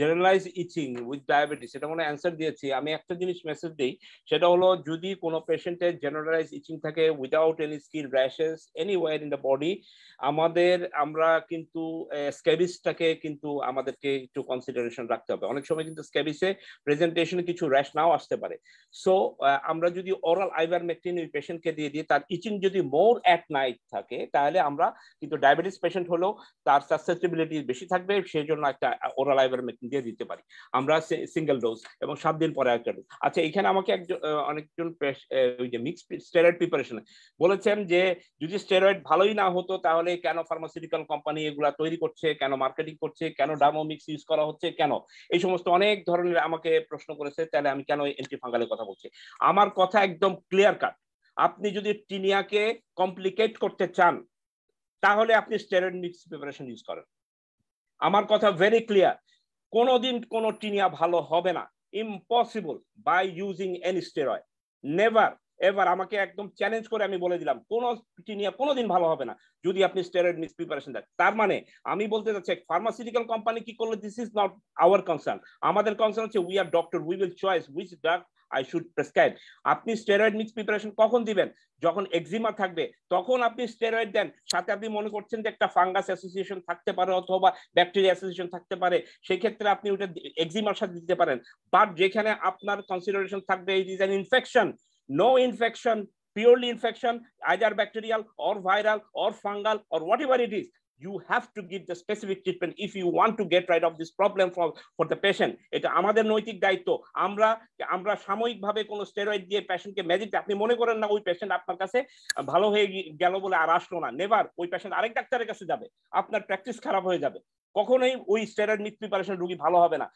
জেনারেলাইজ ইচিং উইথ ডায়াবেটিস। সেটা মনে অ্যান্সার দিয়েছি আমি। একটা জিনিস মেসেজ দেই, সেটা হলো যদি কোনো পেশেন্টের জেনারেলাইজ ইচিং থাকে without any skin rashes anywhere in the body, আমাদের আমরা কিন্তু স্ক্যাবিসটাকে কিন্তু আমাদেরকে একটু কনসিডারেশন রাখতে হবে। অনেক সময় কিন্তু স্ক্যাবিসে প্রেজেন্টেশনে কিছু র্যাশ নাও আসতে পারে। সো আমরা যদি অরাল আইভারমেকটিন ওই পেশেন্টকে দিয়ে দিই, তার ইচিং যদি মোর অ্যাট নাইট থাকে, তাহলে আমরা কিন্তু ডায়াবেটিস পেশেন্ট হলেও তার সাসসেপ্টিবিলিটি বেশি থাকবে, সেই জন্য একটা ওরাল আইভারমেকটিন দিয়ে দিতে পারি আমরা সিঙ্গেল ডোজ এবং সাত দিন পরে একটা ডোজ। আচ্ছা এখানে আমাকে একজন অনেকজন ওই যে মিক্সড স্টেরয়েড প্রিপারেশন বলেছেন যে যদি স্টেরয়েড ভালোই না হতো তাহলে কেন ফার্মাসিউটিক্যাল কোম্পানি এগুলা তৈরি করছে, কেন মার্কেটিং করছে, কেন ডার্মোমিক্স ইউজ করা হচ্ছে, কেন এই সমস্ত অনেক ধরনের আমাকে প্রশ্ন করেছে। তাহলে আমি কেন অ্যান্টি ফাঙ্গালের কথা বলছি, আমার কথা একদম ক্লিয়ার কাট। আপনি যদি টিনিয়াকে কমপ্লিকেট করতে চান তাহলে আপনি স্টেরয়েড মিক্স প্রিপারেশন ইউজ করেন। আমার কথা ভেরি ক্লিয়ার, কোনোদিন কোনো টিনিয়া ভালো হবে না, impossible by using any steroid, never ever. আমাকে একদম চ্যালেঞ্জ করে আমি বলে দিলাম কোনো টিনিয়া কোনোদিন ভালো হবে না যদি আপনি স্টেরয়েড মিক্স প্রিপারেশন দেন। তার মানে আমি বলতে চাচ্ছি ফার্মাসিউটিক্যাল কোম্পানি কি করলো, this is not our concern. আমাদের কনসার্ন হচ্ছে we are doctor, we will choice which drug I should prescribe. আপনি স্টেরয়েড মিক্স প্রিপারেশন কখন দিবেন? যখন এক্সিমা থাকবে তখন আপনি স্টেরয়েড দেন, সাথে আপনি মনে করছেন যে একটা ফাঙ্গাস অ্যাসোসিয়েশন থাকতে পারে অথবা ব্যাকটেরিয়া অ্যাসোসিয়েশন থাকতে পারে, সেই ক্ষেত্রে আপনি ওটা এক্সিমার সাথে দিতে পারেন। বাট যেখানে আপনার কনসিডারেশন থাকবে it is an infection, no infection, purely infection, either bacterial or viral or fungal or whatever it is, you have to give the specific treatment if you want to get rid of this problem for for the patient. এটা আমাদের নৈতিক দায়িত্ব। আমরা আমরা সাময়িকভাবে কোনো steroid দিয়ে পেশেন্টকে ম্যাজিক, আপনি মনে করেন না ওই পেশেন্ট আপনার কাছে ভালো হয়ে গেল বলে আর আসলো না, নেভার। ওই পেশেন্ট আরেক ডাক্তারের কাছে যাবে, আপনার প্র্যাকটিস খারাপ হয়ে যাবে। কখনোই ওই স্টেরয়েড মিক্স প্রিপারেশন রোগী ভালো হবে না।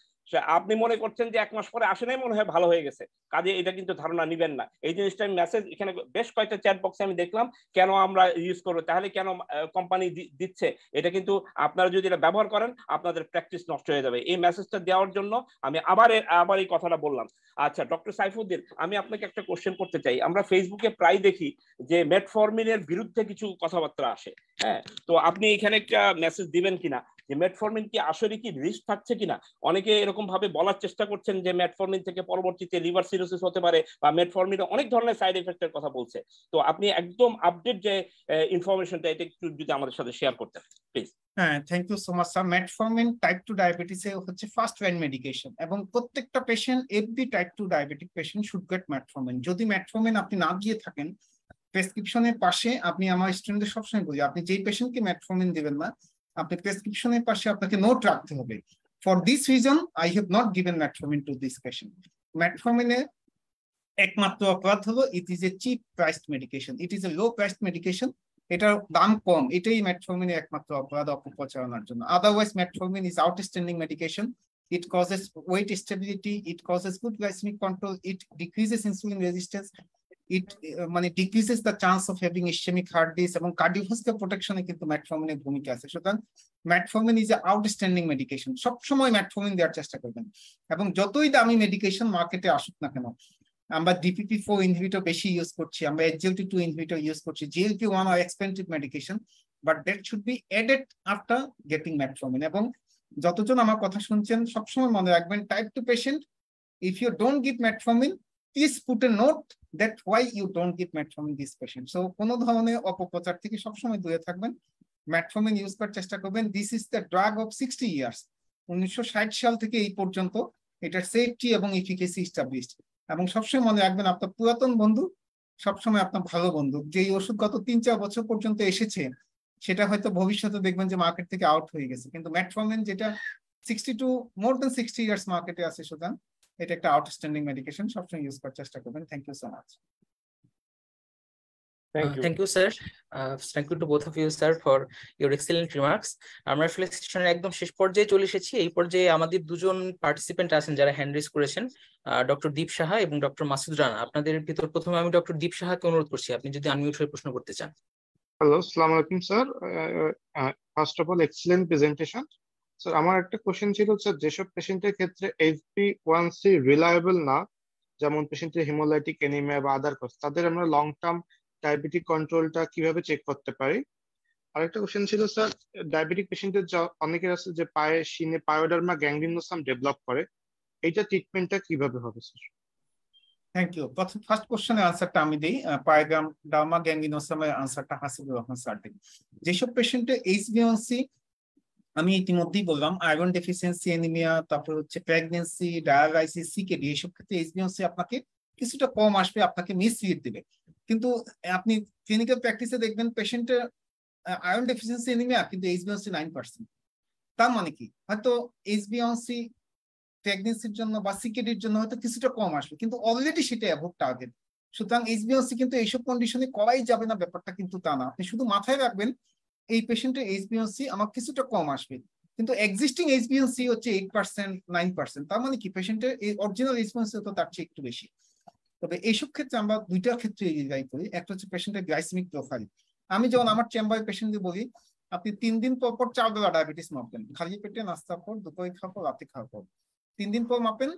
আপনি মনে করছেন যে এক মাস পরে আসে নাই মনে হয় ভালো হয়ে গেছে, কাজে এটা কিন্তু ধারণা নিবেন না। এই জিনিসটা আমি মেসেজ এখানে বেশ কয়েকটা চ্যাট বক্সে আমি দেখলাম, কেন আমরা ইউজ করবো, তাহলে কেন কোম্পানি দিচ্ছে, এটা কিন্তু আপনারা যদি এটা ব্যবহার করেন আপনাদের প্র্যাকটিস নষ্ট হয়ে যাবে। এই মেসেজটা দেওয়ার জন্য আমি আবার আবার এই কথাটা বললাম। আচ্ছা ডক্টর সাইফুদ্দিন, আমি আপনাকে একটা কোশ্চেন করতে চাই। আমরা ফেসবুকে প্রায় দেখি যে মেটফর্মিনের বিরুদ্ধে কিছু কথাবার্তা আসে, হ্যাঁ, তো আপনি এখানে একটা মেসেজ দিবেন কিনা যে মেটফর্মিন কি আসলে কি রিস্ক থাকছে কিনা? অনেকে এরকম ভাবে বলার চেষ্টা করছেন যে মেটফর্মিন থেকে পরবর্তীতে লিভার সিরোসিস হতে পারে বা মেটফর্মিনের অনেক ধরনের সাইড এফেক্টের কথা বলছে, তো আপনি একদম আপডেট যে ইনফরমেশনটা এটা একটু যদি আমাদের সাথে শেয়ার করতে প্লিজ। হ্যাঁ, thank you so much sir. Metformin type two ডায়াবেটিসে হচ্ছে ফার্স্ট লাইন মেডিকেশন এবং প্রত্যেকটা patient every type two diabetic patient should get metformin. যদি মেটফর্মিন আপনি না দিয়ে থাকেন প্রেসক্রিপশনের পাশে, আপনি আমার স্টুডেন্টদের সবসময় বলি আপনি যেই পেশেন্টকে মেটফর্মিন দেবেন না আপনি প্রেসক্রিপশনের পাশে আপনাকে নোট রাখতে হবে। For this reason I have not given metformin to this patient. মেটফর্মিনের একমাত্র অপরাধ হলো it is a cheap priced medication, it is a low priced medication, এটার দাম কম, এটাই মেটফর্মিনের একমাত্র অপরাধ অপপ্রচারণার জন্য। Otherwise metformin is outstanding medication, it causes weight stability, it causes good glycemic control, it decreases insulin resistance, it uh, decreases the chance of having ischemic heart disease among cardiovascular protection. Metformin metformin is an outstanding medication. Shobshomoy metformin deoyar chesta korben. Ebong jotoi dami medication market e ashuk na keno. Amra D P P four inhibitor beshi use korchi. Amra H G L T two inhibitor use korchi. G L P one are expensive medication, but that should be added after getting metformin. Ebong jotojon amar kotha shunchen shobshomoy mone rakhben type two patient. If you don't give metformin, please put a note that why you don't give metformin this patient. So kono dhoroner opopochar theke sob shomoy dure thakben, metformin use korar chesta korben. This is the drug of sixty years. nineteen sixty সাল থেকে এই পর্যন্ত এটার safety এবং efficacy established, এবং সব সময় মনে রাখবেন আপনার পুরাতন বন্ধু সব সময় আপনার ভালো বন্ধু। যে ওষুধ গত তিন চার বছর পর্যন্ত এসেছে সেটা হয়তো ভবিষ্যতে দেখবেন যে মার্কেট থেকে আউট হয়ে গেছে, কিন্তু metformin যেটা sixty to more than sixty years মার্কেটে আছে, সুতরাং এটা একটা আউটস্ট্যান্ডিং মেডিকেশন, সবসময় ইউজ করার চেষ্টা করবেন। Thank you so much. Thank you thank you sir, thank you to both of you sir for your excellent remarks. আমরা আসলে সেশনের একদম শেষ পর্যায়ে চলে এসেছি। এই পর্যায়ে আমাদের দুজন পার্টিসিপেন্ট আছেন যারা হ্যান্ড রেজ করেছেন, ডক্টর দীপ সাহা এবং ডক্টর মাসুদ রানা। আপনাদের ভিতর প্রথমে আমি ডক্টর দীপ সাহাকে অনুরোধ করছি, আপনি যদি আনমিউট হয়ে প্রশ্ন করতে চান। হ্যালো, আসসালামু আলাইকুম sir. First of all excellent presentation. Sir আমার একটা কোশ্চেন ছিল স্যার, যেসব পেশেন্টের ক্ষেত্রে H B one C reliable না, যেমন পেশেন্টের হিমোলাইটিক অ্যানিমিয়া বা আদার কজ, তাদের আমরা লং টার্ম ডায়াবেটিক কন্ট্রোলটা কিভাবে চেক করতে পারি? আরেকটা কোশ্চেন ছিল স্যার, ডায়াবেটিক পেশেন্টের অনেকের আছে যে পায়ে শিনে পায়োডার্মা গ্যাংগ্রিনোসাম ডেভেলপ করে, এইটা ট্রিটমেন্টটা কিভাবে হবে স্যার? Thank you. প্রথম ফার্স্ট কোশ্চেনের আনসারটা আমি দিই, পায়োডার্মা গ্যাংগ্রিনোসামের আনসারটা হাসিবুর রহমান স্যার দিই। যেসব পেশেন্টের এইচ বি ওয়ান সি, আমি ইতিমধ্যেই বললাম আয়রন ডেফিসিয়েন্সি অ্যানিমিয়া, তারপর হচ্ছে প্রেগনেন্সি, ডায়ালাইসিস, সিকেডি, এইসব ক্ষেত্রে এইচ বি ওয়ান সি আপনাকে কিছুটা কম আসবে, আপনাকে মিসলিড দিবে। কিন্তু আপনি ক্লিনিক্যাল প্র্যাকটিসে দেখবেন পেশেন্টের আয়রন ডেফিসিয়েন্সি অ্যানিমিয়া কিন্তু H B one C nine percent, তার মানে কি হয়তো এইচ বি ওয়ান সি প্রেগনেন্সির জন্য বা সিকেডির জন্য হয়তো কিছুটা কম আসবে, কিন্তু অলরেডি সেটা অ্যাভয়েড টার্গেট। সুতরাং এইচ বি ওয়ান সি কিন্তু এইসব কন্ডিশনে করাই যাবে না, ব্যাপারটা কিন্তু তা না। আপনি শুধু মাথায় রাখবেন এই পেশেন্টের এইচ বি ওয়ান সি আমার কিছুটা কম আসবে, কিন্তু existing H B one C হচ্ছে eight percent nine percent, তার মানে কি পেশেন্টের এই original H B one C তো তার চেয়ে একটু বেশি। তবে এইসব ক্ষেত্রে আমরা দুইটা ক্ষেত্রে এগিয়ে করি। একটা হচ্ছে পেশেন্টের গ্লাইসেমিক প্রোফাইল। আমি যখন আমার চেম্বারে পেশেন্টকে বলি আপনি তিন দিন পর পর চার বেলা ডায়াবেটিস মাপবেন, খালি পেটে নাস্তার পর, দুপুরে খাওয়ার পর, রাতে খাওয়ার পর, তিন দিন পর মাপেন,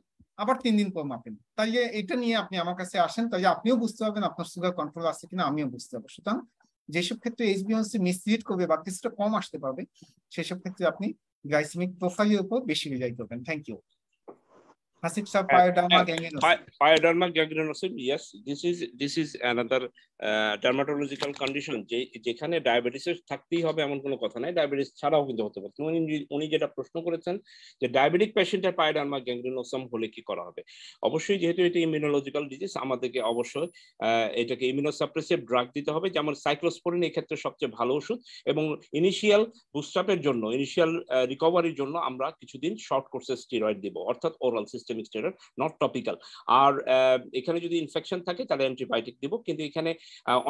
আবার তিন দিন পর মাপেন। তাইলে এটা নিয়ে আপনি আমার কাছে আসেন, তাইলে আপনিও বুঝতে পারবেন আপনার সুগার কন্ট্রোল আছে কিনা, আমিও বুঝতে পারবো। সুতরাং যেসব ক্ষেত্রে H B one C mislead করবে বা কিছুটা কম আসতে পারবে, সেসব ক্ষেত্রে আপনি গ্লাইসেমিক প্রোফাইলের উপর বেশি রিলাই করবেন। Thank you. Hasib sir, pyoderma gangrenosis. Pyoderma gangrenosis, yes, this is this is another uh, dermatological condition, যে যেখানে ডায়াবেটিস থাকতেই হবে এমন কোনো কথা নাই, ডায়াবেটিস ছাড়াও কিন্তু হতে পারে। উনি উনি যেটা প্রশ্ন করেছেন যে ডায়াবেটিক পেশেন্টের pyoderma gangrenosis হলে কি করা হবে, অবশ্যই যেহেতু এটা ইমিউনোলজিক্যাল ডিজিজ আমাদেরকে অবশ্যই এটাকে ইমিউনোসাপ্রেসিভ ড্রাগ দিতে হবে, যেমন সাইক্লোস্পোরিন এক্ষেত্রে সবচেয়ে ভালো ওষুধ, এবং ইনিশিয়াল বুস্টআপের জন্য, ইনিশিয়াল রিকভারির জন্য আমরা কিছুদিন শর্ট কোর্সের স্টেরয়েড দিব, অর্থাৎ oral system steroid, not topical. আর এখানে যদি ইনফেকশন থাকে তাহলে অ্যান্টিবায়োটিক দিব, কিন্তু এখানে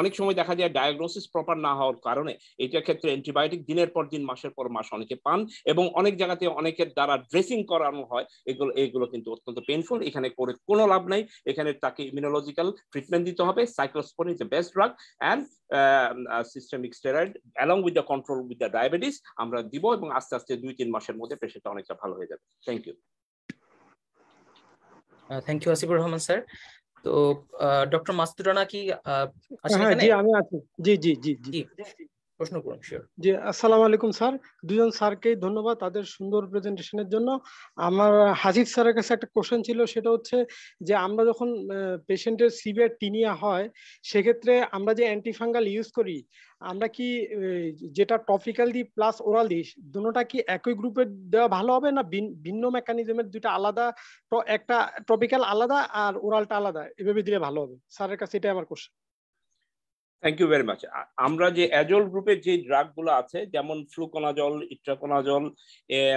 অনেক সময় দেখা যায় ডায়াগনোসিস প্রপার না হওয়ার কারণে এটার ক্ষেত্রে অ্যান্টিবায়োটিক দিনের পর দিন, মাসের পর মাস অনেকে পান, এবং অনেক জায়গাতে অনেকের দ্বারা ড্রেসিং করানো হয়। এগুলো এগুলো কিন্তু অত্যন্ত পেইনফুল, এখানে করে কোনো লাভ নাই, এখানে তাকে ইমিউনোলজিক্যাল ট্রিটমেন্ট দিতে হবে। Cyclosporine is the best drug and systemic steroid along with the control with the diabetes আমরা দিব, এবং আস্তে আস্তে দুই তিন মাসের মধ্যে পেশেন্টটা অনেকটা ভালো হয়ে যাবে। Thank you. Thank you Hasibur Rahman sir. তো ডক্টর মাসুদ রানা কি আছেন এখানে? জি আমি আছি। জি জি জি জি প্রশ্ন করুন। জি আসসালামু আলাইকুম স্যার, দুজন স্যারকে ধন্যবাদ তাদের সুন্দর প্রেজেন্টেশনের জন্য। আমার হাসিব স্যারের কাছে একটা কোশ্চেন ছিল, সেটা হচ্ছে যে আমরা যখন পেশেন্টের সিভিয়ার টিনিয়া হয় সেক্ষেত্রে আমরা যে অ্যান্টিফাঙ্গাল ইউজ করি, আমরা কি যেটা টপিক্যাল দিই প্লাস ওরাল দিই, দুটোটা কি একই গ্রুপে দেওয়া ভালো হবে না ভিন্ন মেকানিজমের দুটো আলাদা, একটা টপিক্যাল আলাদা আর ওরালটা আলাদা, এভাবে দিলে ভালো হবে? স্যারের কাছে এটাই আমার question. Thank you very much. Amra je azole group e je drug gulo ache jemon fluconazole, itraconazole,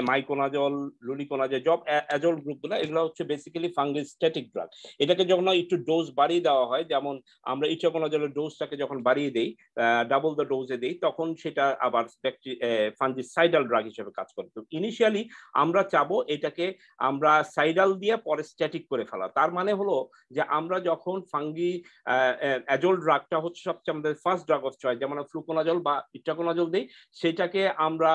myconazole, luliconazole job azole group gulo egula hocche basically fungistatic drug. Etake jokhon ekটু dose bariye deoa hoy jemon amra itraconazole er dose take jokhon bariye dei double the dose e dei tokhon seta abar fungicidal drug hisebe kaj kore. To initially amra chabo etake amra cidal diye pore static kore fela. Tar mane holo je amra jokhon fungi azole drug ta hocche আমাদের first drug of choice যেমন fluconazole বা itraconazole দেই সেটাকে আমরা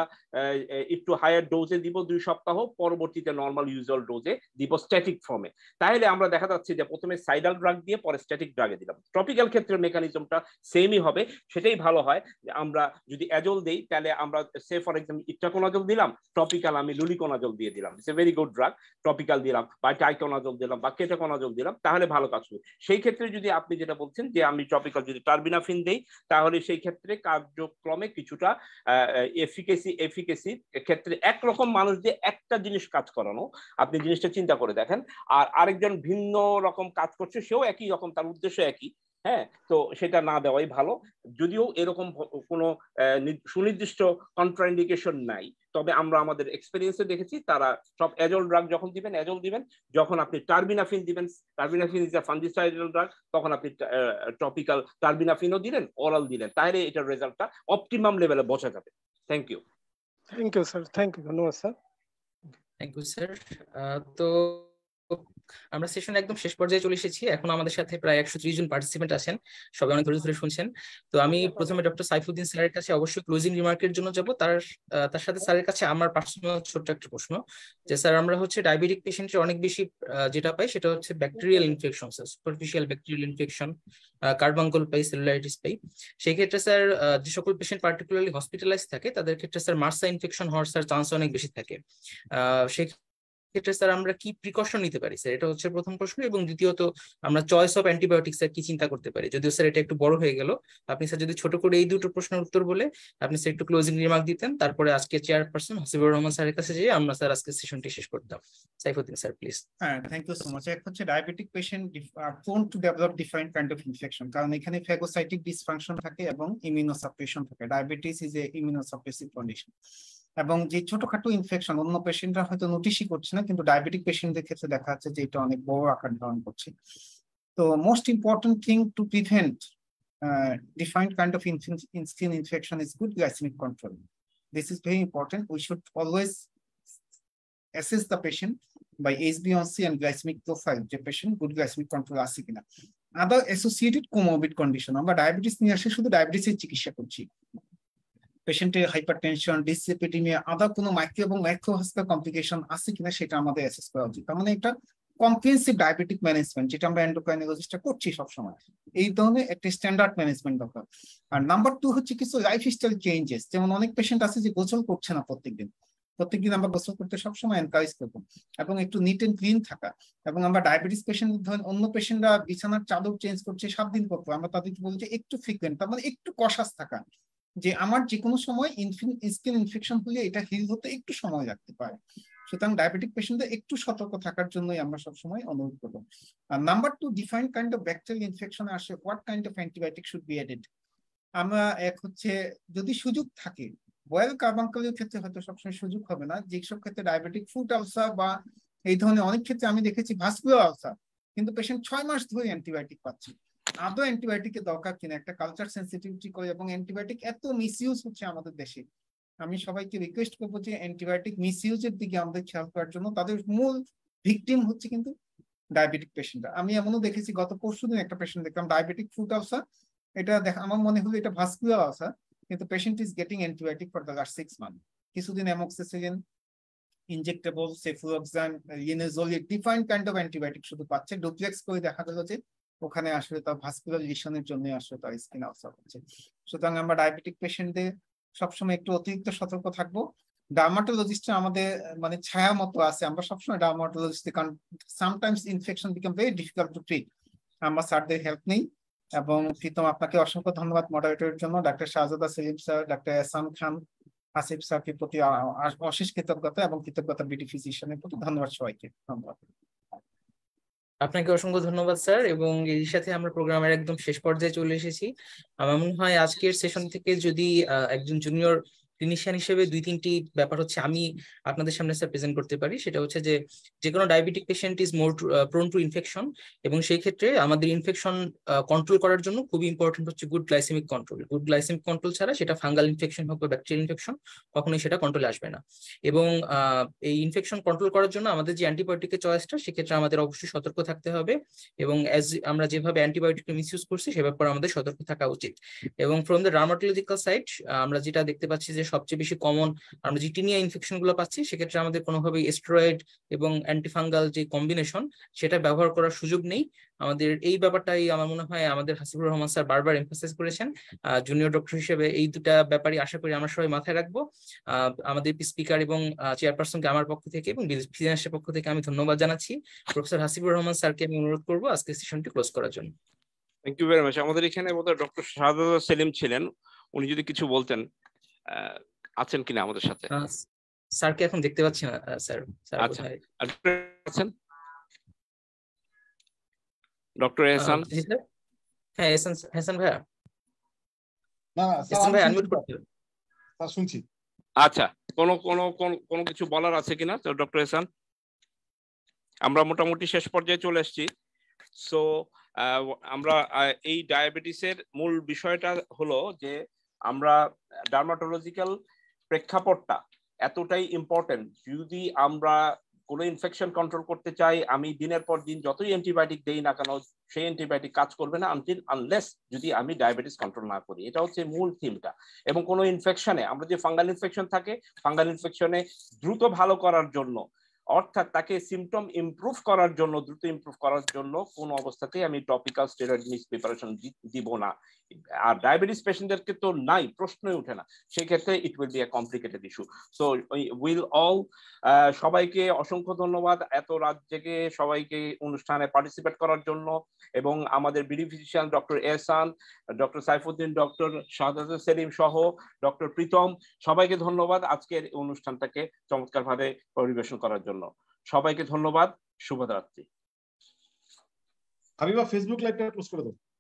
একটু higher ডোজে দিব দুই সপ্তাহ পরবর্তীতে নরমাল ইউজুয়াল ডোজে দিব স্ট্যাটিক ফর্মে তাহলে আমরা দেখা যাচ্ছে যে প্রথমে সাইডাল ড্রাগ দিয়ে পরে স্ট্যাটিক ড্রাগে দিলাম টপিক্যাল ক্ষেত্রে মেকানিজমটা সেমই হবে সেটাই ভালো হয় আমরা যদি অ্যাজল দেই তাহলে আমরা সে ফর एग्जांपल ইট্রাকোনাজল দিলাম টপিক্যাল আমি লুলিকোনাজল দিয়ে দিলাম it's a very good drug topical দিলাম বা টাইকোনাজল দিলাম বা কেটাকোনাজল দিলাম তাহলে ভালো কাজ হবে সেই ক্ষেত্রে যদি আপনি যেটা বলছেন যে আমি টপিক্যাল যদি টারবিনা ফিন দেই তাহলে সেই ক্ষেত্রে কার্যক্রমে কিছুটা এফিকেসি এফিকেসি ক্ষেত্রে এক রকম মানুষ দিয়ে একটা জিনিস কাজ করানো আপনি জিনিসটা চিন্তা করে দেখেন আর আরেকজন ভিন্ন রকম কাজ করছে সেও একই রকম তার উদ্দেশ্য একই হ্যাঁ তো সেটা না দেওয়াই ভালো যদিও এরকম কোনো সুনির্দিষ্ট কন্ট্রাইন্ডিকেশন নাই তবে আমরা আমাদের এক্সপেরিয়েন্সে দেখেছি তারা সব অ্যাজল ড্রাগ যখন দিবেন অ্যাজল দিবেন যখন আপনি টারবিনাফিন দিবেন terbinafine is a fungicidal drug তখন আপনি টপিক্যাল টারবিনাফিনও দিলেন অরাল দিলেন তাহলে এটার রেজাল্টটা অপটিমাম লেভেলে বোঝা যাবে thank you thank you sir thank you ধন্যবাদ স্যার থ্যাংক ইউ স্যার তো আমরা সেশন একদম শেষ পর্যায়ে চলে এসেছি এখন আমাদের সাথে প্রায় একশো ত্রিশ জন পার্টিসিপেন্ট আছেন সবাই অনেক ধৈর্য ধরে শুনছেন তো আমি প্রথমে ডক্টর সাইফুদ্দিন স্যারের কাছে অবশ্যই ক্লোজিং রিমার্কের জন্য যাব তার তার সাথে স্যারের কাছে আমার পার্সোনাল ছোট একটা প্রশ্ন যে স্যার আমরা হচ্ছে ডায়াবেটিক পেশেন্টের অনেক বেশি যেটা পাই সেটা হচ্ছে bacterial infection sir superficial bacterial infection carbuncle পাই সেলুলাইটিস পাই সেই ক্ষেত্রে স্যার যে সকল পেশেন্ট পার্টিকুলারলি হসপিটালাইজ থাকে তাদের ক্ষেত্রে স্যার মার্সা ইনফেকশন হওয়ার স্যার চান্স অনেক বেশি থাকে সেই ক্ষেত্রে স্যার আমরা কি প্রিকশন নিতে পারি স্যার এটা হচ্ছে প্রথম প্রশ্ন এবং দ্বিতীয়ত আমরা চয়েস অফ অ্যান্টিবায়োটিক্স এর কি চিন্তা করতে পারি যদিও স্যার এটা একটু বড় হয়ে গেল আপনি স্যার যদি ছোট করে এই দুটো প্রশ্নের উত্তর বলে আপনি স্যার একটু ক্লোজিং রিমার্ক দিতেন তারপরে আজকে চেয়ারপারসন হাসিবুর রহমান স্যারের কাছে যেয়ে আমরা স্যার আজকে সেশনটি শেষ করতাম সাইফুদ্দিন স্যার প্লিজ হ্যাঁ থ্যাংক ইউ সো মাচ এক হচ্ছে diabetic patient are prone to develop different kind of infection কারণ এখানে ফ্যাগোসাইটিক ডিসফাংশন থাকে এবং ইমিউনোসাপ্রেশন থাকে diabetes is a immunosuppressive condition এবং যে ছোটখাটো ইনফেকশন অন্য পেশেন্টরা হয়তো নোটিশই করছে না কিন্তু ডায়াবেটিক পেশেন্টদের ক্ষেত্রে দেখা যাচ্ছে যে এটা অনেক বড় আকার ধারণ করছে তো most important thing to prevent defined kind of skin infection is good glycaemic control this is very important we should always assess the patient by এইচবিএ1সি এন্ড গ্লাইসেমিক প্রোফাইল যে পেশেন্ট গুড গ্লাইসেমিক কন্ট্রোল আছে কিনা other associated comorbid condition আমরা diabetes নিয়ে আসে শুধু ডায়াবেটিসের চিকিৎসা করছি পেশেন্টের হাইপারটেনশন ডিসএপিডিমিয়া আদার কোনো মাইক্রো এবং ম্যাক্রোভাস্কুলার কমপ্লিকেশন আছে কিনা সেটা আমাদের অ্যাসেস করা উচিত তার মানে একটা কম্প্রিহেন্সিভ ডায়াবেটিক ম্যানেজমেন্ট যেটা আমরা এন্ডোক্রাইনোলজিস্টটা করছি সবসময় এই ধরনের একটা স্ট্যান্ডার্ড ম্যানেজমেন্ট দরকার আর নাম্বার টু হচ্ছে কিছু লাইফস্টাইল চেঞ্জেস যেমন অনেক পেশেন্ট আছে যে গোসল করছে না প্রত্যেকদিন প্রত্যেকদিন আমরা গোসল করতে সবসময় এনকারেজ করবো এবং একটু নিট এন্ড ক্লিন থাকা এবং আমরা ডায়াবেটিস পেশেন্ট ধরেন অন্য পেশেন্টরা বিছানার চাদর চেঞ্জ করছে সাত দিন পর আমরা তাদেরকে বলি যে একটু ফ্রিকুয়েন্ট তার মানে একটু কশাস থাকা যে আমার যে কোনো সময় স্কিন ইনফেকশন হলে এটা হিল হতে একটু সময় লাগতে পারে সুতরাং ডায়াবেটিক পেশেন্টদের একটু সতর্ক থাকার জন্যই আমরা সবসময় অনুরোধ করব আর number two defined kind of bacterial infection আসে what kind of antibiotic should be added আমরা এক হচ্ছে যদি সুযোগ থাকে বয়েল কার্বাঙ্কলের ক্ষেত্রে হয়তো সবসময় সুযোগ হবে না যেসব ক্ষেত্রে ডায়াবেটিক ফুট আলসার বা এই ধরনের অনেক ক্ষেত্রে আমি দেখেছি ভাস্কুলার আলসার কিন্তু পেশেন্ট ছয় মাস ধরে অ্যান্টিবায়োটিক পাচ্ছে আদৌ অ্যান্টিবায়োটিক এর দরকার কিনা একটা কালচার সেন্সিটিভিটি করে এবং অ্যান্টিবায়োটিক এত মিসইউজ হচ্ছে আমাদের দেশে আমি সবাইকে রিকোয়েস্ট করবো যে অ্যান্টিবায়োটিক মিসইউজের দিকে আমাদের খেয়াল করার জন্য তাদের মূল ভিকটিম হচ্ছে কিন্তু ডায়াবেটিক পেশেন্টরা আমি এমনও দেখেছি গত পরশু দিন একটা পেশেন্ট দেখলাম ডায়াবেটিক ফুট আলসার এটা দেখা আমার মনে হলো এটা ভাস্কুলার আলসার কিন্তু patient is getting antibiotic for the last six month কিছুদিন amoxicillin injectable cephalexin linezolid different kind of antibiotic শুধু পাচ্ছে ডুপ্লেক্স করে দেখা গেল যে ওখানে আসলে তার ভাস্কুলার লিশনের জন্য আসলে তার স্কিন আলসার হচ্ছে সুতরাং আমরা ডায়াবেটিক পেশেন্টদের সবসময় একটু অতিরিক্ত সতর্ক থাকবো ডার্মাটোলজিস্ট আমাদের মানে ছায়া মতো আছে আমরা সবসময় ডার্মাটোলজিস্ট কারণ sometimes infection become very difficult to treat আমরা স্যারদের হেল্প নেই এবং প্রীতম আপনাকে অসংখ্য ধন্যবাদ মডারেটরের জন্য doctor Shahzada Selim sir doctor Esam Khan Asif স্যারকে প্রতি অশেষ কৃতজ্ঞতা এবং কৃতজ্ঞতা বিডি ফিজিশিয়ানের প্রতি ধন্যবাদ সবাইকে ধন্যবাদ আপনাকে অসংখ্য ধন্যবাদ স্যার এবং এর সাথে আমরা প্রোগ্রামের একদম শেষ পর্যায়ে চলে এসেছি আমার মনে হয় আজকের সেশন থেকে যদি একজন জুনিয়র ক্লিনিশিয়ান হিসেবে দুই তিনটি ব্যাপার হচ্ছে আমি আপনাদের সামনে স্যার প্রেজেন্ট করতে পারি সেটা হচ্ছে যে যে কোনো diabetic patient is more prone to infection এবং সেই ক্ষেত্রে আমাদের ইনফেকশন কন্ট্রোল করার জন্য খুব ইম্পর্টেন্ট হচ্ছে good glycaemic control good glycaemic control ছাড়া সেটা ফাঙ্গাল ইনফেকশন হোক বা ব্যাকটেরিয়াল ইনফেকশন কখনোই সেটা কন্ট্রোলে আসবে না এবং এই ইনফেকশন কন্ট্রোল করার জন্য আমাদের যে অ্যান্টিবায়োটিকের চয়েসটা সেক্ষেত্রে আমাদের অবশ্যই সতর্ক থাকতে হবে এবং অ্যাজ আমরা যেভাবে অ্যান্টিবায়োটিক মিস ইউজ করছি সে ব্যাপারে আমাদের সতর্ক থাকা উচিত এবং ফ্রম দ্য ডার্মাটোলজিক্যাল সাইড আমরা যেটা দেখতে পাচ্ছি যে সবচেয়ে বেশি কমন আমরা যে টিনিয়া ইনফেকশন গুলো পাচ্ছি সেক্ষেত্রে আমাদের কোনোভাবে স্টেরয়েড এবং অ্যান্টিফাঙ্গাল যে কম্বিনেশন সেটা ব্যবহার করার সুযোগ নেই আমাদের এই ব্যাপারটাই আমার মনে হয় আমাদের হাসিবুর রহমান স্যার বারবার এমফাসাইজ করেছেন জুনিয়র ডক্টর হিসেবে এই দুটা ব্যাপারই আশা করি আমরা সবাই মাথায় রাখবো আমাদের স্পিকার এবং চেয়ারপারসনকে আমার পক্ষ থেকে এবং ফিনান্সের পক্ষ থেকে আমি ধন্যবাদ জানাচ্ছি প্রফেসর হাসিবুর রহমান স্যারকে আমি অনুরোধ করবো আজকে সেশনটি ক্লোজ করার জন্য থ্যাংক ইউ ভেরি মাচ আমাদের এখানে বোধহয় ডক্টর শাহজাদা সেলিম ছিলেন উনি যদি কিছু বলতেন আছেন কিনা আমাদের সাথে স্যারকে এখন দেখতে পাচ্ছি না স্যার আচ্ছা আছেন ডক্টর এহসান হ্যাঁ এহসান এহসান ভাই না এহসান ভাই আনমিউট করতে স্যার শুনছি আচ্ছা কোন কোন কোন কিছু বলার আছে কিনা তো ডক্টর এহসান আমরা মোটামুটি শেষ পর্যায়ে চলে আসছি সো আমরা এই ডায়াবেটিসের মূল বিষয়টা হলো যে আমরা ডার্মাটোলজিক্যাল প্রেক্ষাপটটা এতটাই ইম্পর্টেন্ট যদি আমরা কোনো ইনফেকশন কন্ট্রোল করতে চাই আমি দিনের পর দিন যতই অ্যান্টিবায়োটিক দেই না কেন সেই অ্যান্টিবায়োটিক কাজ করবে না আনটিল আনলেস যদি আমি ডায়াবেটিস কন্ট্রোল না করি এটা হচ্ছে মূল থিমটা এবং কোনো ইনফেকশনে আমরা যে ফাঙ্গাল ইনফেকশন থাকে ফাঙ্গাল ইনফেকশনে দ্রুত ভালো করার জন্য অর্থাৎ তাকে সিমটম ইমপ্রুভ করার জন্য দ্রুত ইমপ্রুভ করার জন্য কোন অবস্থাতেই আমি টপিক্যাল স্টেরয়েড মিস প্রিপারেশন দিব না আর ডায়াবেটিস পেশেন্টদেরকে তো নাই প্রশ্নই ওঠে না সেই ক্ষেত্রে it will be a complicated issue so will all সবাইকে অসংখ্য ধন্যবাদ এত রাত জেগে সবাইকে অনুষ্ঠানে পার্টিসিপেট করার জন্য এবং আমাদের BD physician doctor Ehsan doctor Saifuddin doctor Shahzada Selim সহ ডক্টর প্রীতম সবাইকে ধন্যবাদ আজকের অনুষ্ঠানটাকে চমৎকারভাবে পরিবেশন করার জন্য সবাইকে ধন্যবাদ শুভরাত্রি আমি বা ফেসবুক লাইভটা ক্লোজ করে দেব